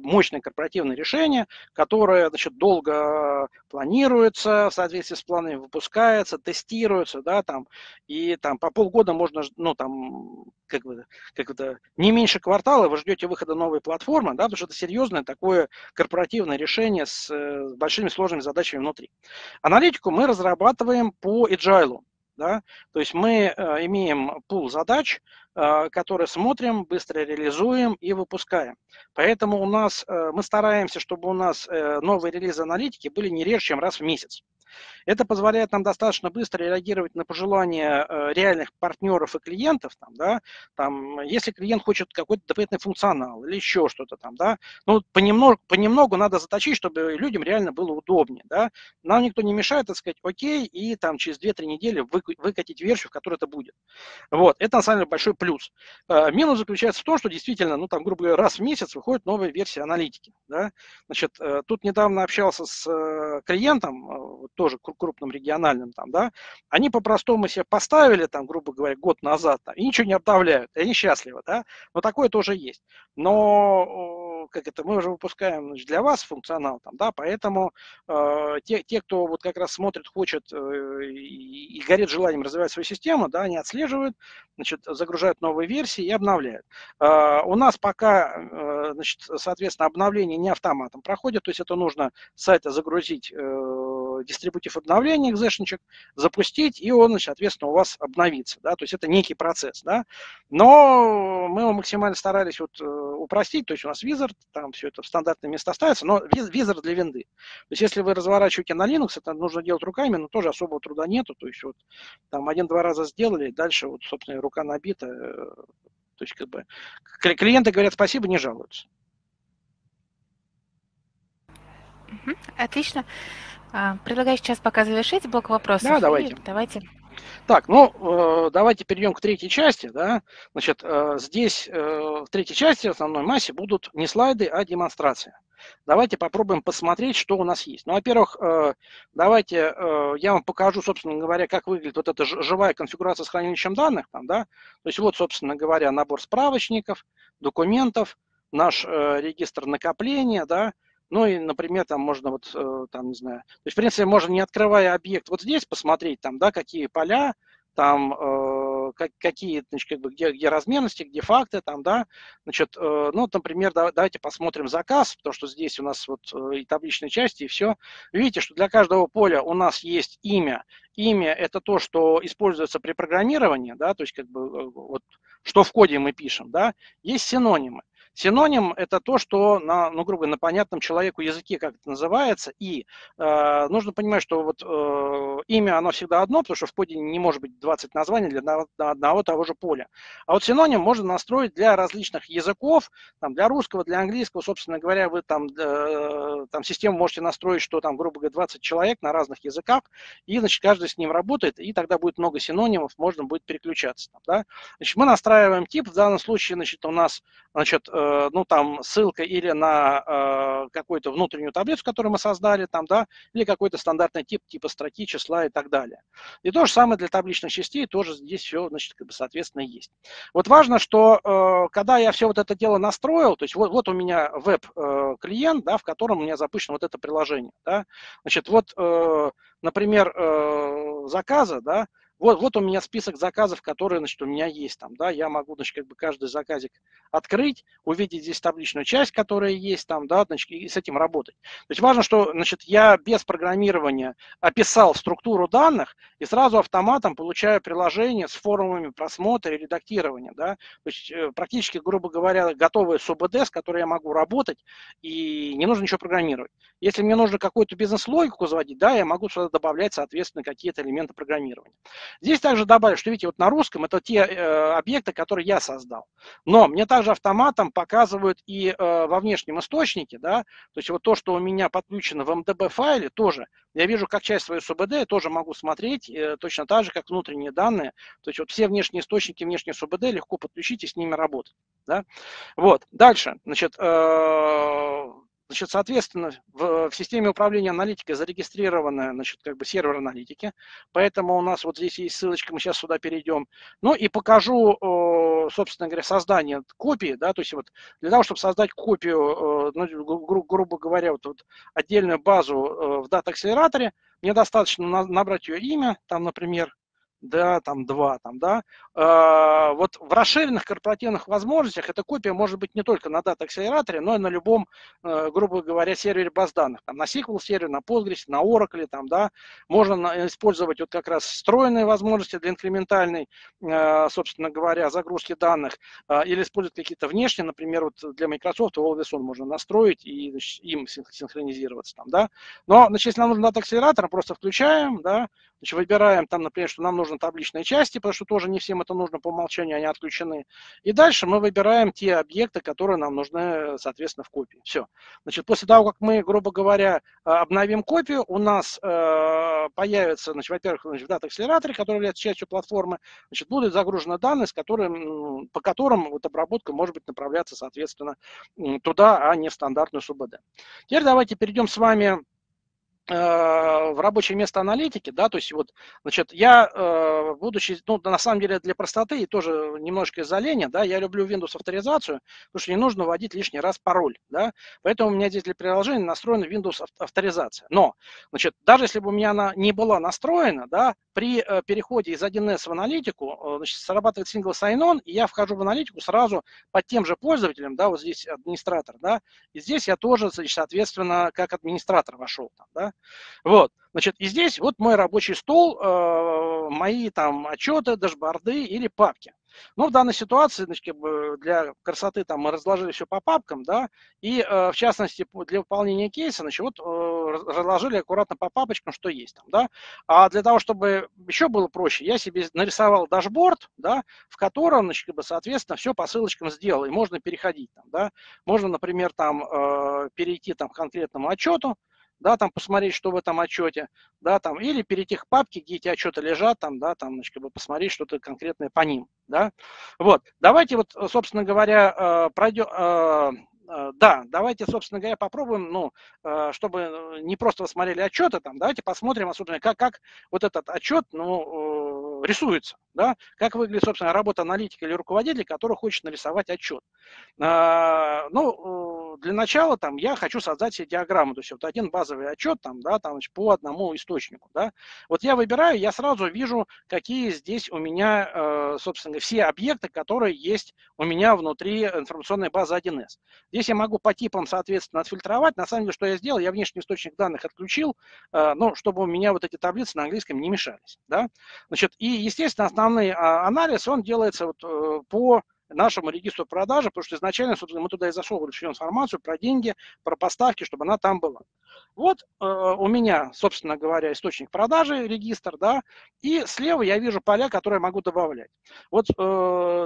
мощное корпоративное решение, которое, значит, долго планируется, в соответствии с планами выпускается, тестируется, да, там, и там по полгода можно, ну, там, как бы, не меньше квартала вы ждете выхода новой платформы, да, потому что это серьезное такое корпоративное решение с большими сложными задачами внутри. Аналитику мы разрабатываем по agile, да, то есть мы имеем пул задач, которые смотрим, быстро реализуем и выпускаем. Поэтому у нас, мы стараемся, чтобы у нас новые релизы аналитики были не реже, чем раз в месяц. Это позволяет нам достаточно быстро реагировать на пожелания реальных партнеров и клиентов. Там, да, там, если клиент хочет какой-то дополнительный функционал или еще что-то там, да, ну, понемногу надо заточить, чтобы людям реально было удобнее. Да. Нам никто не мешает, так сказать, окей, и там, через 2-3 недели выкатить версию, в которой это будет. Вот. Это на самом деле большой плюс. Минус заключается в том, что действительно, ну, там, грубо говоря, раз в месяц выходит новая версия аналитики. Да. Значит, тут недавно общался с клиентом, тоже крупным региональным, там, да, они по-простому себе поставили, там, грубо говоря, год назад, там, и ничего не обновляют, и они счастливы, да, но такое тоже есть. Но, как это, мы уже выпускаем, значит, для вас функционал, там, да, поэтому те, кто вот как раз смотрит, хочет и горит желанием развивать свою систему, да, они отслеживают, значит, загружают новые версии и обновляют. У нас пока, значит, соответственно, обновление не автоматом проходит, то есть это нужно с сайта загрузить дистрибутив обновления, экзешничек, запустить, и он, соответственно, у вас обновится. Да? То есть это некий процесс. Да? Но мы его максимально старались вот упростить. То есть у нас визард, там все это в стандартные места ставится, но визард для винды. То есть если вы разворачиваете на Linux, это нужно делать руками, но тоже особого труда нету. То есть вот там 1-2 раза сделали, дальше вот, собственно, рука набита. То есть как бы клиенты говорят спасибо, не жалуются. Отлично. Предлагаю сейчас пока завершить блок вопросов. Да, давайте. Так, ну, давайте перейдем к третьей части, да, значит, здесь в третьей части в основной массе будут не слайды, а демонстрации. Давайте попробуем посмотреть, что у нас есть. Ну, во-первых, давайте я вам покажу, собственно говоря, как выглядит вот эта живая конфигурация с хранилищем данных, там, да, то есть вот, собственно говоря, набор справочников, документов, наш регистр накопления, да. Ну и, например, там можно вот, там, не знаю, то есть, в принципе, можно, не открывая объект, вот здесь посмотреть, там, да, какие поля, там, какие, значит, как бы, где разменности, где факты, там, да, значит, ну, например, давайте посмотрим заказ, потому что здесь у нас вот и табличные части, и все. Видите, что для каждого поля у нас есть имя. Имя – это то, что используется при программировании, да, то есть, как бы, вот, что в коде мы пишем, да, есть синонимы. Синоним – это то, что, ну, грубо говоря, на понятном человеку языке, как это называется, и нужно понимать, что вот имя, оно всегда одно, потому что в коде не может быть 20 названий для одного того же поля. А вот синоним можно настроить для различных языков, там, для русского, для английского, собственно говоря, вы там, там систему можете настроить, что там, грубо говоря, 20 человек на разных языках, и, значит, каждый с ним работает, и тогда будет много синонимов, можно будет переключаться. Там, да? Значит, мы настраиваем тип, в данном случае, значит, у нас, значит, ну, там, ссылка или на какую-то внутреннюю таблицу, которую мы создали, там, да, или какой-то стандартный тип, типа строки, числа и так далее. И то же самое для табличных частей, тоже здесь все, значит, как бы, соответственно, есть. Вот важно, что когда я все вот это дело настроил, то есть вот у меня веб-клиент, да, в котором у меня запущено вот это приложение, да, значит, вот, например, заказы, да, вот у меня список заказов, которые, значит, у меня есть там, да, я могу, значит, как бы каждый заказик открыть, увидеть здесь табличную часть, которая есть там, да, значит, и с этим работать. То есть важно, что, значит, я без программирования описал структуру данных и сразу автоматом получаю приложение с формами просмотра и редактирования, да, то есть практически, грубо говоря, готовые СУБД, с которой я могу работать, и не нужно ничего программировать. Если мне нужно какую-то бизнес-логику заводить, да, я могу сюда добавлять, соответственно, какие-то элементы программирования. Здесь также добавлю, что, видите, вот на русском это те объекты, которые я создал. Но мне также автоматом показывают и во внешнем источнике, да, то есть вот то, что у меня подключено в МДБ файле, тоже. Я вижу, как часть своей СУБД, я тоже могу смотреть, точно так же, как внутренние данные. То есть вот все внешние источники, внешние СУБД легко подключить и с ними работать. Да? Вот, дальше, значит... Значит, соответственно, в системе управления аналитикой зарегистрированы, значит, как бы сервер аналитики, поэтому у нас вот здесь есть ссылочка, мы сейчас сюда перейдем. Ну и покажу, собственно говоря, создание копии, да, то есть вот для того, чтобы создать копию, грубо говоря, вот отдельную базу в Data Accelerator, мне достаточно набрать ее имя, там, например, да, там 2, там, да. Вот в расширенных корпоративных возможностях эта копия может быть не только на Data Accelerator, но и на любом, грубо говоря, сервере баз данных. Там на SQL сервере, на Postgres, на Oracle, там, да. Можно использовать вот как раз встроенные возможности для инкрементальной, собственно говоря, загрузки данных, или использовать какие-то внешние, например, вот для Microsoft All-in-One можно настроить и, значит, им синхронизироваться, там, да. Но, значит, если нам нужен Data Accelerator, просто включаем, да, значит, выбираем там, например, что нам нужно табличные части, потому что тоже не всем это нужно по умолчанию, они отключены. И дальше мы выбираем те объекты, которые нам нужны, соответственно, в копии. Все. Значит, после того, как мы, грубо говоря, обновим копию, у нас появится, значит, во-первых, в Data Accelerator, который является частью платформы, значит, будут загружены данные, по которым вот обработка может быть направляться, соответственно, туда, а не в стандартную СУБД. Теперь давайте перейдем с вами в рабочее место аналитики, да, то есть вот, значит, я, будучи, ну, на самом деле для простоты и тоже немножко из-за лени, да, я люблю Windows авторизацию, потому что не нужно вводить лишний раз пароль, да, поэтому у меня здесь для приложения настроена Windows авторизация, но, значит, даже если бы у меня она не была настроена, да, при переходе из 1С в аналитику, значит, срабатывает сингл sign-on, и я вхожу в аналитику сразу под тем же пользователем, да, вот здесь администратор, да, и здесь я тоже, значит, соответственно, как администратор вошел, там, да. Вот, значит, и здесь вот мой рабочий стол, мои там отчеты, дашборды или папки. Но в данной ситуации, значит, как бы для красоты там мы разложили все по папкам, да, и в частности для выполнения кейса, значит, вот разложили аккуратно по папочкам, что есть там, да. А для того, чтобы еще было проще, я себе нарисовал дашборд, да, в котором, значит, как бы, соответственно, все по ссылочкам сделал, и можно переходить там, да. Можно, например, там перейти там к конкретному отчету, да, там посмотреть, что в этом отчете, да, там, или перейти к папке, где эти отчеты лежат, там, да, там, значит, как бы посмотреть что-то конкретное по ним, да. Вот, давайте вот, собственно говоря, пройдем... Да, давайте, собственно говоря, попробуем, ну, чтобы не просто вы смотрели отчеты, там, давайте посмотрим, особенно, как вот этот отчет, ну, рисуется, да, как выглядит, собственно, работа аналитика или руководителя, который хочет нарисовать отчет. Ну, для начала, там, я хочу создать себе диаграмму, то есть вот один базовый отчет, там, да, там, значит, по одному источнику, да. Вот я выбираю, я сразу вижу, какие здесь у меня, собственно, все объекты, которые есть у меня внутри информационной базы 1С. Здесь я могу по типам, соответственно, отфильтровать. На самом деле, что я сделал, я внешний источник данных отключил, ну, чтобы у меня вот эти таблицы на английском не мешались. Да? Значит, и, естественно, основной анализ, он делается вот по нашему регистру продажи, потому что изначально, собственно, мы туда и зашел всю информацию про деньги, про поставки, чтобы она там была. Вот у меня, собственно говоря, источник продажи, регистр, да, и слева я вижу поля, которые я могу добавлять. Вот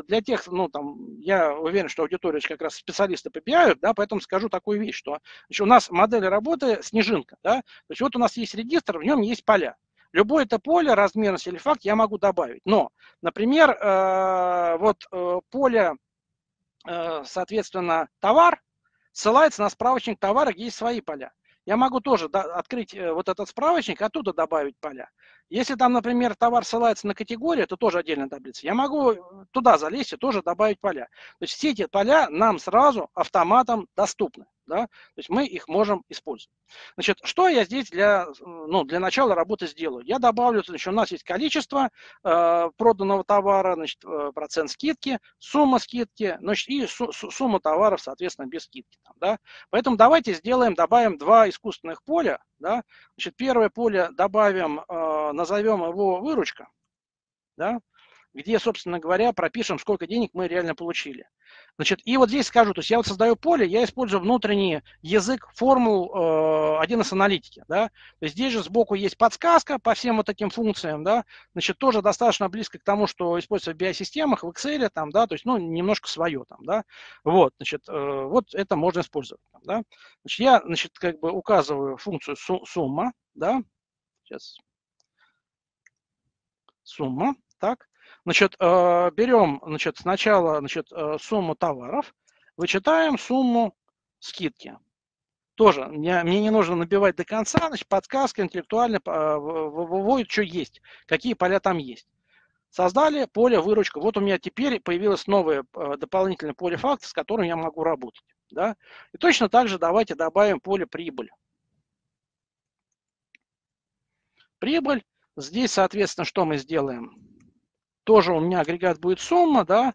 для тех, ну, там, я уверен, что аудитория как раз специалисты по BI, да, поэтому скажу такую вещь, что, значит, у нас модель работы снежинка, да, то есть вот у нас есть регистр, в нем есть поля. Любое это поле, размерность или факт я могу добавить. Но, например, вот поле соответственно, товар, ссылается на справочник товара, где есть свои поля. Я могу тоже открыть вот этот справочник, оттуда добавить поля. Если там, например, товар ссылается на категорию, это тоже отдельная таблица. Я могу туда залезть и тоже добавить поля. То есть все эти поля нам сразу автоматом доступны. Да? То есть мы их можем использовать. Значит, что я здесь для начала работы сделаю? Я добавлю, значит, у нас есть количество проданного товара, значит, процент скидки, сумма скидки, значит, и сумма товаров, соответственно, без скидки. Там, да? Поэтому давайте добавим два искусственных поля. Да? Значит, первое поле добавим, назовем его выручка, да? Где, собственно говоря, пропишем, сколько денег мы реально получили. Значит, и вот здесь скажу, то есть я вот создаю поле, я использую внутренний язык, формул 1С аналитики, да, то есть здесь же сбоку есть подсказка по всем вот таким функциям, да, значит, тоже достаточно близко к тому, что используется в BI-системах, в Excel, там, да, то есть, ну, немножко свое там, да, вот, значит, вот это можно использовать, там, да, значит, я, значит, как бы указываю функцию сумма, да, сейчас, сумма, так. Значит, берем, значит, сначала, значит, сумму товаров, вычитаем сумму скидки. Тоже мне не нужно набивать до конца, значит, подсказка интеллектуально выводит, что есть, какие поля там есть. Создали поле выручка. Вот у меня теперь появилось новое дополнительное поле фактов, с которым я могу работать. Да? И точно так же давайте добавим поле прибыль. Прибыль. Здесь, соответственно, что мы сделаем? Тоже у меня агрегат будет сумма, да,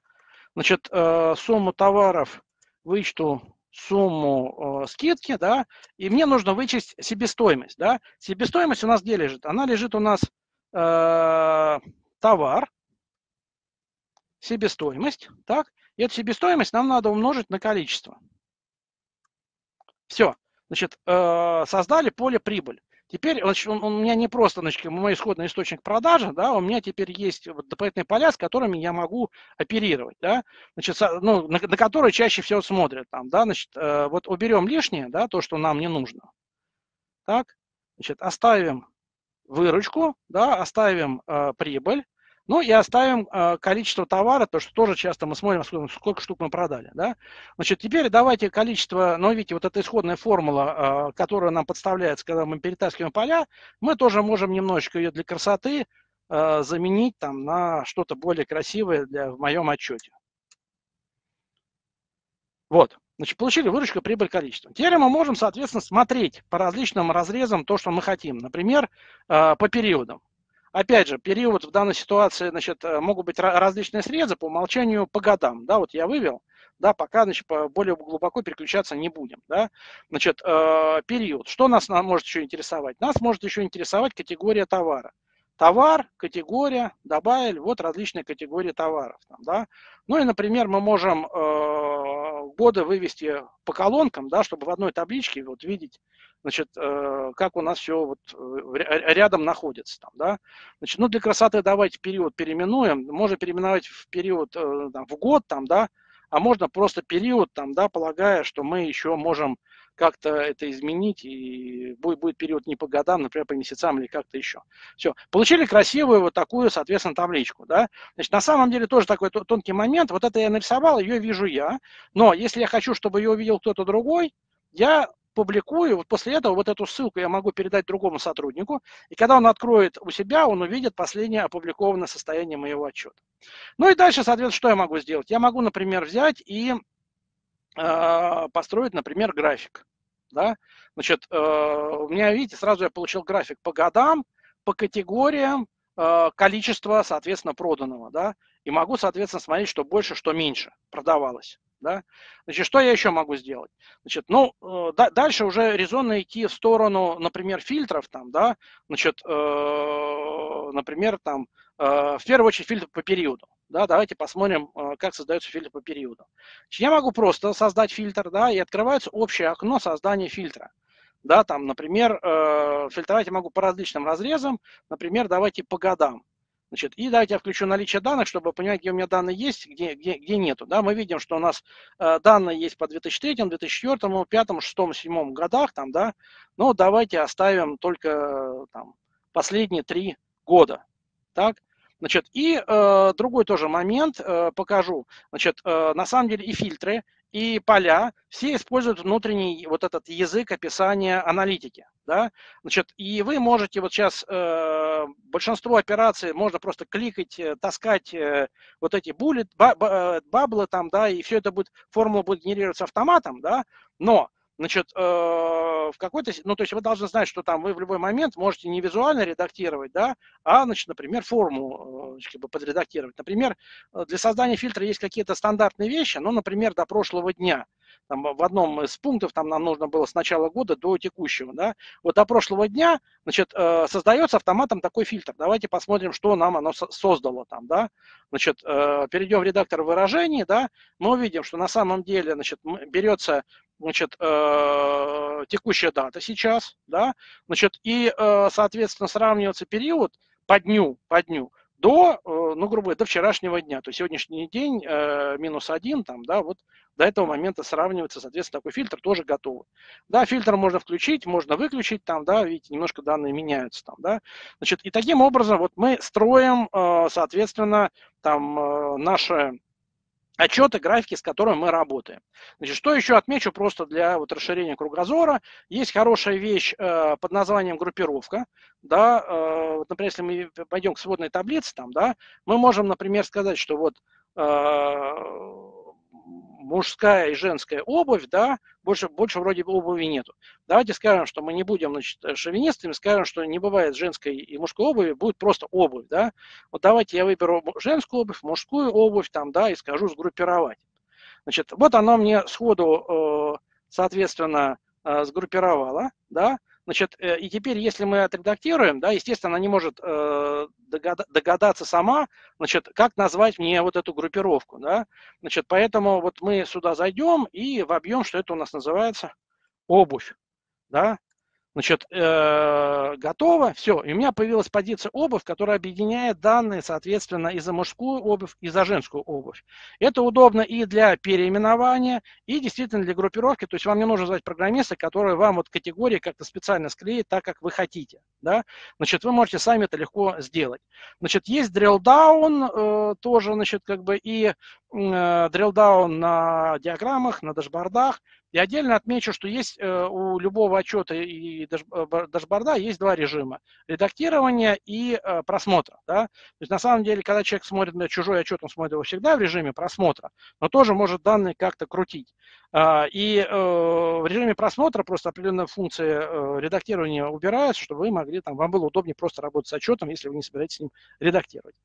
значит, сумму товаров вычту, сумму скидки, да, и мне нужно вычесть себестоимость, да. Себестоимость у нас где лежит? Она лежит у нас товар, себестоимость, так, и эту себестоимость нам надо умножить на количество. Все, значит, создали поле прибыль. Теперь, значит, у меня не просто, значит, мой исходный источник продажи, да, у меня теперь есть вот дополнительные поля, с которыми я могу оперировать, да, значит, ну, на которые чаще всего смотрят, там, да, значит, вот уберем лишнее, да, то, что нам не нужно, так, значит, оставим выручку, да, оставим прибыль, ну и оставим количество товара, то, что тоже часто мы смотрим, сколько штук мы продали. Да? Значит, теперь давайте количество, ну, видите, вот эта исходная формула, которая нам подставляется, когда мы перетаскиваем поля, мы тоже можем немножечко ее для красоты заменить там на что-то более красивое в моем отчете. Вот. Значит, получили выручка, прибыль, количество. Теперь мы можем, соответственно, смотреть по различным разрезам то, что мы хотим. Например, по периодам. Опять же, период в данной ситуации, значит, могут быть различные срезы по умолчанию по годам. Да, вот я вывел, да, пока, значит, более глубоко переключаться не будем. Да. Значит, период. Что нас может еще интересовать? Нас может еще интересовать категория товара. Товар, категория, добавили, вот различные категории товаров. Там, да. Ну и, например, мы можем годы вывести по колонкам, да, чтобы в одной табличке вот видеть, значит, как у нас все вот рядом находится. Там, да? Значит, ну, для красоты давайте период переименуем. Можно переименовать в период там, в год, там, да, а можно просто период, там, да, полагая, что мы еще можем как-то это изменить, и будет период не по годам, например, по месяцам или как-то еще. Все, получили красивую вот такую, соответственно, табличку, да. Значит, на самом деле тоже такой тонкий момент. Вот это я нарисовал, ее вижу я, но если я хочу, чтобы ее увидел кто-то другой, я публикую, вот после этого вот эту ссылку я могу передать другому сотруднику, и когда он откроет у себя, он увидит последнее опубликованное состояние моего отчета. Ну и дальше, соответственно, что я могу сделать? Я могу, например, взять и построить, например, график. Да? Значит, у меня, видите, сразу я получил график по годам, по категориям, количество, соответственно, проданного. Да? И могу, соответственно, смотреть, что больше, что меньше продавалось. Да? Значит, что я еще могу сделать? Значит, ну, дальше уже резонно идти в сторону, например, фильтров, там, да? Значит, например, там, в первую очередь фильтр по периоду. Да? Давайте посмотрим, как создается фильтр по периоду. Значит, я могу просто создать фильтр, да, и открывается общее окно создания фильтра. Да? Там, например, фильтровать я могу по различным разрезам, например, давайте по годам. Значит, и давайте я включу наличие данных, чтобы понимать, где у меня данные есть, где нету. Да? Мы видим, что у нас данные есть по 2003, 2004, 2005, 2006, 2007 годах. Там, да? Но давайте оставим только там, последние 3 года. Так? Значит, и другой тоже момент покажу. Значит, на самом деле и фильтры, и поля все используют внутренний вот этот язык описания аналитики. Да? Значит, и вы можете вот сейчас большинство операций можно просто кликать, таскать вот эти баблы там, да, и все это будет, формула будет генерироваться автоматом, да, но, значит, в какой-то, ну, то есть вы должны знать, что там вы в любой момент можете не визуально редактировать, да, а, значит, например, форму подредактировать. Например, для создания фильтра есть какие-то стандартные вещи, ну, например, до прошлого дня. Там, в одном из пунктов там нам нужно было с начала года до текущего, да, вот до прошлого дня, значит, создается автоматом такой фильтр. Давайте посмотрим, что нам оно создало там, да. Значит, перейдем в редактор выражений, да, мы увидим, что на самом деле, значит, берется, значит, текущая дата сейчас, да, значит, и, соответственно, сравнивается период по дню, до, ну, грубо говоря, до вчерашнего дня, то есть сегодняшний день -1, там, да, вот до этого момента сравнивается, соответственно, такой фильтр тоже готовый. Да, фильтр можно включить, можно выключить, там, да, видите, немножко данные меняются, там, да, значит, и таким образом вот мы строим, соответственно, там, наши отчеты, графики, с которыми мы работаем. Значит, что еще отмечу просто для вот расширения кругозора. Есть хорошая вещь под названием группировка. Да, вот, например, если мы пойдем к сводной таблице, там, да, мы можем, например, сказать, что вот мужская и женская обувь, да, больше вроде бы обуви нету. Давайте скажем, что мы не будем, значит, шовинистами, скажем, что не бывает женской и мужской обуви, будет просто обувь, да. Вот давайте я выберу женскую обувь, мужскую обувь, там, да, и скажу сгруппировать. Значит, вот оно мне сходу, соответственно, сгруппировало, да. Значит, и теперь, если мы отредактируем, да, естественно, она не может догадаться сама, значит, как назвать мне вот эту группировку, да. Значит, поэтому вот мы сюда зайдем и вобьем, что это у нас называется обувь, да. Значит, готово, все, и у меня появилась позиция обувь, которая объединяет данные, соответственно, и за мужскую обувь, и за женскую обувь. Это удобно и для переименования, и действительно для группировки, то есть вам не нужно звать программиста, который вам вот категории как-то специально склеит так, как вы хотите, да, значит, вы можете сами это легко сделать. Значит, есть drill-down тоже, значит, как бы и drill-down на диаграммах, на дашбордах. И отдельно отмечу, что есть у любого отчета и дашборда есть два режима – редактирование и просмотра. Да? То есть на самом деле, когда человек смотрит на чужой отчет, он смотрит его всегда в режиме просмотра, но тоже может данные как-то крутить. И в режиме просмотра просто определенные функции редактирования убираются, чтобы вы могли, там, вам было удобнее просто работать с отчетом, если вы не собираетесь с ним редактировать.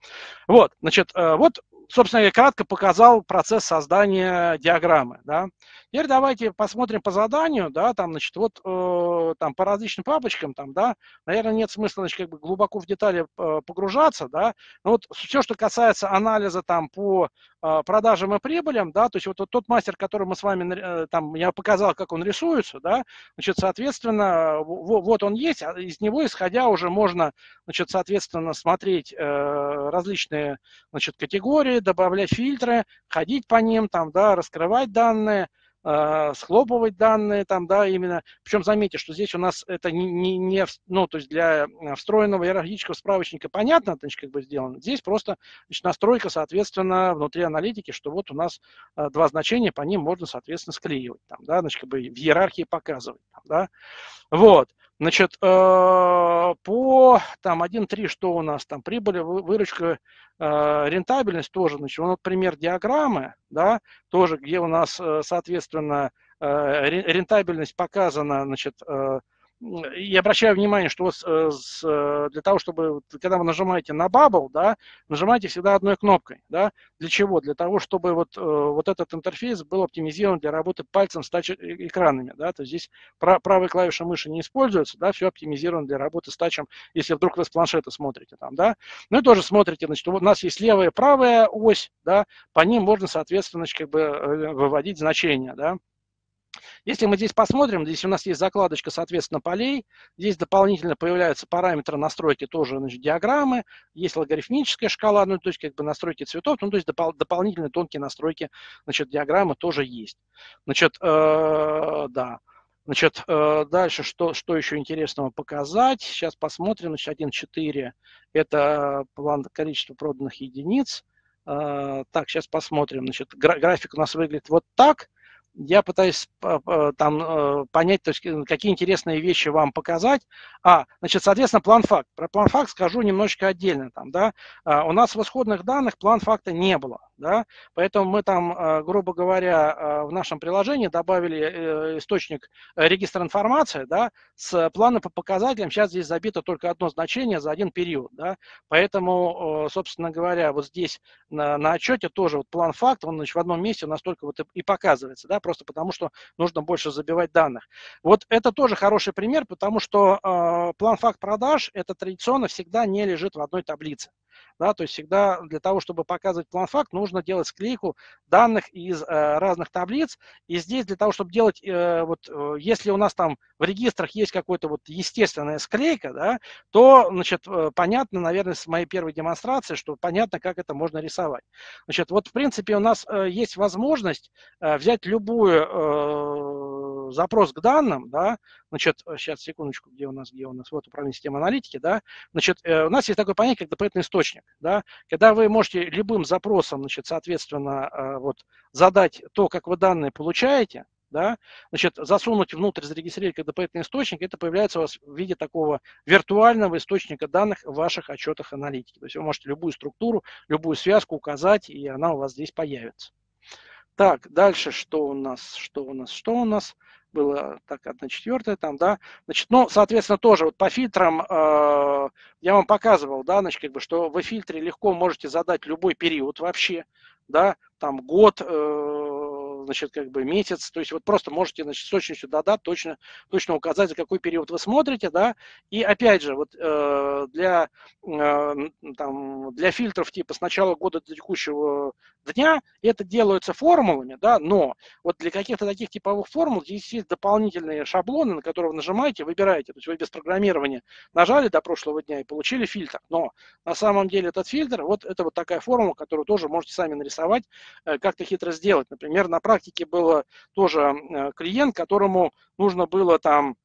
Вот, значит, вот, собственно, я кратко показал процесс создания диаграммы. Да. Теперь давайте посмотрим по заданию, да, там, значит, вот там по различным папочкам, там, да, наверное, нет смысла, значит, как бы глубоко в детали погружаться, да, но вот все, что касается анализа там по продажам и прибылям, да, то есть вот тот мастер, который мы с вами, там, я показал, как он рисуется, да, значит, соответственно, вот он есть, а из него, исходя, уже можно, значит, соответственно, смотреть различные, значит, категории, добавлять фильтры, ходить по ним, там, да, раскрывать данные, схлопывать данные, там, да, именно, причем заметьте, что здесь у нас это не ну, то есть для встроенного иерархического справочника понятно, значит, как бы сделано, здесь просто, значит, настройка, соответственно, внутри аналитики, что вот у нас два значения, по ним можно, соответственно, склеивать, там, да, значит, как бы в иерархии показывать, там, да, вот. Значит, по там 1.3, что у нас там, прибыль, выручка, рентабельность тоже, значит, вот пример диаграммы, да, тоже, где у нас, соответственно, рентабельность показана, значит, и обращаю внимание, что для того, чтобы, когда вы нажимаете на bubble, да, нажимайте всегда одной кнопкой. Да? Для чего? Для того, чтобы вот этот интерфейс был оптимизирован для работы пальцем с тач-экранами. Да? То есть здесь правая клавиша мыши не используется, да? Все оптимизировано для работы с тачем, если вдруг вы с планшета смотрите. Там, да? Ну и тоже смотрите, значит, у нас есть левая и правая ось, да? По ним можно, соответственно, как бы выводить значения. Да? Если мы здесь посмотрим, здесь у нас есть закладочка, соответственно, полей, здесь дополнительно появляются параметры настройки тоже, значит, диаграммы, есть логарифмическая шкала, ну, то есть, как бы, настройки цветов, ну, то есть, дополнительные тонкие настройки, значит, диаграммы тоже есть. Значит, да. Значит, дальше что еще интересного показать? Сейчас посмотрим. Значит, 1.4 – это план количества проданных единиц. Так, сейчас посмотрим. Значит, график у нас выглядит вот так. Я пытаюсь там понять, то есть, какие интересные вещи вам показать. Значит, соответственно, план-факт. Про план-факт скажу немножечко отдельно. Там, да? У нас в исходных данных план-факта не было. Да? Поэтому мы там, грубо говоря, в нашем приложении добавили источник регистра информации, да, с плана по показателям. Сейчас здесь забито только одно значение за один период. Да? Поэтому, собственно говоря, вот здесь на отчете тоже вот план факт, он, значит, в одном месте у нас только вот и показывается, да, просто потому что нужно больше забивать данных. Вот это тоже хороший пример, потому что план факт продаж это традиционно всегда не лежит в одной таблице. Да, то есть всегда для того, чтобы показывать план-факт, нужно делать склейку данных из разных таблиц. И здесь для того, чтобы делать, если у нас там в регистрах есть какая-то вот естественная склейка, да, то, значит, понятно, наверное, с моей первой демонстрации, что понятно, как это можно рисовать. Значит, вот в принципе у нас есть возможность взять любую запрос к данным, да, значит, сейчас, секундочку, где у нас, вот управление системой аналитики, да, значит, у нас есть такое понятие, как дополнительный источник, да, когда вы можете любым запросом, значит, соответственно, вот, задать то, как вы данные получаете, да, значит, засунуть внутрь, зарегистрировать как дополнительный источник, это появляется у вас в виде такого виртуального источника данных в ваших отчетах аналитики, то есть вы можете любую структуру, любую связку указать, и она у вас здесь появится. Так, дальше что у нас? Было так 1/4 там, да, значит, ну, соответственно, тоже вот по фильтрам я вам показывал, да, значит, как бы, что вы в фильтре легко можете задать любой период вообще, да, там год, значит, как бы месяц, то есть вот просто можете, значит, с точностью до дат точно указать, за какой период вы смотрите, да, и опять же, вот для фильтров типа с начала года до текущего дня это делаются формулами, да, но вот для каких-то таких типовых формул здесь есть дополнительные шаблоны, на которые вы нажимаете, выбираете, то есть вы без программирования нажали до прошлого дня и получили фильтр, но на самом деле этот фильтр, вот это вот такая формула, которую тоже можете сами нарисовать, как-то хитро сделать, например, на практике был тоже клиент, которому нужно было там,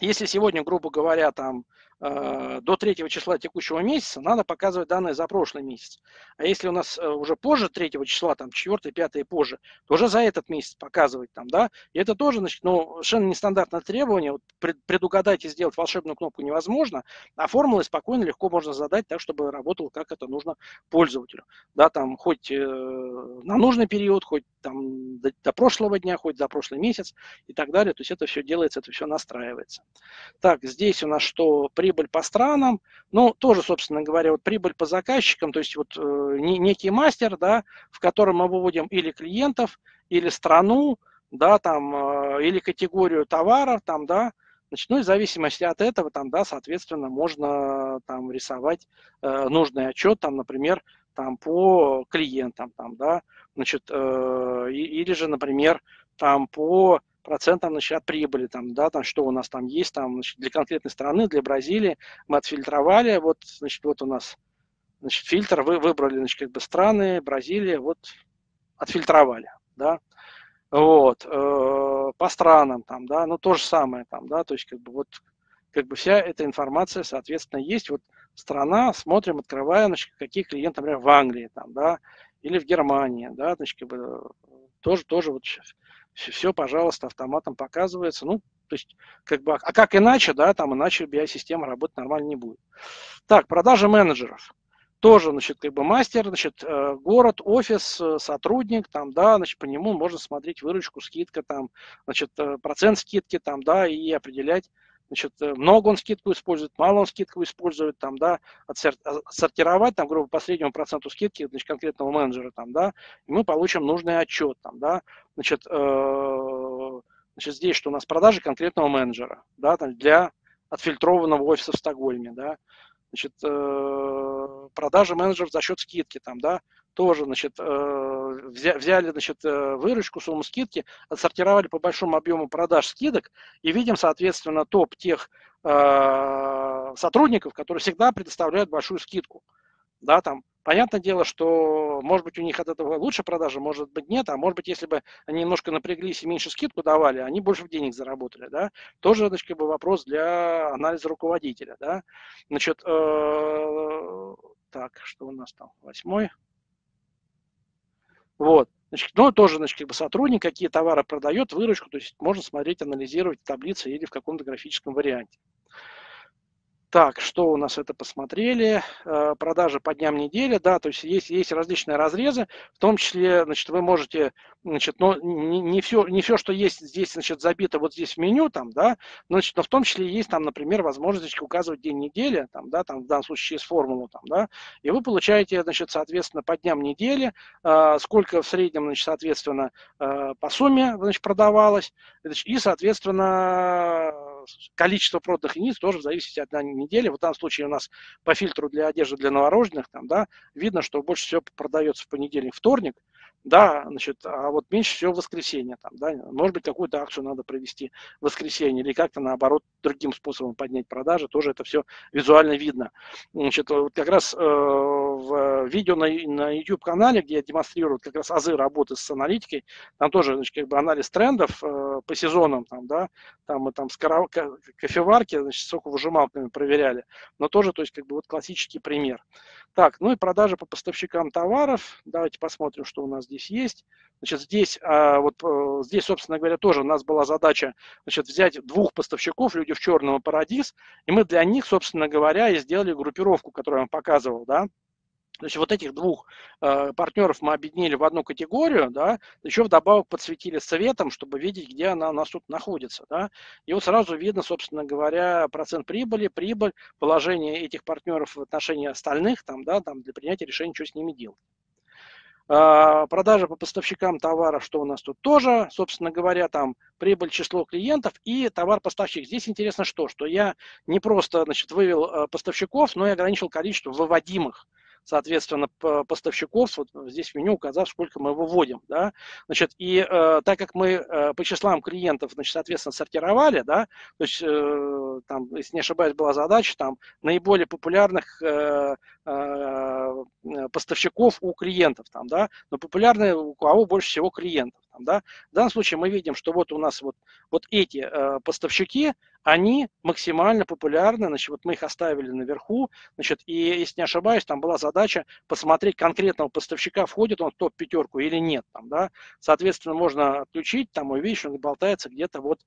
если сегодня, грубо говоря, там до 3 числа текущего месяца, надо показывать данные за прошлый месяц. А если у нас уже позже 3 числа, там 4, 5 и позже, то уже за этот месяц показывать там, да. И это тоже, значит, ну, совершенно нестандартное требование. Вот предугадать и сделать волшебную кнопку невозможно, а формулы спокойно, легко можно задать так, чтобы работало, как это нужно пользователю. Да, там хоть на нужный период, хоть там до прошлого дня, хоть за прошлый месяц и так далее. То есть это все делается, это все настраивается. Так, здесь у нас что? Прибыль по странам, ну, тоже, собственно говоря, вот прибыль по заказчикам, то есть вот некий мастер, да, в котором мы выводим или клиентов, или страну, да, там, или категорию товаров, там, да, значит, ну, и в зависимости от этого, там, да, соответственно, можно там рисовать нужный отчет, там, например, там, по клиентам, там, да, значит, или же, например, там, по процентом, значит, от прибыли, там, да, там, что у нас там есть, там, значит, для конкретной страны, для Бразилии мы отфильтровали, вот, значит, вот у нас, значит, фильтр, вы выбрали, значит, как бы страны, Бразилия, вот, отфильтровали, да, вот, по странам, там, да, ну, то же самое, там, да, то есть, как бы, вот, как бы вся эта информация, соответственно, есть, вот, страна, смотрим, открываем, значит, какие клиенты, например, в Англии, там, да, или в Германии, да, значит, как бы, тоже, вот, все, пожалуйста, автоматом показывается. Ну, то есть, как бы, а как иначе, да, там иначе BI-система работать нормально не будет. Так, продажи менеджеров. Тоже, значит, как бы мастер, значит, город, офис, сотрудник, там, да, значит, по нему можно смотреть выручку, скидка, там, значит, процент скидки, там, да, и определять, значит, много он скидку использует, мало он скидку использует, там, да, отсортировать, там, грубо, по среднему проценту скидки, значит, конкретного менеджера, там, да, и мы получим нужный отчет, там, да, значит, здесь, что у нас продажи конкретного менеджера, да, там, для отфильтрованного офиса в Стокгольме, да, значит, продажи менеджеров за счет скидки, там, да, тоже, значит, взяли, значит, выручку, сумму скидки, отсортировали по большому объему продаж скидок и видим, соответственно, топ тех сотрудников, которые всегда предоставляют большую скидку. да, там, понятное дело, что, может быть, у них от этого лучше продажи, может быть, нет, а может быть, если бы они немножко напряглись и меньше скидку давали, они больше денег заработали, да. Тоже, значит, вопрос для анализа руководителя, да. Значит, так, что у нас там, 8-й. Вот. Значит, ну, тоже, значит, сотрудник, какие товары продает, выручку, то есть можно смотреть, анализировать таблицы или в каком-то графическом варианте. Так, что у нас это посмотрели? Продажи по дням недели, да, то есть есть различные разрезы, в том числе, значит, вы можете, значит, ну, не все, что есть здесь, значит, забито вот здесь в меню, там, да, значит, но в том числе есть там, например, возможность указывать день недели, там, да, там, в данном случае через формулу, там, да, и вы получаете, значит, соответственно, по дням недели, сколько в среднем, значит, соответственно, по сумме, значит, продавалось, значит, и, соответственно, количество проданных единиц тоже в зависимости от дня недели. Вот в данном случае у нас по фильтру для одежды для новорожденных там, да, видно, что больше всего продается в понедельник, вторник, да, значит, а вот меньше всего в воскресенье. Там, да, может быть, какую-то акцию надо провести в воскресенье или как-то наоборот другим способом поднять продажи. Тоже это все визуально видно. Значит, вот как раз в видео на YouTube-канале, где я демонстрирую как раз азы работы с аналитикой, там тоже, значит, как бы анализ трендов по сезонам, там, да, там мы там кофеварки, значит, соковыжималками проверяли, но тоже, то есть, как бы вот классический пример. Так, ну и продажи по поставщикам товаров. Давайте посмотрим, что у нас здесь есть. Значит, здесь, вот здесь, собственно говоря, тоже у нас была задача, значит, взять двух поставщиков, люди в черном и Парадис, и мы для них, собственно говоря, и сделали группировку, которую я вам показывал, да. То есть вот этих двух партнеров мы объединили в одну категорию, да, еще вдобавок подсветили цветом, чтобы видеть, где она у нас тут находится, да. И вот сразу видно, собственно говоря, процент прибыли, прибыль, положение этих партнеров в отношении остальных, там, да, там, для принятия решения, что с ними делать. Продажи по поставщикам товаров, что у нас тут тоже, собственно говоря, там прибыль, число клиентов и товар-поставщик. Здесь интересно что, что я не просто, значит, вывел поставщиков, но и ограничил количество выводимых, соответственно, поставщиков, вот здесь в меню указав, сколько мы выводим, да, значит, и так как мы по числам клиентов, значит, соответственно, сортировали, да, то есть, там, если не ошибаюсь, была задача, там, наиболее популярных поставщиков у клиентов, там, да, но популярные у кого больше всего клиентов, там, да, в данном случае мы видим, что вот у нас вот эти поставщики, они максимально популярны, значит, вот мы их оставили наверху, значит, и, если не ошибаюсь, там была задача посмотреть конкретного поставщика, входит он в топ-пятерку или нет, там, да, соответственно, можно отключить, там, увидеть, что он болтается где-то вот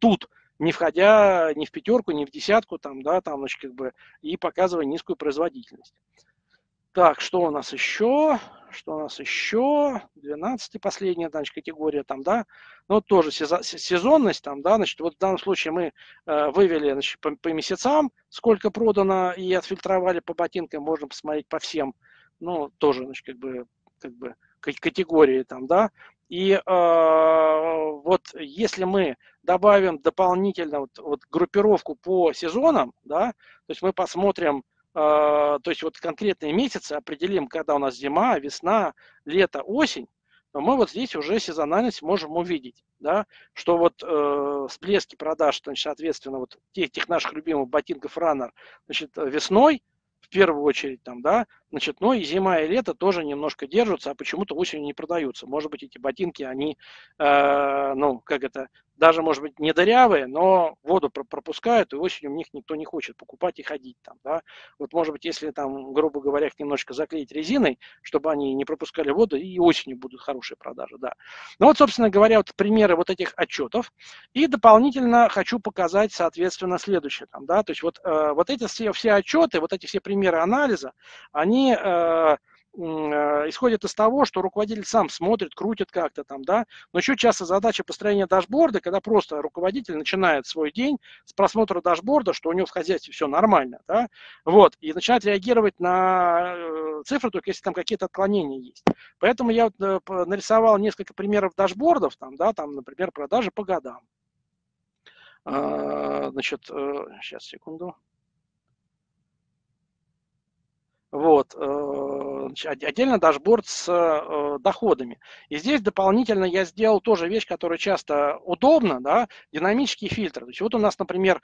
тут, не входя ни в пятерку, ни в десятку, там, да, там, значит, как бы, и показывая низкую производительность. Так, что у нас еще? 12-й, последняя, значит, категория, там, да, но тоже сезонность, там, да, значит, вот в данном случае мы вывели, значит, по месяцам, сколько продано, и отфильтровали по ботинкам, можно посмотреть по всем, ну, тоже, значит, как бы категории, там, да, и вот если мы добавим дополнительно вот группировку по сезонам, да, то есть мы посмотрим, то есть вот конкретные месяцы определим, когда у нас зима, весна, лето, осень, но мы вот здесь уже сезональность можем увидеть, да, что вот всплески продаж, значит, соответственно, вот тех наших любимых ботинков Runner, значит, весной, в первую очередь, там, да, значит, ну и зима и лето тоже немножко держатся, а почему-то осенью не продаются. Может быть, эти ботинки, они, ну, как это, даже, может быть, не дырявые, но воду пропускают, и осенью в них никто не хочет покупать и ходить, там, да. Вот, может быть, если там, грубо говоря, их немножко заклеить резиной, чтобы они не пропускали воду, и осенью будут хорошие продажи, да. Ну вот, собственно говоря, вот примеры вот этих отчетов. И дополнительно хочу показать, соответственно, следующее, там, да, то есть вот эти все отчеты, вот эти все примеры анализа, они исходят из того, что руководитель сам смотрит, крутит как-то там, да, но еще часто задача построения дашборда, когда просто руководитель начинает свой день с просмотра дашборда, что у него в хозяйстве все нормально, да, вот, и начинает реагировать на цифры, только если там какие-то отклонения есть. Поэтому я вот нарисовал несколько примеров дашбордов, там, да, там, например, продажи по годам. Значит, сейчас, секунду. Вот. Отдельно дашборд с доходами. И здесь дополнительно я сделал тоже вещь, которая часто удобна, да, динамический фильтр. То есть вот у нас, например,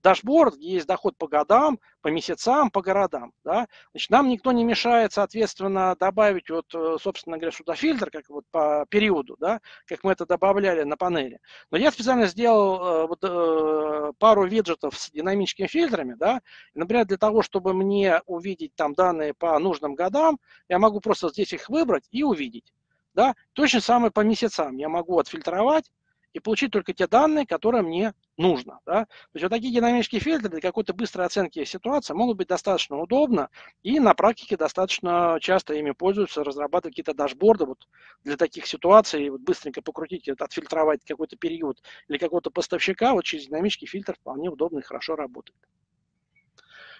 дашборд, есть доход по годам, по месяцам, по городам. Да. Значит, нам никто не мешает, соответственно, добавить, вот, собственно говоря, сюда фильтр, как вот по периоду, да, как мы это добавляли на панели. Но я специально сделал пару виджетов с динамическими фильтрами, да, например, для того, чтобы мне увидеть там данные по нужным годам, я могу просто здесь их выбрать и увидеть. Да? Точно самое по месяцам я могу отфильтровать и получить только те данные, которые мне нужно. Да? То есть вот такие динамические фильтры для какой-то быстрой оценки ситуации могут быть достаточно удобно, и на практике достаточно часто ими пользуются, разрабатывают какие-то дашборды вот для таких ситуаций, вот быстренько покрутить, отфильтровать какой-то период или какого-то поставщика, вот через динамический фильтр вполне удобно и хорошо работает.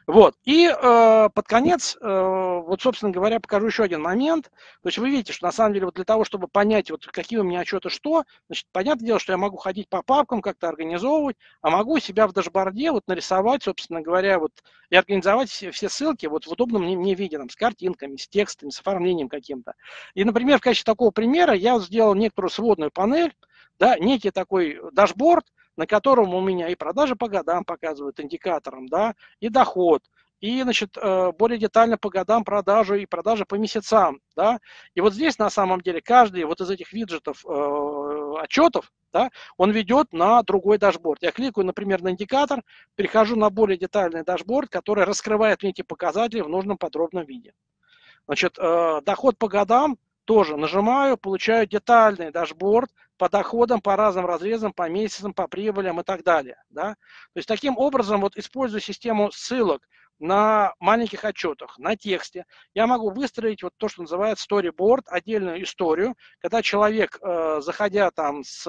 Вот, и под конец, вот, собственно говоря, покажу еще один момент. То есть вы видите, что на самом деле вот для того, чтобы понять, вот какие у меня отчеты что, значит, понятное дело, что я могу ходить по папкам, как-то организовывать, а могу себя в дашборде вот нарисовать, собственно говоря, вот и организовать все ссылки вот в удобном мне виде, там, с картинками, с текстами, с оформлением каким-то. И, например, в качестве такого примера я вот сделал некоторую сводную панель, да, некий такой дашборд, на котором у меня и продажи по годам показывают индикатором, да, и доход, и, значит, более детально по годам продажи и продажи по месяцам, да. И вот здесь, на самом деле, каждый вот из этих виджетов, отчетов, да, он ведет на другой дашборд. Я кликаю, например, на индикатор, перехожу на более детальный дашборд, который раскрывает мне эти показатели в нужном подробном виде. Значит, доход по годам тоже нажимаю, получаю детальный дашборд по доходам, по разным разрезам, по месяцам, по прибылям и так далее. Да? То есть таким образом, вот, используя систему ссылок на маленьких отчетах, на тексте, я могу выстроить вот то, что называется storyboard, отдельную историю, когда человек, заходя там с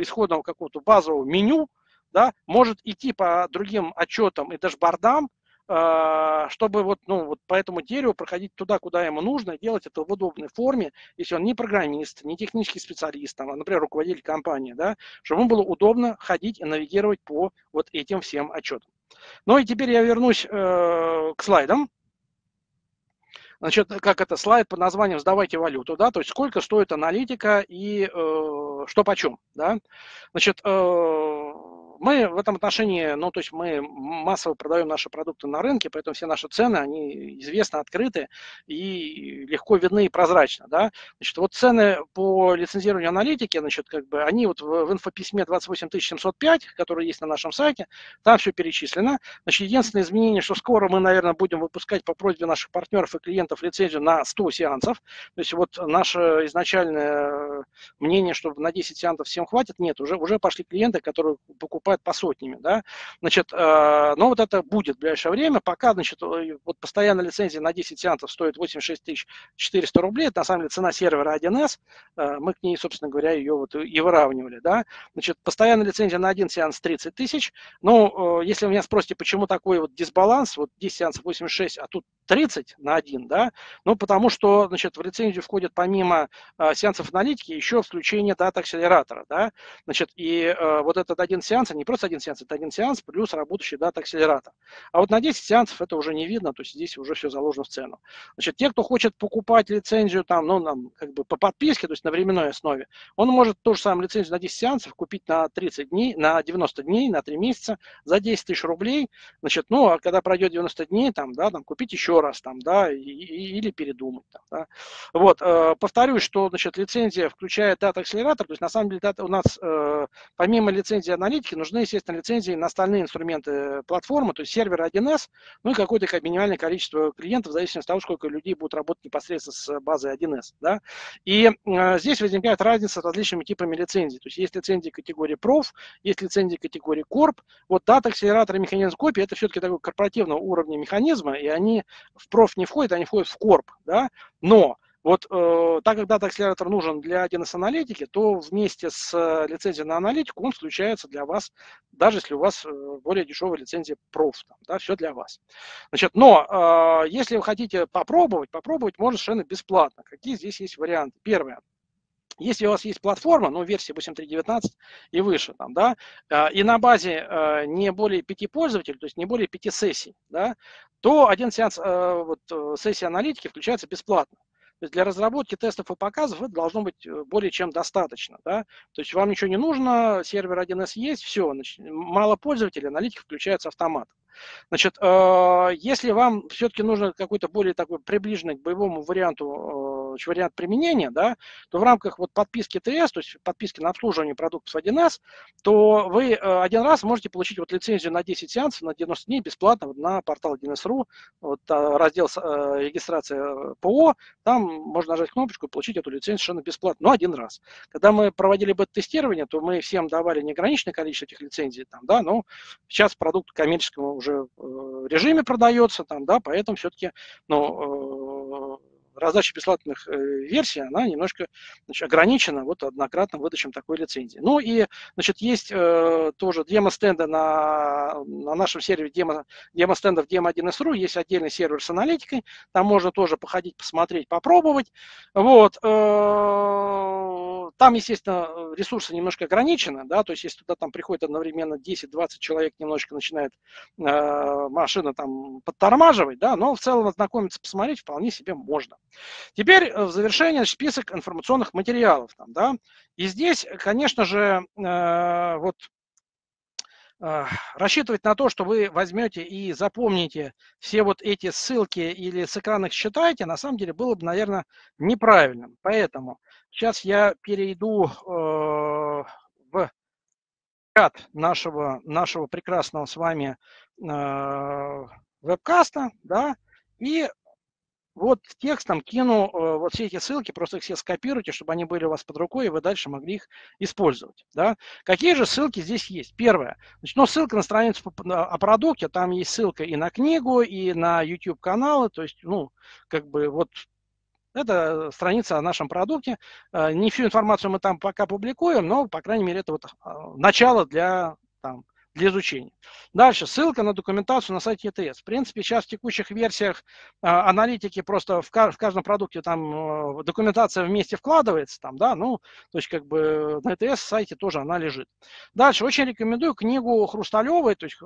исходного какого-то базового меню, да, может идти по другим отчетам и дашбордам, чтобы вот, ну, вот по этому дереву проходить туда, куда ему нужно, делать это в удобной форме, если он не программист, не технический специалист, там, а, например, руководитель компании, да, чтобы ему было удобно ходить и навигировать по вот этим всем отчетам. Ну и теперь я вернусь к слайдам. Значит, как это слайд под названием «Сдавайте валюту», да, то есть сколько стоит аналитика и что почем, да. Значит, мы в этом отношении, ну, то есть мы массово продаем наши продукты на рынке, поэтому все наши цены, они известны, открыты и легко видны и прозрачно, да. Значит, вот цены по лицензированию аналитики, значит, как бы, они вот в инфописьме 28705, который есть на нашем сайте, там все перечислено. Значит, единственное изменение, что скоро мы, наверное, будем выпускать по просьбе наших партнеров и клиентов лицензию на 100 сеансов. То есть вот наше изначальное мнение, что на 10 сеансов всем хватит, нет, уже пошли клиенты, которые покупают по сотнями, да, значит, но вот это будет в ближайшее время, пока, значит, вот постоянная лицензия на 10 сеансов стоит 86 400 рублей, это на самом деле цена сервера 1С, мы к ней, собственно говоря, ее вот и выравнивали, да, значит, постоянная лицензия на один сеанс 30 тысяч, но если вы меня спросите, почему такой вот дисбаланс, вот 10 сеансов 86, а тут 30 на один, да, ну, потому что, значит, в лицензию входит помимо сеансов аналитики еще включение Data Accelerator, да, значит, и вот этот один сеанс, не просто один сеанс, это один сеанс плюс работающий дата-акселератор. А вот на 10 сеансов это уже не видно, то есть здесь уже все заложено в цену. Значит, те, кто хочет покупать лицензию там, ну, там, как бы по подписке, то есть на временной основе, он может ту же самую лицензию на 10 сеансов купить на 30 дней, на 90 дней, на 3 месяца за 10 тысяч рублей. Значит, ну, а когда пройдет 90 дней, там, да, там, купить еще раз, там, да, или передумать. Там, да. Вот, повторюсь, что, значит, лицензия включает дата-акселератор, то есть на самом деле у нас помимо лицензии аналитики нужны, естественно, лицензии на остальные инструменты платформы, то есть сервер 1С, ну и какое-то минимальное количество клиентов, в зависимости от того, сколько людей будут работать непосредственно с базой 1С. Да? И здесь возникает разница с различными типами лицензий. То есть лицензии категории проф, есть лицензии категории корп. Вот дата, акселератор и механизм копии – это все-таки такой корпоративного уровня механизма, и они в проф не входят, они входят в корп. Да? Но вот так как дата-акселератор нужен для 1С-аналитики, то вместе с лицензией на аналитику он включается для вас, даже если у вас более дешевая лицензия проф, там, да, все для вас. Значит, но если вы хотите попробовать, можно совершенно бесплатно. Какие здесь есть варианты? Первое. Если у вас есть платформа, ну, версия 8.3.19 и выше, там, да, и на базе не более 5 пользователей, то есть не более 5 сессий, да, то один сеанс сессии аналитики включается бесплатно. То есть для разработки тестов и показов это должно быть более чем достаточно. Да? То есть вам ничего не нужно, сервер 1С есть, все, значит, мало пользователей, аналитика включается автоматом. Значит, если вам все-таки нужно какой-то более такой приближенный к боевому варианту вариант применения, да, то в рамках вот подписки ТС, то есть подписки на обслуживание продуктов 1С, то вы один раз можете получить вот лицензию на 10 сеансов, на 90 дней бесплатно вот на портал 1С.ру, вот, раздел регистрация ПО, там можно нажать кнопочку и получить эту лицензию совершенно бесплатно, но один раз. Когда мы проводили бета-тестирование, то мы всем давали неограниченное количество этих лицензий, там, да, но сейчас продукт в коммерческом уже режиме продается, там, да, поэтому все-таки, ну, раздача бесплатных версий, она немножко, значит, ограничена вот однократным выдачем такой лицензии. Ну и, значит, есть тоже демо-стенды на нашем сервере демо-стендов DM1S.ru, есть отдельный сервер с аналитикой, там можно тоже походить, посмотреть, попробовать. Вот. Там, естественно, ресурсы немножко ограничены, да, то есть если туда там приходит одновременно 10-20 человек, немножко начинает машина там подтормаживать, да, но в целом ознакомиться, посмотреть вполне себе можно. Теперь в завершение список информационных материалов, там, да, и здесь, конечно же, рассчитывать на то, что вы возьмете и запомните все вот эти ссылки или с экрана их считаете, на самом деле было бы, наверное, неправильным. Поэтому сейчас я перейду в чат нашего прекрасного с вами вебкаста, да, и вот текстом кину вот все эти ссылки, просто их все скопируйте, чтобы они были у вас под рукой, и вы дальше могли их использовать. Да? Какие же ссылки здесь есть? Первое. Значит, ну, ссылка на страницу о продукте, там есть ссылка и на книгу, и на YouTube-каналы, то есть, ну, как бы вот это страница о нашем продукте. Не всю информацию мы там пока публикуем, но, по крайней мере, это вот начало для там, для изучения. Дальше ссылка на документацию на сайте ETS. В принципе, сейчас в текущих версиях аналитики просто в каждом продукте там документация вместе вкладывается, там, да, ну, то есть как бы на ETS сайте тоже она лежит. Дальше очень рекомендую книгу Хрусталевой, то есть,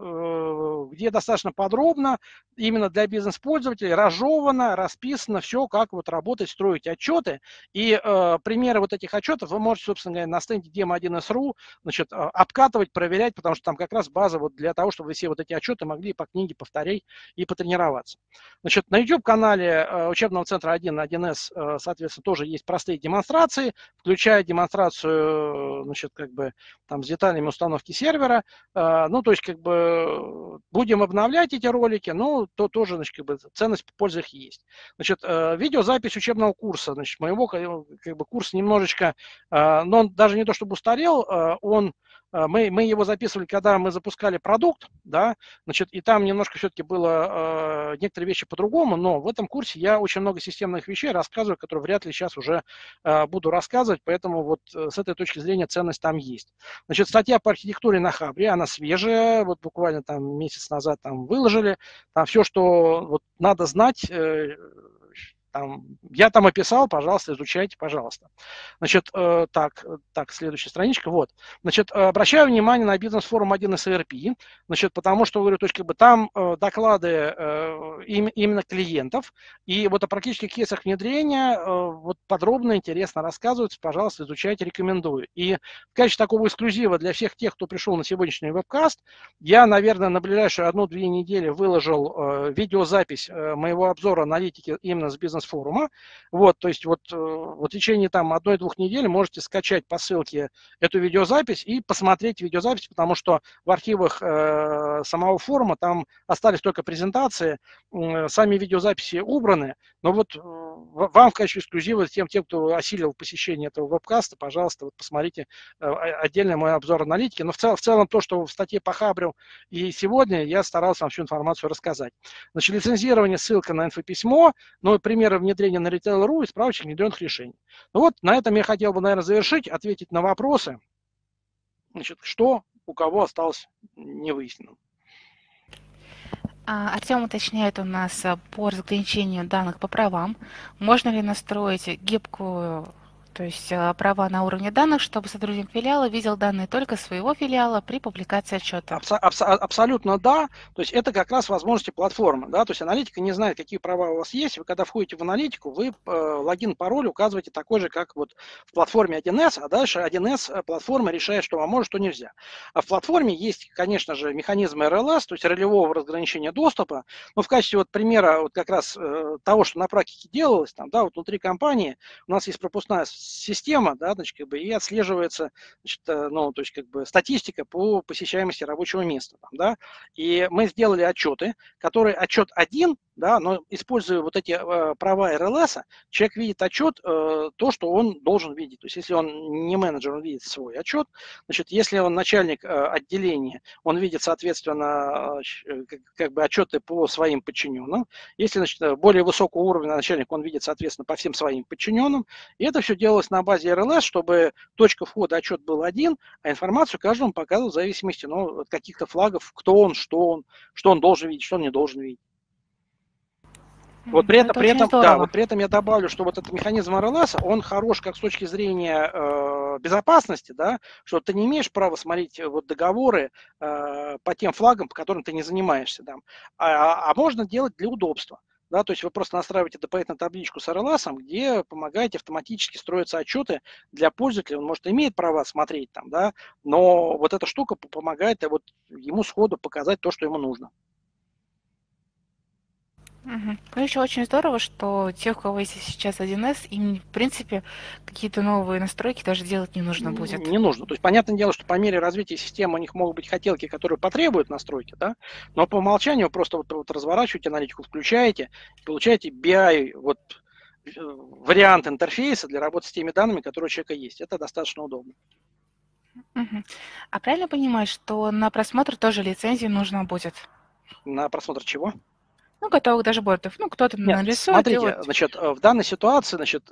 где достаточно подробно, именно для бизнес-пользователей, разжевано, расписано все, как вот работать, строить отчеты. И примеры вот этих отчетов вы можете, собственно говоря, на стенде DM1S.ru, значит, обкатывать, проверять, потому что там как раз база вот для того, чтобы вы все вот эти отчеты могли по книге повторять и потренироваться. Значит, на YouTube-канале учебного центра 1С, соответственно, тоже есть простые демонстрации, включая демонстрацию, значит, как бы там с деталями установки сервера. Ну, то есть, как бы будем обновлять эти ролики, но то тоже, значит, как бы ценность по пользе их есть. Значит, видеозапись учебного курса, значит, моего, как бы, курс немножечко, но он даже не то чтобы устарел, мы его записывали, когда мы запускали продукт, да, значит, и там немножко все-таки было некоторые вещи по-другому, но в этом курсе я очень много системных вещей рассказываю, которые вряд ли сейчас уже буду рассказывать, поэтому вот с этой точки зрения ценность там есть. Значит, статья по архитектуре на Хабре, она свежая, вот буквально там месяц назад там выложили, там все, что вот надо знать, там, я там описал, пожалуйста, изучайте, пожалуйста. Значит, так, следующая страничка, вот. Значит, обращаю внимание на бизнес-форум 1С-ERP, значит, потому что, говорю, точка бы там доклады именно клиентов, и вот о практических кейсах внедрения вот подробно, интересно рассказывается, пожалуйста, изучайте, рекомендую. И в качестве такого эксклюзива для всех тех, кто пришел на сегодняшний вебкаст, я, наверное, на ближайшую 1-2 недели выложил видеозапись моего обзора аналитики именно с бизнес форума. Вот, то есть вот в течение там 1-2 недель можете скачать по ссылке эту видеозапись и посмотреть видеозапись, потому что в архивах самого форума там остались только презентации, сами видеозаписи убраны, но вот вам в качестве эксклюзива, тем, кто осилил посещение этого вебкаста, пожалуйста, вот посмотрите отдельный мой обзор аналитики, но в целом то, что в статье по Хабрю и сегодня, я старался вам всю информацию рассказать. Значит, лицензирование, ссылка на инфописьмо, ну и пример внедрения на Retail.ru и справочник внедренных решений. Ну вот, на этом я хотел бы, наверное, завершить, ответить на вопросы, значит, что у кого осталось невыясненным. Артем уточняет у нас по разграничению данных по правам. Можно ли настроить гибкую То есть права на уровне данных, чтобы сотрудник филиала видел данные только своего филиала при публикации отчета. Абсолютно да. То есть это как раз возможности платформы. Да? То есть аналитика не знает, какие права у вас есть. Вы когда входите в аналитику, вы логин, пароль указываете такой же, как вот в платформе 1С, а дальше 1С платформа решает, что вам может, что нельзя. А в платформе есть, конечно же, механизмы РЛС, то есть ролевого разграничения доступа. Но в качестве вот примера вот как раз того, что на практике делалось, там, да, вот внутри компании у нас есть пропускная система, да, значит, как бы, и отслеживается, значит, ну, то есть, как бы, статистика по посещаемости рабочего места. Там, да, и мы сделали отчеты, которые отчет один, да, но используя вот эти права РЛС, человек видит отчет, то, что он должен видеть. То есть, если он не менеджер, он видит свой отчет. Значит, если он начальник отделения, он видит, соответственно, как бы отчеты по своим подчиненным. Если, значит, более высокого уровня начальник, он видит, соответственно, по всем своим подчиненным. И это все делалось на базе РЛС, чтобы точка входа отчет был один, а информацию каждому показывал в зависимости, ну, от каких-то флагов, кто он, что он должен видеть, что он не должен видеть. Вот при этом я добавлю, что вот этот механизм РЛС, он хорош как с точки зрения безопасности, да, что ты не имеешь права смотреть вот договоры по тем флагам, по которым ты не занимаешься, да, а можно делать для удобства. Да, то есть вы просто настраиваете дополнительную табличку с РЛС, где помогаете автоматически строиться отчеты для пользователя. Он, может, имеет право смотреть там, да, но вот эта штука помогает вот ему сходу показать то, что ему нужно. Угу. Ну, еще очень здорово, что тех, у кого есть сейчас 1С, им, в принципе, какие-то новые настройки даже делать не нужно будет. Не нужно. То есть, понятное дело, что по мере развития системы у них могут быть хотелки, которые потребуют настройки, да, но по умолчанию просто вот разворачиваете аналитику, включаете, получаете BI, вот, вариант интерфейса для работы с теми данными, которые у человека есть. Это достаточно удобно. Угу. А правильно понимаешь, что на просмотр тоже лицензии нужно будет? На просмотр чего? Ну, готовых дашбордов. Ну, кто-то нарисует. Смотрите, вот... значит, в данной ситуации, значит,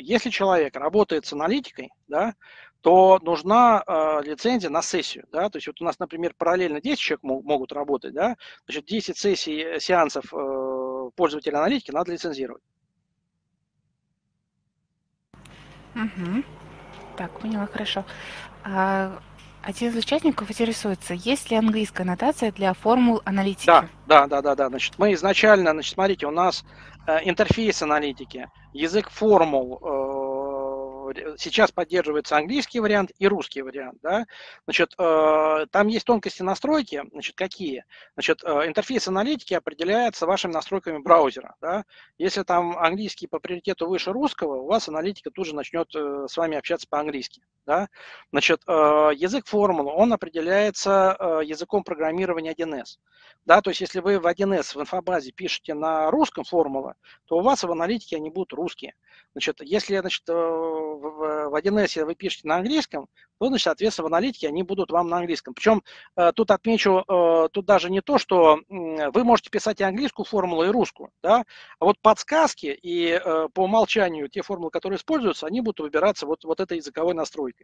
если человек работает с аналитикой, да, то нужна лицензия на сессию, да, то есть вот у нас, например, параллельно 10 человек могут работать, да, значит, 10 сессий, сеансов пользователя аналитики надо лицензировать. Угу. Так, поняла, хорошо. Один из участников интересуется, есть ли английская аннотация для формул аналитики? Да. Значит, мы изначально, значит, смотрите, у нас интерфейс аналитики, язык формул, сейчас поддерживается английский вариант и русский вариант, да. Значит, там есть тонкости настройки, значит, какие? Значит, интерфейс аналитики определяется вашими настройками браузера, да. Если там английский по приоритету выше русского, у вас аналитика тут же начнет с вами общаться по-английски. Да? Значит, язык формулы, он определяется языком программирования 1С. Да? То есть, если вы в 1С в инфобазе пишете на русском формулы, то у вас в аналитике они будут русские. Значит, если, значит, в 1С вы пишете на английском, то, значит, соответственно, в аналитике они будут вам на английском. Причем тут отмечу, тут даже не то, что вы можете писать и английскую формулу, и русскую. Да? А вот подсказки и по умолчанию те формулы, которые используются, они будут выбираться вот этой языковой настройкой.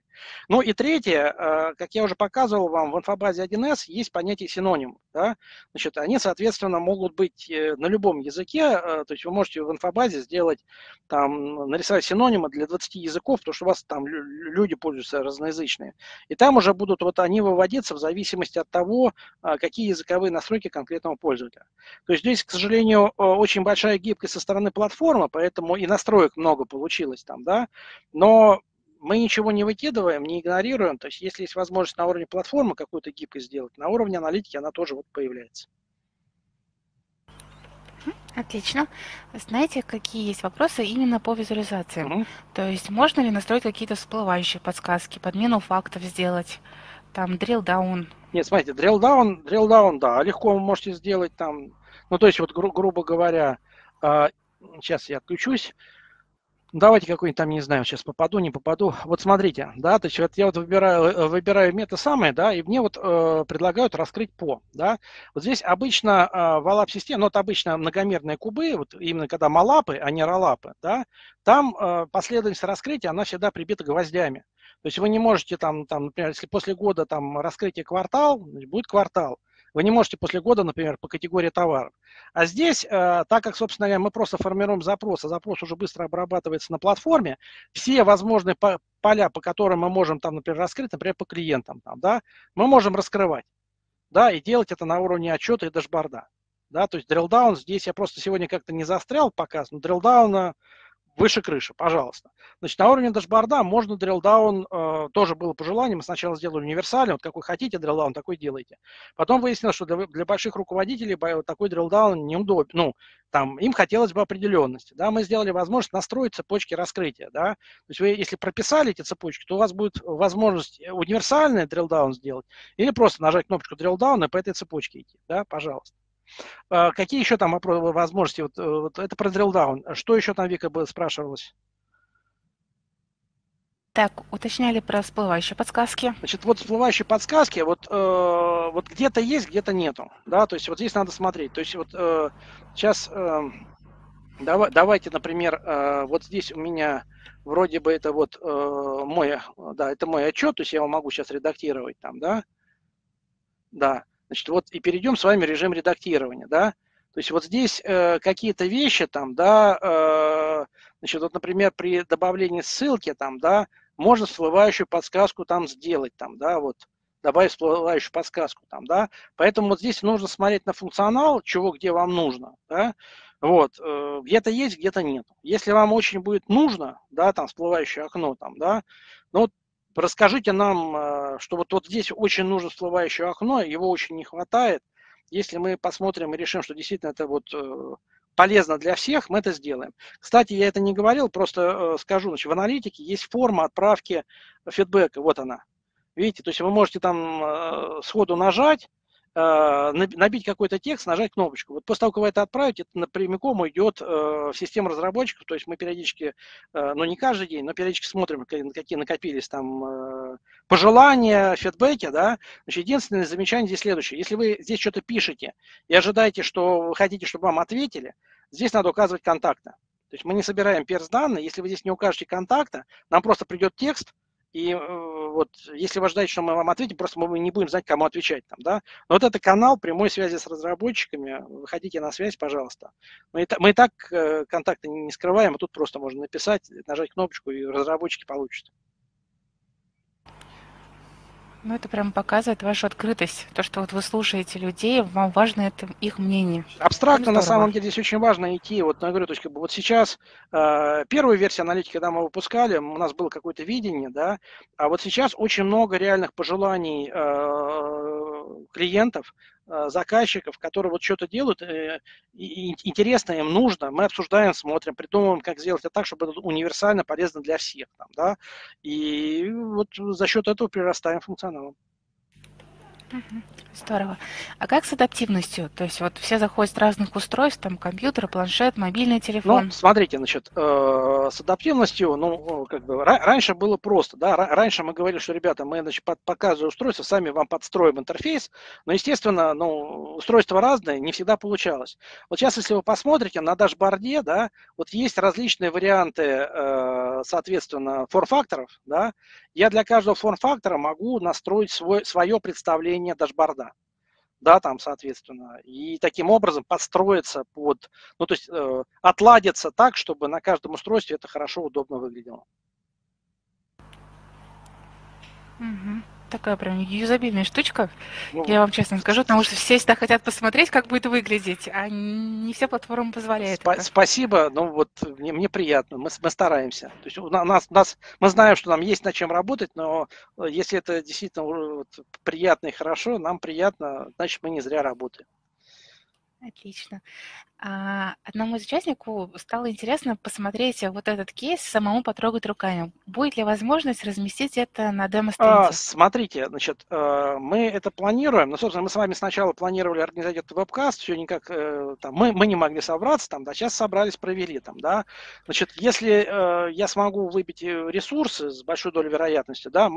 Ну и третье, как я уже показывал вам, в инфобазе 1С есть понятие синонимов. Да? Значит, они, соответственно, могут быть на любом языке. То есть вы можете в инфобазе сделать, там, нарисовать синонимы для 20 языков, потому что у вас там люди пользуются разноязычными. И там уже будут вот они выводиться в зависимости от того, какие языковые настройки конкретного пользователя. То есть здесь, к сожалению, очень большая гибкость со стороны платформы, поэтому и настроек много получилось там, да, но мы ничего не выкидываем, не игнорируем, то есть если есть возможность на уровне платформы какую-то гибкость сделать, на уровне аналитики она тоже вот появляется. Отлично. Знаете, какие есть вопросы именно по визуализации? То есть можно ли настроить какие-то всплывающие подсказки, подмену фактов сделать, там, drill-down? Нет, смотрите, drill-down, да, легко вы можете сделать там, ну, то есть вот, грубо говоря, сейчас я отключусь. Давайте какой-нибудь там, не знаю, сейчас попаду, не попаду. Вот смотрите, да, то есть вот я вот выбираю мета самое, да, и мне вот предлагают раскрыть по, да. Вот здесь обычно в OLAP-системе, ну, это обычно многомерные кубы, вот именно когда малапы, а не ролапы, да, там последовательность раскрытия, она всегда прибита гвоздями. То есть вы не можете там, например, если после года там раскрытие квартал, будет квартал. Вы не можете после года, например, по категории товаров. А здесь, так как, собственно говоря, мы просто формируем запрос, а запрос уже быстро обрабатывается на платформе, все возможные поля, по которым мы можем, там, например, раскрыть, например, по клиентам, там, да, мы можем раскрывать, да, и делать это на уровне отчета и дашборда. Да, то есть дриллдаун, здесь я просто сегодня как-то не застрял показ, но дриллдаун выше крыши, пожалуйста. Значит, на уровне дашборда можно дриллдаун, тоже было по желанию, мы сначала сделали универсальный, вот какой хотите дриллдаун, такой делайте. Потом выяснилось, что для больших руководителей такой дриллдаун неудобен, ну, там, им хотелось бы определенности, да, мы сделали возможность настроить цепочки раскрытия, да, то есть вы, если прописали эти цепочки, то у вас будет возможность универсальный дриллдаун сделать или просто нажать кнопочку дриллдаун и по этой цепочке идти, да, пожалуйста. Какие еще там возможности? Вот это про дриллдаун. Что еще там, Вика, спрашивалось? Так, уточняли про всплывающие подсказки. Значит, вот всплывающие подсказки, вот где-то есть, где-то нету. Да? То есть вот здесь надо смотреть. То есть вот сейчас давайте, например, вот здесь у меня вроде бы это вот это мой отчет, то есть я его могу сейчас редактировать там, да? Да. Значит, вот и перейдем с вами в режим редактирования, да, то есть вот здесь какие-то вещи там, да, значит, вот, например, при добавлении ссылки там, да, можно всплывающую подсказку там сделать, там, да, вот, добавить всплывающую подсказку там, да, поэтому вот здесь нужно смотреть на функционал, чего где вам нужно, да, вот, где-то есть, где-то нет. Если вам очень будет нужно, да, там, всплывающее окно там, да, ну, расскажите нам, что вот здесь очень нужно всплывающее окно, его очень не хватает. Если мы посмотрим и решим, что действительно это вот полезно для всех, мы это сделаем. Кстати, я это не говорил, просто скажу, значит, в аналитике есть форма отправки фидбэка, вот она. Видите, то есть вы можете там сходу нажать, набить какой-то текст, нажать кнопочку. Вот после того, как вы это отправите, это напрямиком идет в систему разработчиков, то есть мы периодически, ну не каждый день, но периодически смотрим, какие накопились там пожелания, фидбэки, да. Значит, единственное замечание здесь следующее. Если вы здесь что-то пишете и ожидаете, что вы хотите, чтобы вам ответили, здесь надо указывать контакты. То есть мы не собираем персданные, если вы здесь не укажете контакта, нам просто придет текст, и вот если вы ждаете, что мы вам ответим, просто мы не будем знать, кому отвечать там, да. Но вот это канал прямой связи с разработчиками, выходите на связь, пожалуйста. Мы и так контакты не скрываем, а тут просто можно написать, нажать кнопочку, и разработчики получат. Ну, это прям показывает вашу открытость, то, что вот вы слушаете людей, вам важно это их мнение. Абстрактно, на самом деле, здесь очень важно идти, вот, я говорю, вот сейчас первую версию аналитики, когда мы выпускали, у нас было какое-то видение, да, а вот сейчас очень много реальных пожеланий клиентов, заказчиков, которые вот что-то делают, и интересно им, нужно, мы обсуждаем, смотрим, придумываем, как сделать это так, чтобы это универсально полезно для всех, там, да, и вот за счет этого прирастаем функционалом. Здорово. А как с адаптивностью? То есть вот все заходят с разных устройств, там компьютер, планшет, мобильный телефон. Ну, смотрите, значит, с адаптивностью, ну, как бы раньше было просто, да, раньше мы говорили, что, ребята, мы, значит, показываем устройство, сами вам подстроим интерфейс, но, естественно, ну, устройства разные, не всегда получалось. Вот сейчас, если вы посмотрите на дашборде, да, вот есть различные варианты, соответственно, форм-факторов, да, я для каждого форм-фактора могу настроить свое представление дашборда, да, там, соответственно, и таким образом подстроиться под, ну, то есть отладиться так, чтобы на каждом устройстве это хорошо, удобно выглядело. Угу. Такая прям юзабельная штучка, ну, я вам честно скажу, потому что все всегда хотят посмотреть, как будет выглядеть, а не вся платформа позволяет. Спасибо, ну вот мне приятно, мы стараемся. То есть мы знаем, что нам есть над чем работать, но если это действительно вот приятно и хорошо, нам приятно, значит мы не зря работаем. Отлично. Одному из участников стало интересно посмотреть вот этот кейс, самому потрогать руками. Будет ли возможность разместить это на демо-стенде? Смотрите, значит, мы это планируем. Ну, собственно, мы с вами сначала планировали организовать этот вебкаст, все никак, там, мы не могли собраться, там, да, сейчас собрались, провели, там, да. Значит, если я смогу выбить ресурсы с большой долей вероятности, да,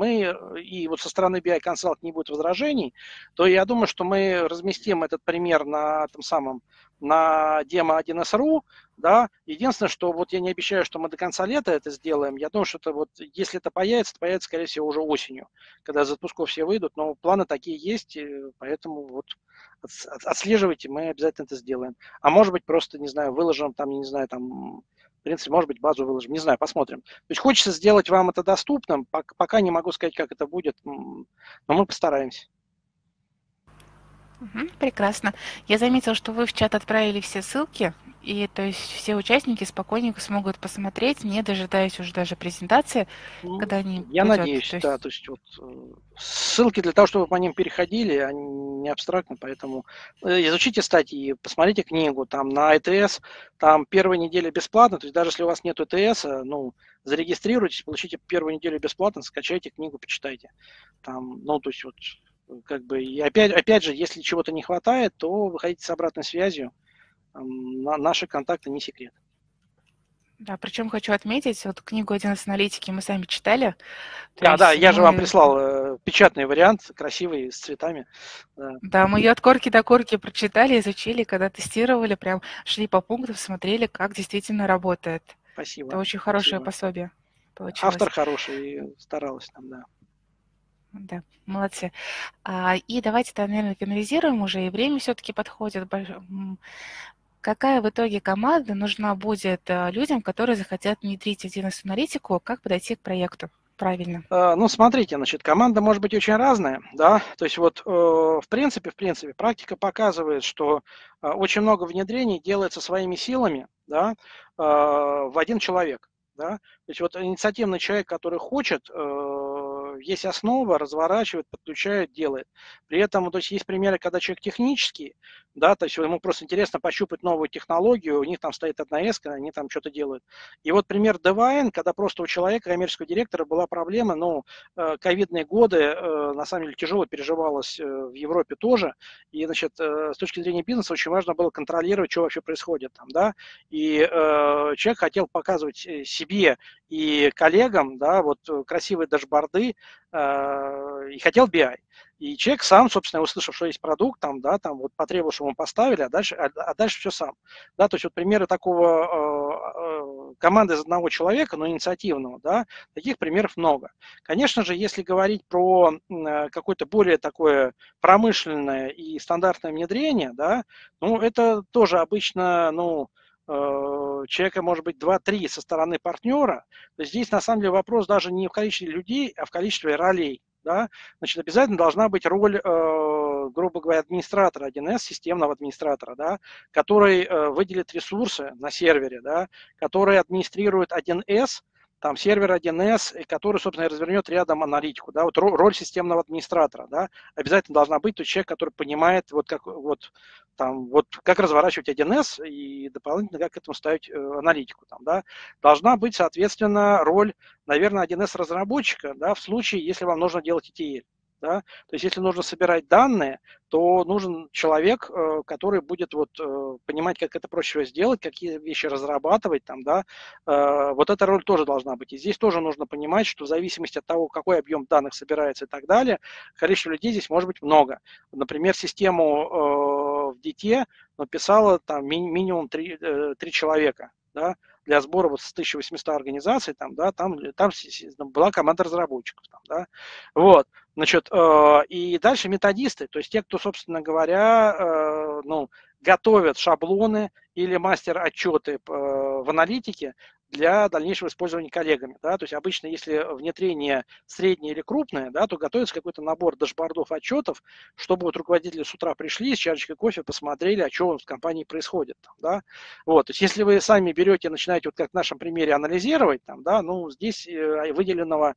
и вот со стороны BI Consult не будет возражений, то я думаю, что мы разместим этот пример на, там, самом, на DM1S.ru, да, единственное, что вот я не обещаю, что мы до конца лета это сделаем, я думаю, что это вот, если это появится, то появится, скорее всего, уже осенью, когда из отпусков все выйдут, но планы такие есть, поэтому вот отслеживайте, мы обязательно это сделаем. А может быть, просто, не знаю, выложим там, не знаю, там, в принципе, может быть, базу выложим, не знаю, посмотрим. То есть хочется сделать вам это доступным, пока не могу сказать, как это будет, но мы постараемся. Прекрасно. Я заметила, что вы в чат отправили все ссылки, и то есть все участники спокойненько смогут посмотреть, не дожидаясь уже даже презентации, ну, когда они... Я надеюсь, то есть... да, то есть вот ссылки для того, чтобы по ним переходили, они не абстрактны, поэтому изучите статьи, посмотрите книгу, там на ETS, там первая неделя бесплатно, то есть даже если у вас нет ETS, ну, зарегистрируйтесь, получите первую неделю бесплатно, скачайте книгу, почитайте. Там, ну, то есть вот... Как бы, и опять же, если чего-то не хватает, то выходите с обратной связью. Наши контакты не секрет. Да, причем хочу отметить, вот книгу 1С аналитики мы сами читали. Да, я же вам прислал печатный вариант, красивый, с цветами. Да, мы ее от корки до корки прочитали, изучили, когда тестировали, прям шли по пунктам, смотрели, как действительно работает. Спасибо. Это очень хорошее пособие получилось. Автор хороший, старалась там, да. Да, молодцы. И давайте-то, наверное, финализируем уже, и время все-таки подходит. Какая в итоге команда нужна будет людям, которые захотят внедрить 1С-аналитику, как подойти к проекту правильно? Ну, смотрите, значит, команда может быть очень разная, да, то есть вот, в принципе, практика показывает, что очень много внедрений делается своими силами, да, в один человек, да, то есть вот инициативный человек, который хочет... Есть основа, разворачивает, подключает, делает. При этом, то есть, есть примеры, когда человек технический, да, то есть ему просто интересно пощупать новую технологию, у них там стоит 1С, они там что-то делают. И вот пример DevIN, когда просто у человека, коммерческого директора, была проблема, ну, ковидные годы, на самом деле, тяжело переживалось в Европе тоже, и, значит, с точки зрения бизнеса очень важно было контролировать, что вообще происходит там, да, и человек хотел показывать себе и коллегам, да, вот красивые дашборды, и хотел BI. И человек сам, собственно, услышав, что есть продукт, там, да, там, вот потребовал, чтобы ему поставили, а дальше все сам. Да, то есть вот примеры такого команды из одного человека, но инициативного, да, таких примеров много. Конечно же, если говорить про какое-то более такое промышленное и стандартное внедрение, да, ну, это тоже обычно, ну, человека, может быть, 2-3 со стороны партнера, то здесь, на самом деле, вопрос даже не в количестве людей, а в количестве ролей. Да? Значит, обязательно должна быть роль, грубо говоря, администратора 1С, системного администратора, да? Который выделит ресурсы на сервере, да? Который администрирует 1С, там, сервер 1С, который, собственно, развернет рядом аналитику, да, вот роль системного администратора, да, обязательно должна быть тот человек, который понимает, как разворачивать 1С и дополнительно, как к этому ставить аналитику, там, да, должна быть, соответственно, роль, наверное, 1С-разработчика, да, в случае, если вам нужно делать ETL, да, то есть, если нужно собирать данные, то нужен человек, который будет вот понимать, как это проще всего сделать, какие вещи разрабатывать, там, да, вот эта роль тоже должна быть. И здесь тоже нужно понимать, что в зависимости от того, какой объем данных собирается и так далее, количество людей здесь может быть много. Например, систему в DT написало там минимум 3 человека, да, для сбора вот с 1800 организаций, там, да, там была команда разработчиков, там, да, вот. Значит, и дальше методисты, то есть те, кто, собственно говоря, ну, готовят шаблоны или мастер-отчеты в аналитике для дальнейшего использования коллегами. Да? То есть обычно, если внедрение среднее или крупное, да, то готовится какой-то набор дашбордов, отчетов, чтобы вот руководители с утра пришли, с чашечкой кофе посмотрели, а что в компании происходит. Там, да? Вот. То есть если вы сами берете, начинаете, вот как в нашем примере, анализировать, там, да, ну, здесь выделенного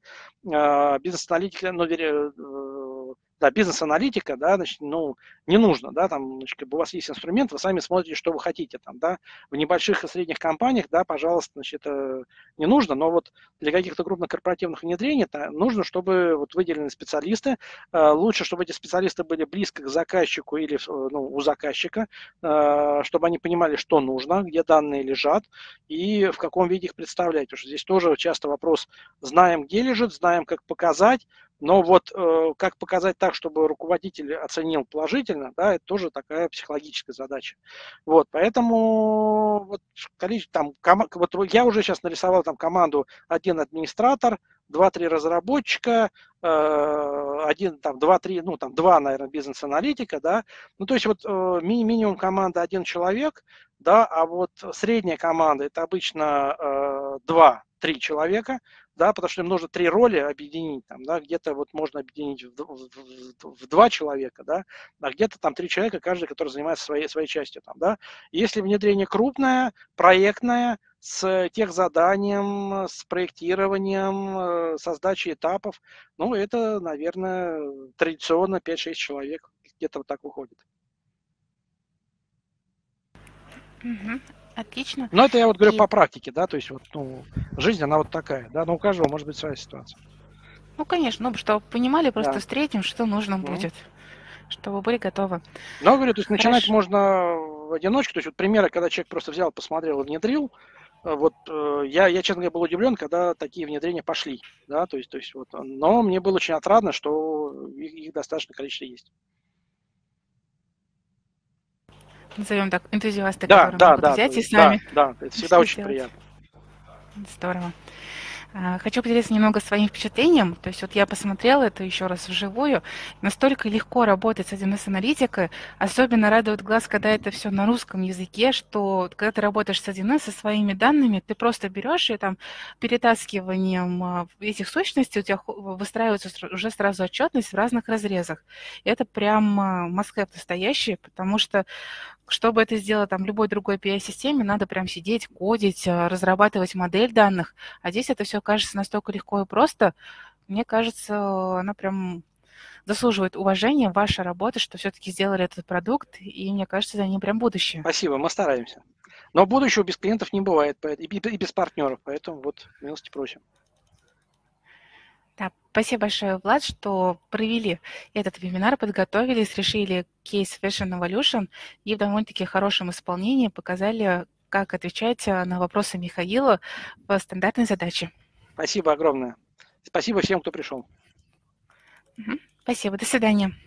бизнес-аналитика, значит, ну, не нужно, да, там, значит, у вас есть инструмент, вы сами смотрите, что вы хотите, там, да, в небольших и средних компаниях, да, пожалуйста, значит, не нужно, но вот для каких-то крупных корпоративных внедрений нужно, чтобы вот выделены специалисты, лучше, чтобы эти специалисты были близко к заказчику или, ну, у заказчика, чтобы они понимали, что нужно, где данные лежат и в каком виде их представлять, потому что здесь тоже часто вопрос, знаем, где лежит, знаем, как показать, Но вот как показать так, чтобы руководитель оценил положительно, да, это тоже такая психологическая задача. Вот, поэтому вот, там, вот я уже сейчас нарисовал там команду: один администратор, 2-3 разработчика, 2, наверное, бизнес-аналитика, да. Ну, то есть вот минимум команда 1 человек, да, а вот средняя команда это обычно 2-3 человека, да, потому что им нужно 3 роли объединить, там, да, где-то вот можно объединить в 2 человека, да, а где-то там 3 человека, каждый, который занимается своей частью, там, да. Если внедрение крупное, проектное, с техзаданием, с проектированием, со сдачей этапов, ну, это, наверное, традиционно 5-6 человек где-то вот так уходит. Угу. Отлично. Ну, это я вот говорю по практике, да, то есть вот, ну, жизнь, она вот такая, да, но у каждого может быть своя ситуация. Ну, конечно, ну, чтобы понимали, просто да. Встретим, что нужно будет, чтобы были готовы. Ну, говорю, то есть начинать можно в одиночку, то есть вот примеры, когда человек просто взял, посмотрел и внедрил. Вот я, честно говоря, был удивлен, когда такие внедрения пошли, да, то есть вот, но мне было очень отрадно, что их достаточное количество есть. Назовем так, энтузиасты, да, которые могут взять и сами. Да, это всегда очень приятно. Здорово. Хочу поделиться немного своим впечатлением. То есть вот я посмотрела это еще раз вживую. Настолько легко работать с 1С-аналитикой. Особенно радует глаз, когда это все на русском языке, что когда ты работаешь с 1С, со своими данными, ты просто берешь и там перетаскиванием этих сущностей у тебя выстраивается уже сразу отчетность в разных разрезах. И это прям must-have настоящий, потому что чтобы это сделать там любой другой PI-системе, надо прям сидеть, кодить, разрабатывать модель данных. А здесь это все кажется настолько легко и просто. Мне кажется, она прям заслуживает уважения, ваша работа, что все-таки сделали этот продукт, и мне кажется, за ним прям будущее. Спасибо, мы стараемся. Но будущего без клиентов не бывает, и без партнеров, поэтому вот милости просим. Да, спасибо большое, Влад, что провели этот вебинар, подготовились, решили кейс Fashion Evolution и в довольно-таки хорошем исполнении показали, как отвечать на вопросы Михаила по стандартной задаче. Спасибо огромное. Спасибо всем, кто пришел. Спасибо. До свидания.